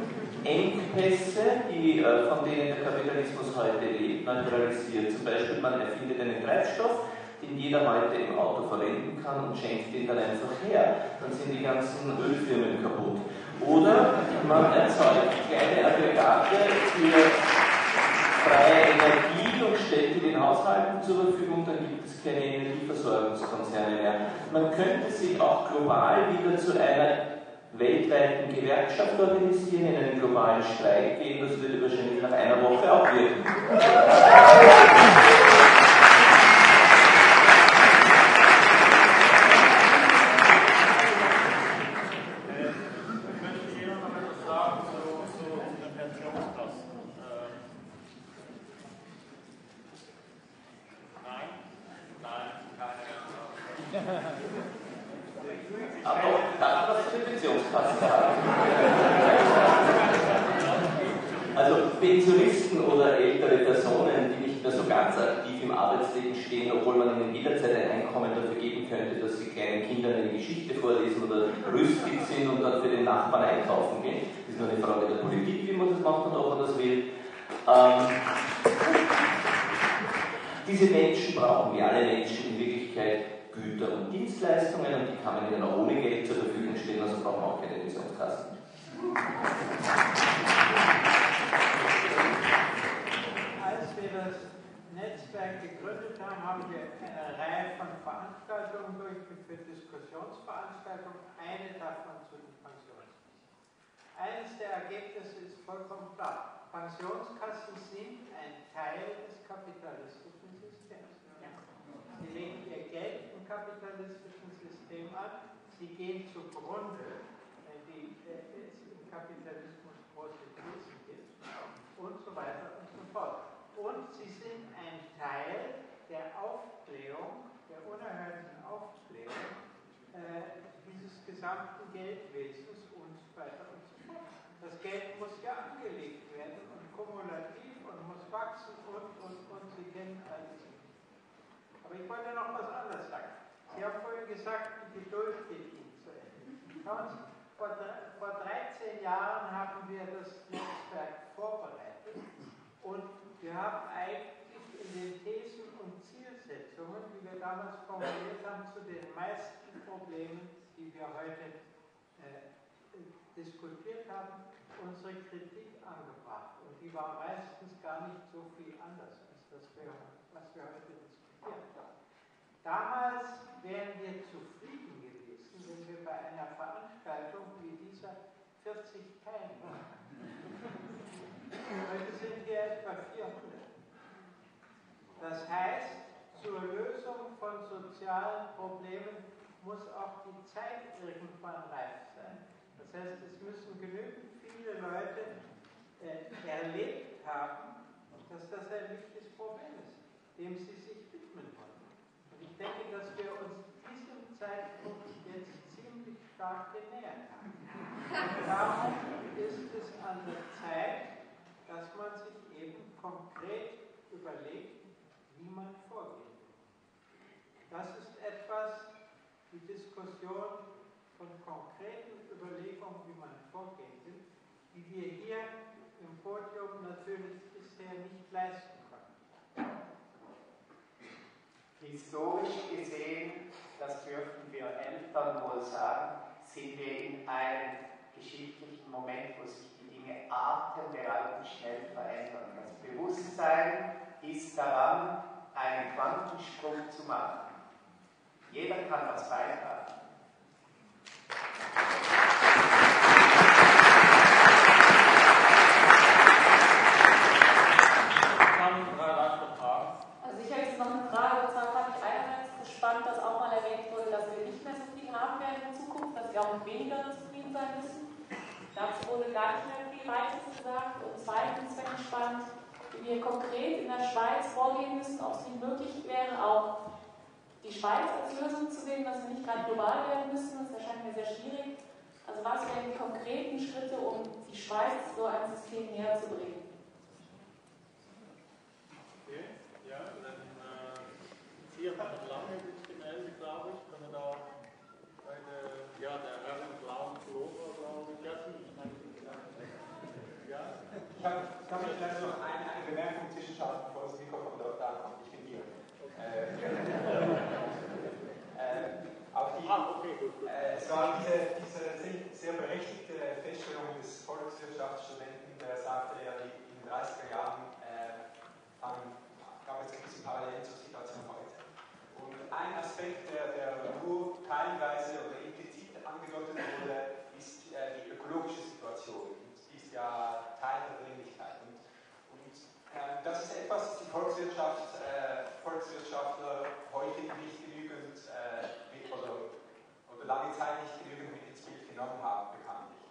Engpässe, die, von denen der Kapitalismus heute lebt, neutralisiert. Zum Beispiel, man erfindet einen Treibstoff, den jeder heute im Auto verwenden kann und schenkt den dann einfach her. Dann sind die ganzen Ölfirmen kaputt. Oder man erzeugt kleine Aggregate für freie Energie und stellt die den Haushalten zur Verfügung, dann gibt es keine Energieversorgungskonzerne mehr. Man könnte sich auch global wieder zu einer weltweiten Gewerkschaft organisieren, in einen globalen Streik gehen, das würde wahrscheinlich nach einer Woche auch wirken. Ich möchte hier noch etwas sagen zu, zu unseren Pensionskassen. Ähm nein, nein, keine. Aber auch das, was für Pensionskassen haben. Also Pensionisten oder ältere Personen, die nicht mehr so ganz aktiv im Arbeitsleben stehen, obwohl man ihnen jederzeit ein Einkommen dafür geben könnte, dass sie kleinen Kindern eine Geschichte vorlesen oder rüstig sind und dann für den Nachbarn einkaufen gehen. Das ist nur eine Frage der Politik, wie man das macht und ob man das will. Ähm, diese Menschen brauchen, wie alle Menschen in Wirklichkeit, Güter und Dienstleistungen, und die kann man ihnen auch ohne Geld zur Verfügung stellen, also brauchen wir auch keine Pensionskassen. Als wir das Netzwerk gegründet haben, haben wir eine Reihe von Veranstaltungen durchgeführt, Diskussionsveranstaltungen, eine davon zu den Pensionen. Eines der Ergebnisse ist vollkommen klar. Pensionskassen sind ein Teil des kapitalistischen Systems. Sie legen ihr Geld im kapitalistischen System an, sie gehen zugrunde, wenn die, äh, es im Kapitalismus große Krisen gibt und so weiter und so fort. Und sie sind ein Teil der Aufblähung, der unerhörten Aufblähung äh, dieses gesamten Geldwesens und so weiter und so fort. Das Geld muss ja angelegt werden und kumulativ und muss wachsen und, und, und sie kennen alles. Aber ich wollte noch was anderes sagen. Sie haben vorhin gesagt, die Geduld geht Ihnen zu Ende. Vor, vor dreizehn Jahren haben wir das Netzwerk vorbereitet und wir haben eigentlich in den Thesen und Zielsetzungen, die wir damals formuliert haben, zu den meisten Problemen, die wir heute äh, diskutiert haben, unsere Kritik angebracht. Und die war meistens gar nicht so viel anders, als das, wir, was wir heute diskutieren. Ja. Damals wären wir zufrieden gewesen, wenn wir bei einer Veranstaltung wie dieser vierzig Teilnehmer hatten. Heute sind wir etwa vierhundert. Das heißt, zur Lösung von sozialen Problemen muss auch die Zeit irgendwann reif sein. Das heißt, es müssen genügend viele Leute äh, erlebt haben, dass das ein wichtiges Problem ist, dem sie sich widmen wollen. Und ich denke, dass wir uns diesem Zeitpunkt jetzt ziemlich stark genähert haben. Und darum ist es an der Zeit, dass man sich eben konkret überlegt, wie man vorgeht. Das ist etwas, die Diskussion von konkreten Überlegungen, wie man vorgehen will, die wir hier im Podium natürlich bisher nicht leisten konnten. Historisch gesehen, das dürften wir Eltern wohl sagen, sind wir in einem geschichtlichen Moment, wo sich die Dinge atemberaubend schnell verändern. Das Bewusstsein ist daran, einen Quantensprung zu machen. Jeder kann das beitragen. Also ich habe jetzt noch eine Frage, und zwar fand ich einerseits gespannt, dass auch mal erwähnt wurde, dass wir nicht mehr so viel haben werden in Zukunft, dass wir auch mit weniger zufrieden sein müssen. Dazu wurde gar nicht mehr viel Weites gesagt. Und zweitens fand ich spannend, wie wir konkret in der Schweiz vorgehen müssen, ob es nicht möglich wäre, auch die Schweiz als Lösung zu sehen, dass wir nicht gerade global werden müssen. Das erscheint mir sehr schwierig. Also was wären die konkreten Schritte, um die Schweiz so einem System näher zu bringen? Okay, ja, dann vier äh, Wochen lang mit dem Ende, glaube ich, können wir da eine, ja, der Herr im blauen Pullover, glaube ich, ja, ja. Ich habe vielleicht noch eine, eine Bemerkung zwischenschaffen, bevor das Mikrofon dort da kommt. Ich bin hier. äh, auf die, ah, okay, gut, gut. Äh, es war diese, diese sehr berechtigte Feststellung des Volkswirtschaftsstudenten, der sagte, ja, die, in den dreißiger Jahren äh, haben, gab es gewisse Parallelen zur Situation heute. Und ein Aspekt, der, der nur teilweise oder implizit angedeutet wurde, ist äh, die ökologische Situation. Und die ist ja Teil der Dringlichkeit. Und, und äh, das ist etwas, die Volkswirtschaft, äh, Volkswirtschaftler heute nicht genügend äh, mit, oder, oder lange Zeit nicht genügend mit ins Bild genommen haben, bekanntlich.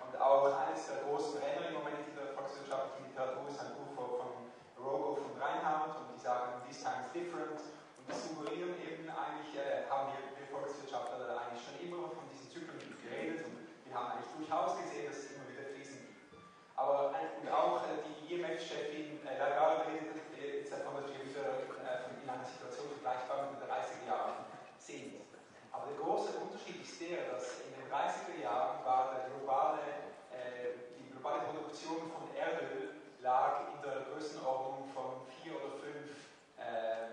Und auch eines der großen Renner im Moment in der volkswirtschaftlichen Literatur ist ein Buch von Rogo von Reinhardt, und die sagen, this time is different. Das suggerieren eben eigentlich, äh, haben wir Volkswirtschaftler eigentlich schon immer von diesen Zyklen geredet, und wir haben eigentlich durchaus gesehen, dass es immer wieder Krisen gibt. Aber und auch äh, die I M F-Chefin äh, Lagarde redet äh, jetzt davon, dass wir wieder äh, in einer Situation vergleichbar mit den dreißiger Jahren sind. Aber der große Unterschied ist der, dass in den dreißiger Jahren war der globale, äh, die globale Produktion von Erdöl lag in der Größenordnung von vier oder fünf äh,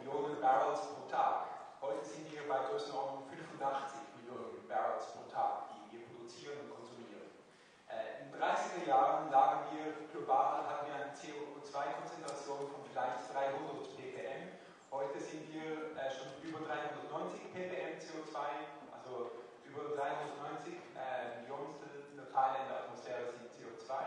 Millionen Barrels pro Tag. Heute sind wir bei Größenordnung fünfundachtzig Millionen Barrels pro Tag, die wir produzieren und konsumieren. Äh, in den dreißiger Jahren lagen wir global, hatten wir eine C O zwei Konzentration von vielleicht dreihundert ppm. Heute sind wir äh, schon über dreihundertneunzig ppm C O zwei, also über dreihundertneunzig Millionen Teile in der Atmosphäre sind C O zwei.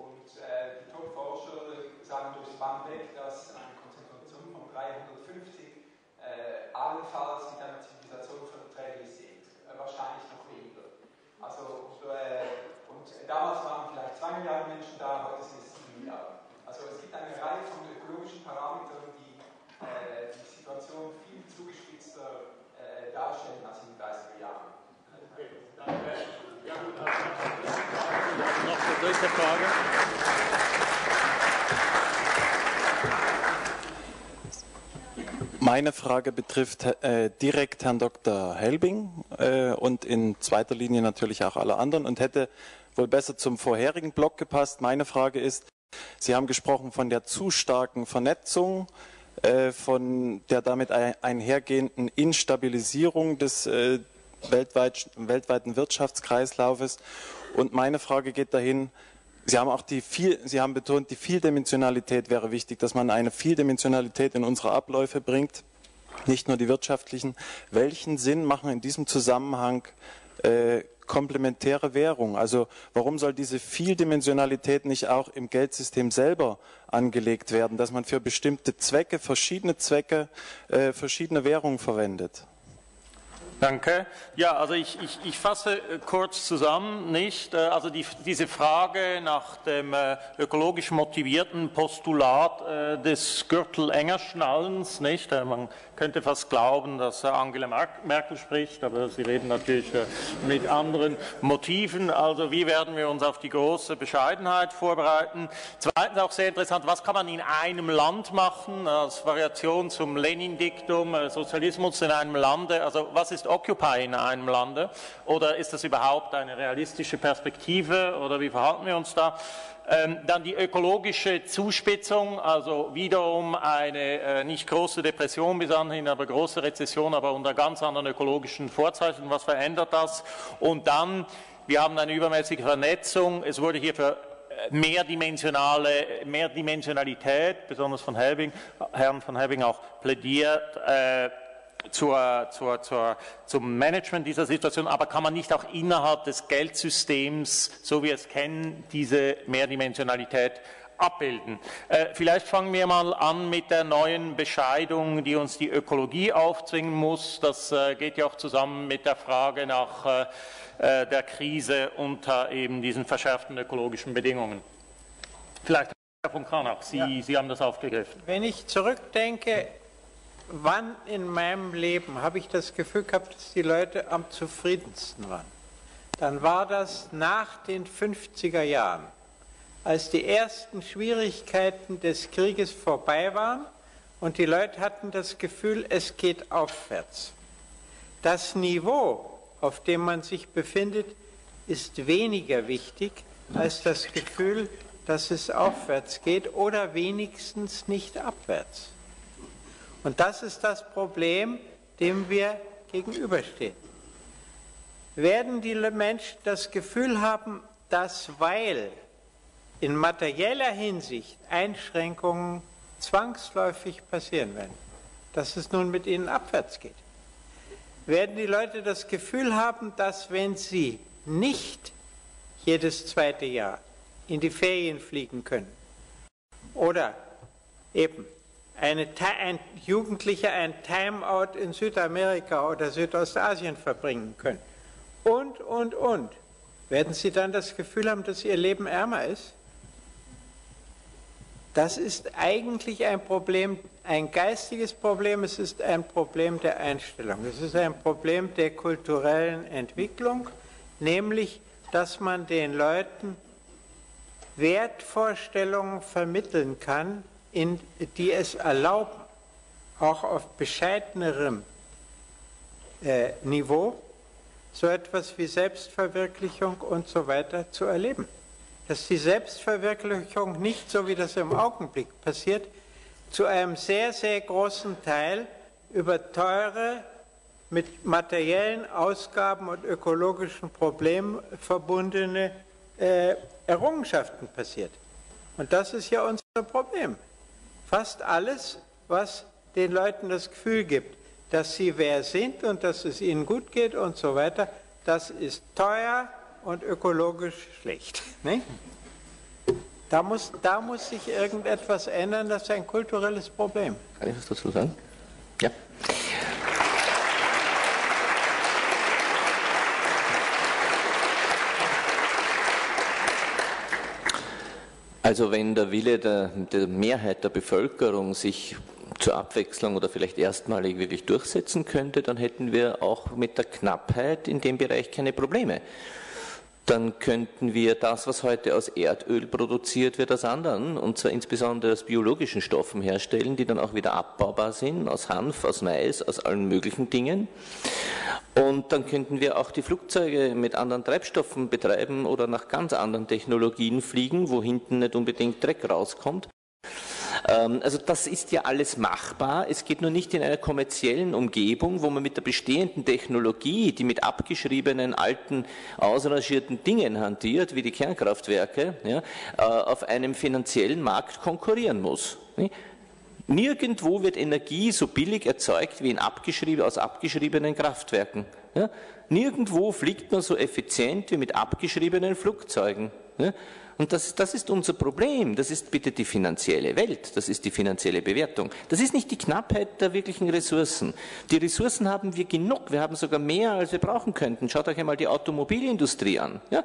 Und äh, die Top-Forscher sagen durchs Band weg, dass eine Konzentration von dreihundertfünfzig äh, allenfalls mit einer Zivilisation verträglich sind. Äh, wahrscheinlich noch weniger. Also, und, äh, und damals waren vielleicht zwei Milliarden Menschen da, heute sind es sieben Milliarden. Also es gibt eine Reihe von ökologischen Parametern, die äh, die Situation viel zugespitzter äh, darstellen als in den dreißiger Jahren. Okay, danke. Ja, gut, also noch zur dritten Frage. Meine Frage betrifft äh, direkt Herrn Doktor Helbing äh, und in zweiter Linie natürlich auch alle anderen und hätte wohl besser zum vorherigen Block gepasst. Meine Frage ist, Sie haben gesprochen von der zu starken Vernetzung, äh, von der damit einhergehenden Instabilisierung des äh, Weltweit, weltweiten Wirtschaftskreislaufes, und meine Frage geht dahin, Sie haben auch die viel, Sie haben betont, die Vieldimensionalität wäre wichtig, dass man eine Vieldimensionalität in unsere Abläufe bringt, nicht nur die wirtschaftlichen. Welchen Sinn machen in diesem Zusammenhang äh, komplementäre Währung? Also warum soll diese Vieldimensionalität nicht auch im Geldsystem selber angelegt werden, dass man für bestimmte Zwecke, verschiedene Zwecke, äh, verschiedene Währungen verwendet? Danke. Ja, also ich, ich, ich fasse kurz zusammen, nicht? Also die, diese Frage nach dem ökologisch motivierten Postulat des Gürtel-Enger-Schnallens, nicht? Man könnte fast glauben, dass Angela Merkel spricht, aber sie reden natürlich mit anderen Motiven. Also wie werden wir uns auf die große Bescheidenheit vorbereiten? Zweitens auch sehr interessant, was kann man in einem Land machen, als Variation zum Lenin-Diktum, Sozialismus in einem Lande, also was ist ist Occupy in einem Lande? Oder ist das überhaupt eine realistische Perspektive oder wie verhalten wir uns da? Ähm, dann die ökologische Zuspitzung, also wiederum eine äh, nicht große Depression bis anhin, aber große Rezession, aber unter ganz anderen ökologischen Vorzeichen. Was verändert das? Und dann, wir haben eine übermäßige Vernetzung. Es wurde hier für mehrdimensionale, Mehrdimensionalität, besonders von Helbing, Herrn von Helbing auch plädiert, äh, zur, zur, zur, zum Management dieser Situation, aber kann man nicht auch innerhalb des Geldsystems, so wie wir es kennen, diese Mehrdimensionalität abbilden? Äh, vielleicht fangen wir mal an mit der neuen Bescheidung, die uns die Ökologie aufzwingen muss. Das äh, geht ja auch zusammen mit der Frage nach äh, der Krise unter eben diesen verschärften ökologischen Bedingungen. Vielleicht Herr von Cranach, Sie, ja. Sie haben das aufgegriffen. Wenn ich zurückdenke, wann in meinem Leben habe ich das Gefühl gehabt, dass die Leute am zufriedensten waren? Dann war das nach den fünfziger Jahren, als die ersten Schwierigkeiten des Krieges vorbei waren und die Leute hatten das Gefühl, es geht aufwärts. Das Niveau, auf dem man sich befindet, ist weniger wichtig als das Gefühl, dass es aufwärts geht oder wenigstens nicht abwärts. Und das ist das Problem, dem wir gegenüberstehen. Werden die Menschen das Gefühl haben, dass, weil in materieller Hinsicht Einschränkungen zwangsläufig passieren werden, dass es nun mit ihnen abwärts geht? Werden die Leute das Gefühl haben, dass, wenn sie nicht jedes zweite Jahr in die Ferien fliegen können oder eben eine, ein Jugendlicher ein Timeout in Südamerika oder Südostasien verbringen können und, und, und, werden sie dann das Gefühl haben, dass ihr Leben ärmer ist? Das ist eigentlich ein Problem, ein geistiges Problem, es ist ein Problem der Einstellung, es ist ein Problem der kulturellen Entwicklung, nämlich, dass man den Leuten Wertvorstellungen vermitteln kann, in, die es erlauben, auch auf bescheidenerem äh, Niveau, so etwas wie Selbstverwirklichung und so weiter zu erleben. Dass die Selbstverwirklichung nicht, so wie das im Augenblick passiert, zu einem sehr, sehr großen Teil über teure, mit materiellen Ausgaben und ökologischen Problemen verbundene äh, Errungenschaften passiert. Und das ist ja unser Problem. Fast alles, was den Leuten das Gefühl gibt, dass sie wer sind und dass es ihnen gut geht und so weiter, das ist teuer und ökologisch schlecht. Ne? Da, muss, da muss sich irgendetwas ändern, das ist ein kulturelles Problem. Kann ich was dazu sagen? Ja. Also wenn der Wille der, der Mehrheit der Bevölkerung sich zur Abwechslung oder vielleicht erstmalig wirklich durchsetzen könnte, dann hätten wir auch mit der Knappheit in dem Bereich keine Probleme. Dann könnten wir das, was heute aus Erdöl produziert wird, aus anderen, und zwar insbesondere aus biologischen Stoffen herstellen, die dann auch wieder abbaubar sind, aus Hanf, aus Mais, aus allen möglichen Dingen. Und dann könnten wir auch die Flugzeuge mit anderen Treibstoffen betreiben oder nach ganz anderen Technologien fliegen, wo hinten nicht unbedingt Dreck rauskommt. Also das ist ja alles machbar, es geht nur nicht in einer kommerziellen Umgebung, wo man mit der bestehenden Technologie, die mit abgeschriebenen, alten, ausrangierten Dingen hantiert, wie die Kernkraftwerke, ja, auf einem finanziellen Markt konkurrieren muss. Nirgendwo wird Energie so billig erzeugt wie in abgeschrieben, aus abgeschriebenen Kraftwerken. Ja. Nirgendwo fliegt man so effizient wie mit abgeschriebenen Flugzeugen. Ja. Und das, das ist unser Problem, das ist bitte die finanzielle Welt, das ist die finanzielle Bewertung. Das ist nicht die Knappheit der wirklichen Ressourcen. Die Ressourcen haben wir genug, wir haben sogar mehr, als wir brauchen könnten. Schaut euch einmal die Automobilindustrie an. Ja?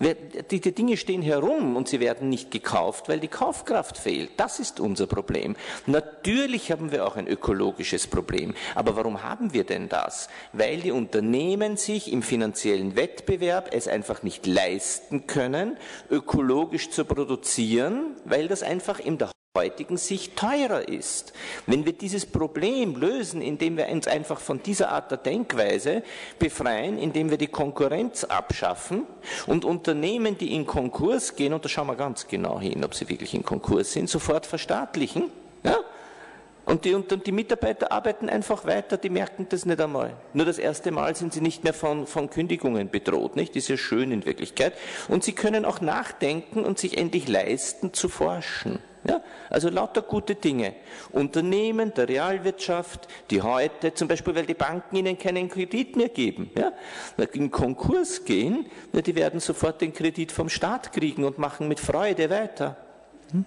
Die, die Dinge stehen herum und sie werden nicht gekauft, weil die Kaufkraft fehlt. Das ist unser Problem. Natürlich haben wir auch ein ökologisches Problem. Aber warum haben wir denn das? Weil die Unternehmen sich im finanziellen Wettbewerb es einfach nicht leisten können, ökologisch zu produzieren, weil das einfach in der heutigen Sicht teurer ist. Wenn wir dieses Problem lösen, indem wir uns einfach von dieser Art der Denkweise befreien, indem wir die Konkurrenz abschaffen und Unternehmen, die in Konkurs gehen, und da schauen wir ganz genau hin, ob sie wirklich in Konkurs sind, sofort verstaatlichen, ja? Und, die, und, und die Mitarbeiter arbeiten einfach weiter, die merken das nicht einmal. Nur das erste Mal sind sie nicht mehr von, von Kündigungen bedroht, nicht? Das ist ja schön in Wirklichkeit. Und sie können auch nachdenken und sich endlich leisten zu forschen. Ja, also lauter gute Dinge. Unternehmen der Realwirtschaft, die heute, zum Beispiel, weil die Banken ihnen keinen Kredit mehr geben, ja, in Konkurs gehen, ja, die werden sofort den Kredit vom Staat kriegen und machen mit Freude weiter. Hm?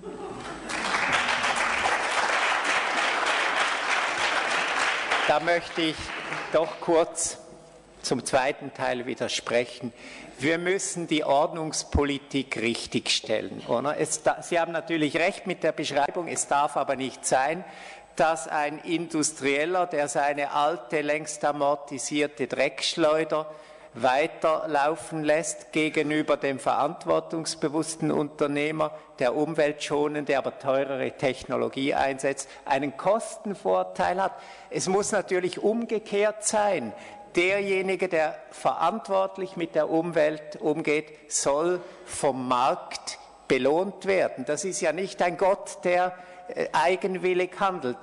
Da möchte ich doch kurz zum zweiten Teil widersprechen. Wir müssen die Ordnungspolitik richtigstellen, oder? Es, Sie haben natürlich recht mit der Beschreibung, es darf aber nicht sein, dass ein Industrieller, der seine alte, längst amortisierte Dreckschleuder weiterlaufen lässt gegenüber dem verantwortungsbewussten Unternehmer, der umweltschonende, aber teurere Technologie einsetzt, einen Kostenvorteil hat. Es muss natürlich umgekehrt sein. Derjenige, der verantwortlich mit der Umwelt umgeht, soll vom Markt belohnt werden. Das ist ja nicht ein Gott, der eigenwillig handelt.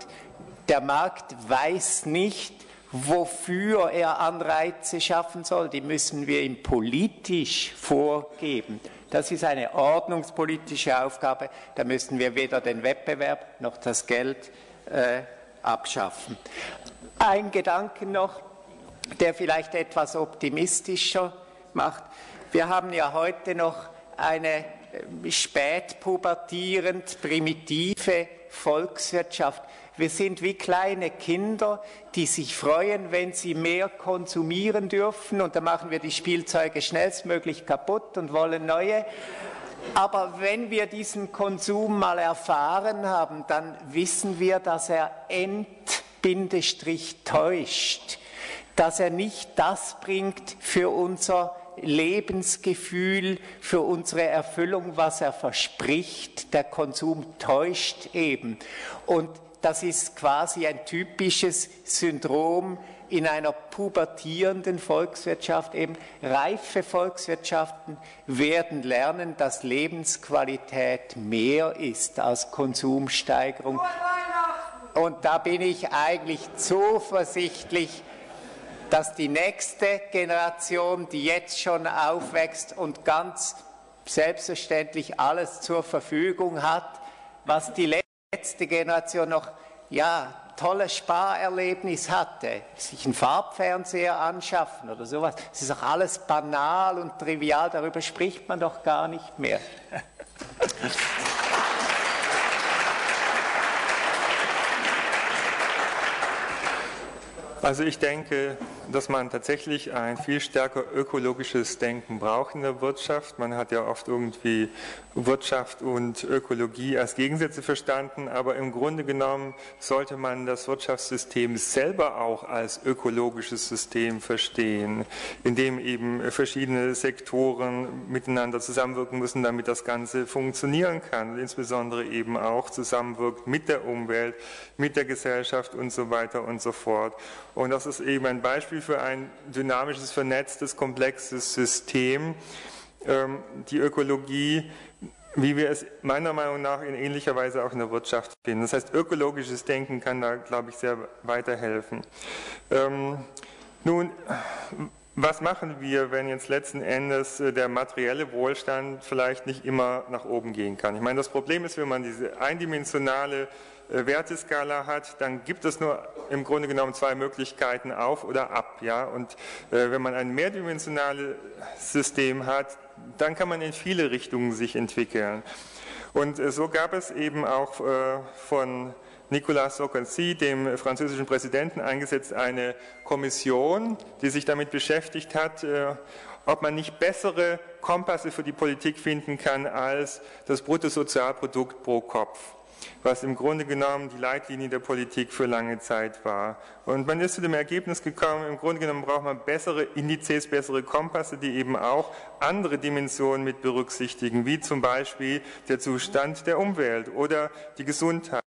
Der Markt weiß nicht, wofür er Anreize schaffen soll. Die müssen wir ihm politisch vorgeben. Das ist eine ordnungspolitische Aufgabe. Da müssen wir weder den Wettbewerb noch das Geld äh, abschaffen. Ein Gedanke noch, der vielleicht etwas optimistischer macht. Wir haben ja heute noch eine spätpubertierend primitive Volkswirtschaft. Wir sind wie kleine Kinder, die sich freuen, wenn sie mehr konsumieren dürfen, und dann machen wir die Spielzeuge schnellstmöglich kaputt und wollen neue. Aber wenn wir diesen Konsum mal erfahren haben, dann wissen wir, dass er endbindestrich täuscht, dass er nicht das bringt für unser Lebensgefühl, für unsere Erfüllung, was er verspricht. Der Konsum täuscht eben. Und das ist quasi ein typisches Syndrom in einer pubertierenden Volkswirtschaft. Eben reife Volkswirtschaften werden lernen, dass Lebensqualität mehr ist als Konsumsteigerung. Und da bin ich eigentlich zuversichtlich, dass die nächste Generation, die jetzt schon aufwächst und ganz selbstverständlich alles zur Verfügung hat, was die letzte Generation noch, ja, tolles Sparerlebnis hatte, sich einen Farbfernseher anschaffen oder sowas, das ist doch alles banal und trivial, darüber spricht man doch gar nicht mehr. Also ich denke, dass man tatsächlich ein viel stärker ökologisches Denken braucht in der Wirtschaft. Man hat ja oft irgendwie Wirtschaft und Ökologie als Gegensätze verstanden, aber im Grunde genommen sollte man das Wirtschaftssystem selber auch als ökologisches System verstehen, in dem eben verschiedene Sektoren miteinander zusammenwirken müssen, damit das Ganze funktionieren kann. Und insbesondere eben auch zusammenwirkt mit der Umwelt, mit der Gesellschaft und so weiter und so fort. Und das ist eben ein Beispiel für ein dynamisches, vernetztes, komplexes System. Die Ökologie, wie wir es meiner Meinung nach in ähnlicher Weise auch in der Wirtschaft finden. Das heißt, ökologisches Denken kann da, glaube ich, sehr weiterhelfen. Nun, was machen wir, wenn jetzt letzten Endes der materielle Wohlstand vielleicht nicht immer nach oben gehen kann? Ich meine, das Problem ist, wenn man diese eindimensionale Werteskala hat, dann gibt es nur im Grunde genommen zwei Möglichkeiten, auf oder ab. Ja? Und äh, wenn man ein mehrdimensionales System hat, dann kann man in viele Richtungen sich entwickeln. Und äh, so gab es eben auch äh, von Nicolas Sarkozy, dem französischen Präsidenten, eingesetzt eine Kommission, die sich damit beschäftigt hat, äh, ob man nicht bessere Kompasse für die Politik finden kann als das Bruttosozialprodukt pro Kopf. was im Grunde genommen die Leitlinie der Politik für lange Zeit war. Und man ist zu dem Ergebnis gekommen, im Grunde genommen braucht man bessere Indizes, bessere Kompasse, die eben auch andere Dimensionen mit berücksichtigen, wie zum Beispiel der Zustand der Umwelt oder die Gesundheit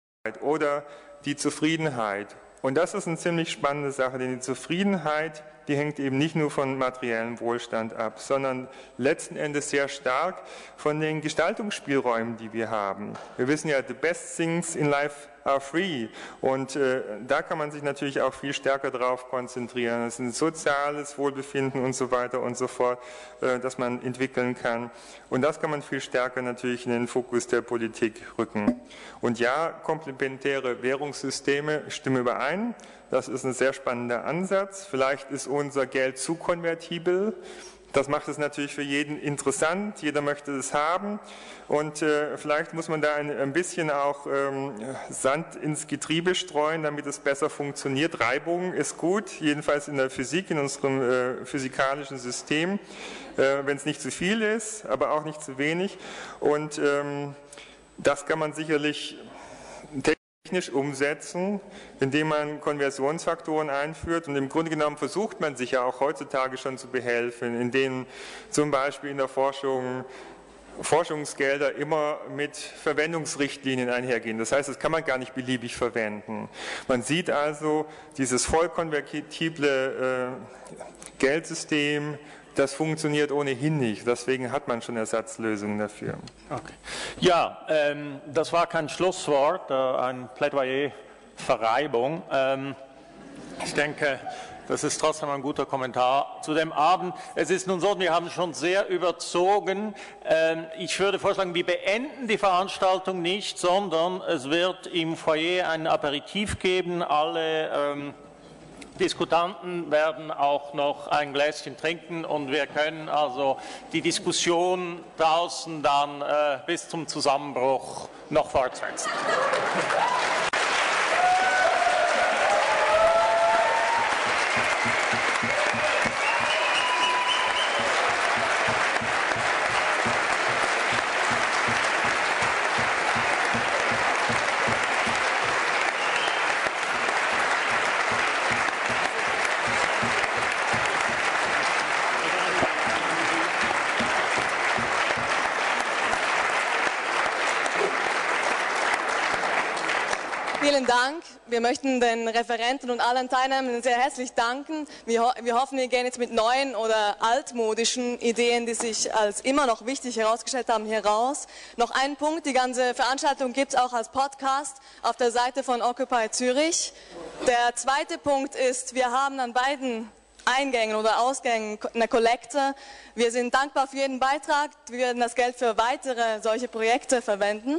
oder die Zufriedenheit. Und das ist eine ziemlich spannende Sache, denn die Zufriedenheit, die hängt eben nicht nur von materiellem Wohlstand ab, sondern letzten Endes sehr stark von den Gestaltungsspielräumen, die wir haben. Wir wissen ja, the best things in life are free. Und äh, da kann man sich natürlich auch viel stärker drauf konzentrieren. Es ist ein soziales Wohlbefinden und so weiter und so fort, äh, das man entwickeln kann. Und das kann man viel stärker natürlich in den Fokus der Politik rücken. Und ja, komplementäre Währungssysteme stimmen überein. Das ist ein sehr spannender Ansatz. Vielleicht ist unser Geld zu konvertibel. Das macht es natürlich für jeden interessant. Jeder möchte es haben. Und äh, vielleicht muss man da ein, ein bisschen auch ähm, Sand ins Getriebe streuen, damit es besser funktioniert. Reibung ist gut, jedenfalls in der Physik, in unserem äh, physikalischen System, äh, wenn es nicht zu viel ist, aber auch nicht zu wenig. Und ähm, das kann man sicherlich technisch umsetzen, indem man Konversionsfaktoren einführt, und im Grunde genommen versucht man sich ja auch heutzutage schon zu behelfen, in denen zum Beispiel in der Forschung Forschungsgelder immer mit Verwendungsrichtlinien einhergehen. Das heißt, das kann man gar nicht beliebig verwenden. Man sieht also, dieses voll konvertible äh, Geldsystem, das funktioniert ohnehin nicht. Deswegen hat man schon Ersatzlösungen dafür. Okay. Ja, ähm, das war kein Schlusswort, äh, ein Plädoyer für Reibung. Ähm, ich denke, das ist trotzdem ein guter Kommentar zu dem Abend. Es ist nun so, wir haben schon sehr überzogen. Ähm, ich würde vorschlagen, wir beenden die Veranstaltung nicht, sondern es wird im Foyer ein Aperitif geben. Alle ähm, Diskutanten werden auch noch ein Gläschen trinken, und wir können also die Diskussion draußen dann äh, bis zum Zusammenbruch noch fortsetzen. Vielen Dank. Wir möchten den Referenten und allen Teilnehmern sehr herzlich danken. Wir, ho wir hoffen, wir gehen jetzt mit neuen oder altmodischen Ideen, die sich als immer noch wichtig herausgestellt haben, hier raus. Noch ein Punkt, die ganze Veranstaltung gibt es auch als Podcast auf der Seite von Occupy Zürich. Der zweite Punkt ist, wir haben an beiden Eingängen oder Ausgängen eine Kollekte. Wir sind dankbar für jeden Beitrag. Wir werden das Geld für weitere solche Projekte verwenden.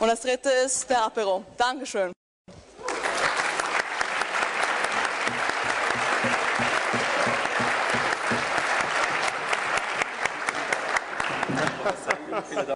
Und das dritte ist der Apero. Dankeschön. Vielen Dank.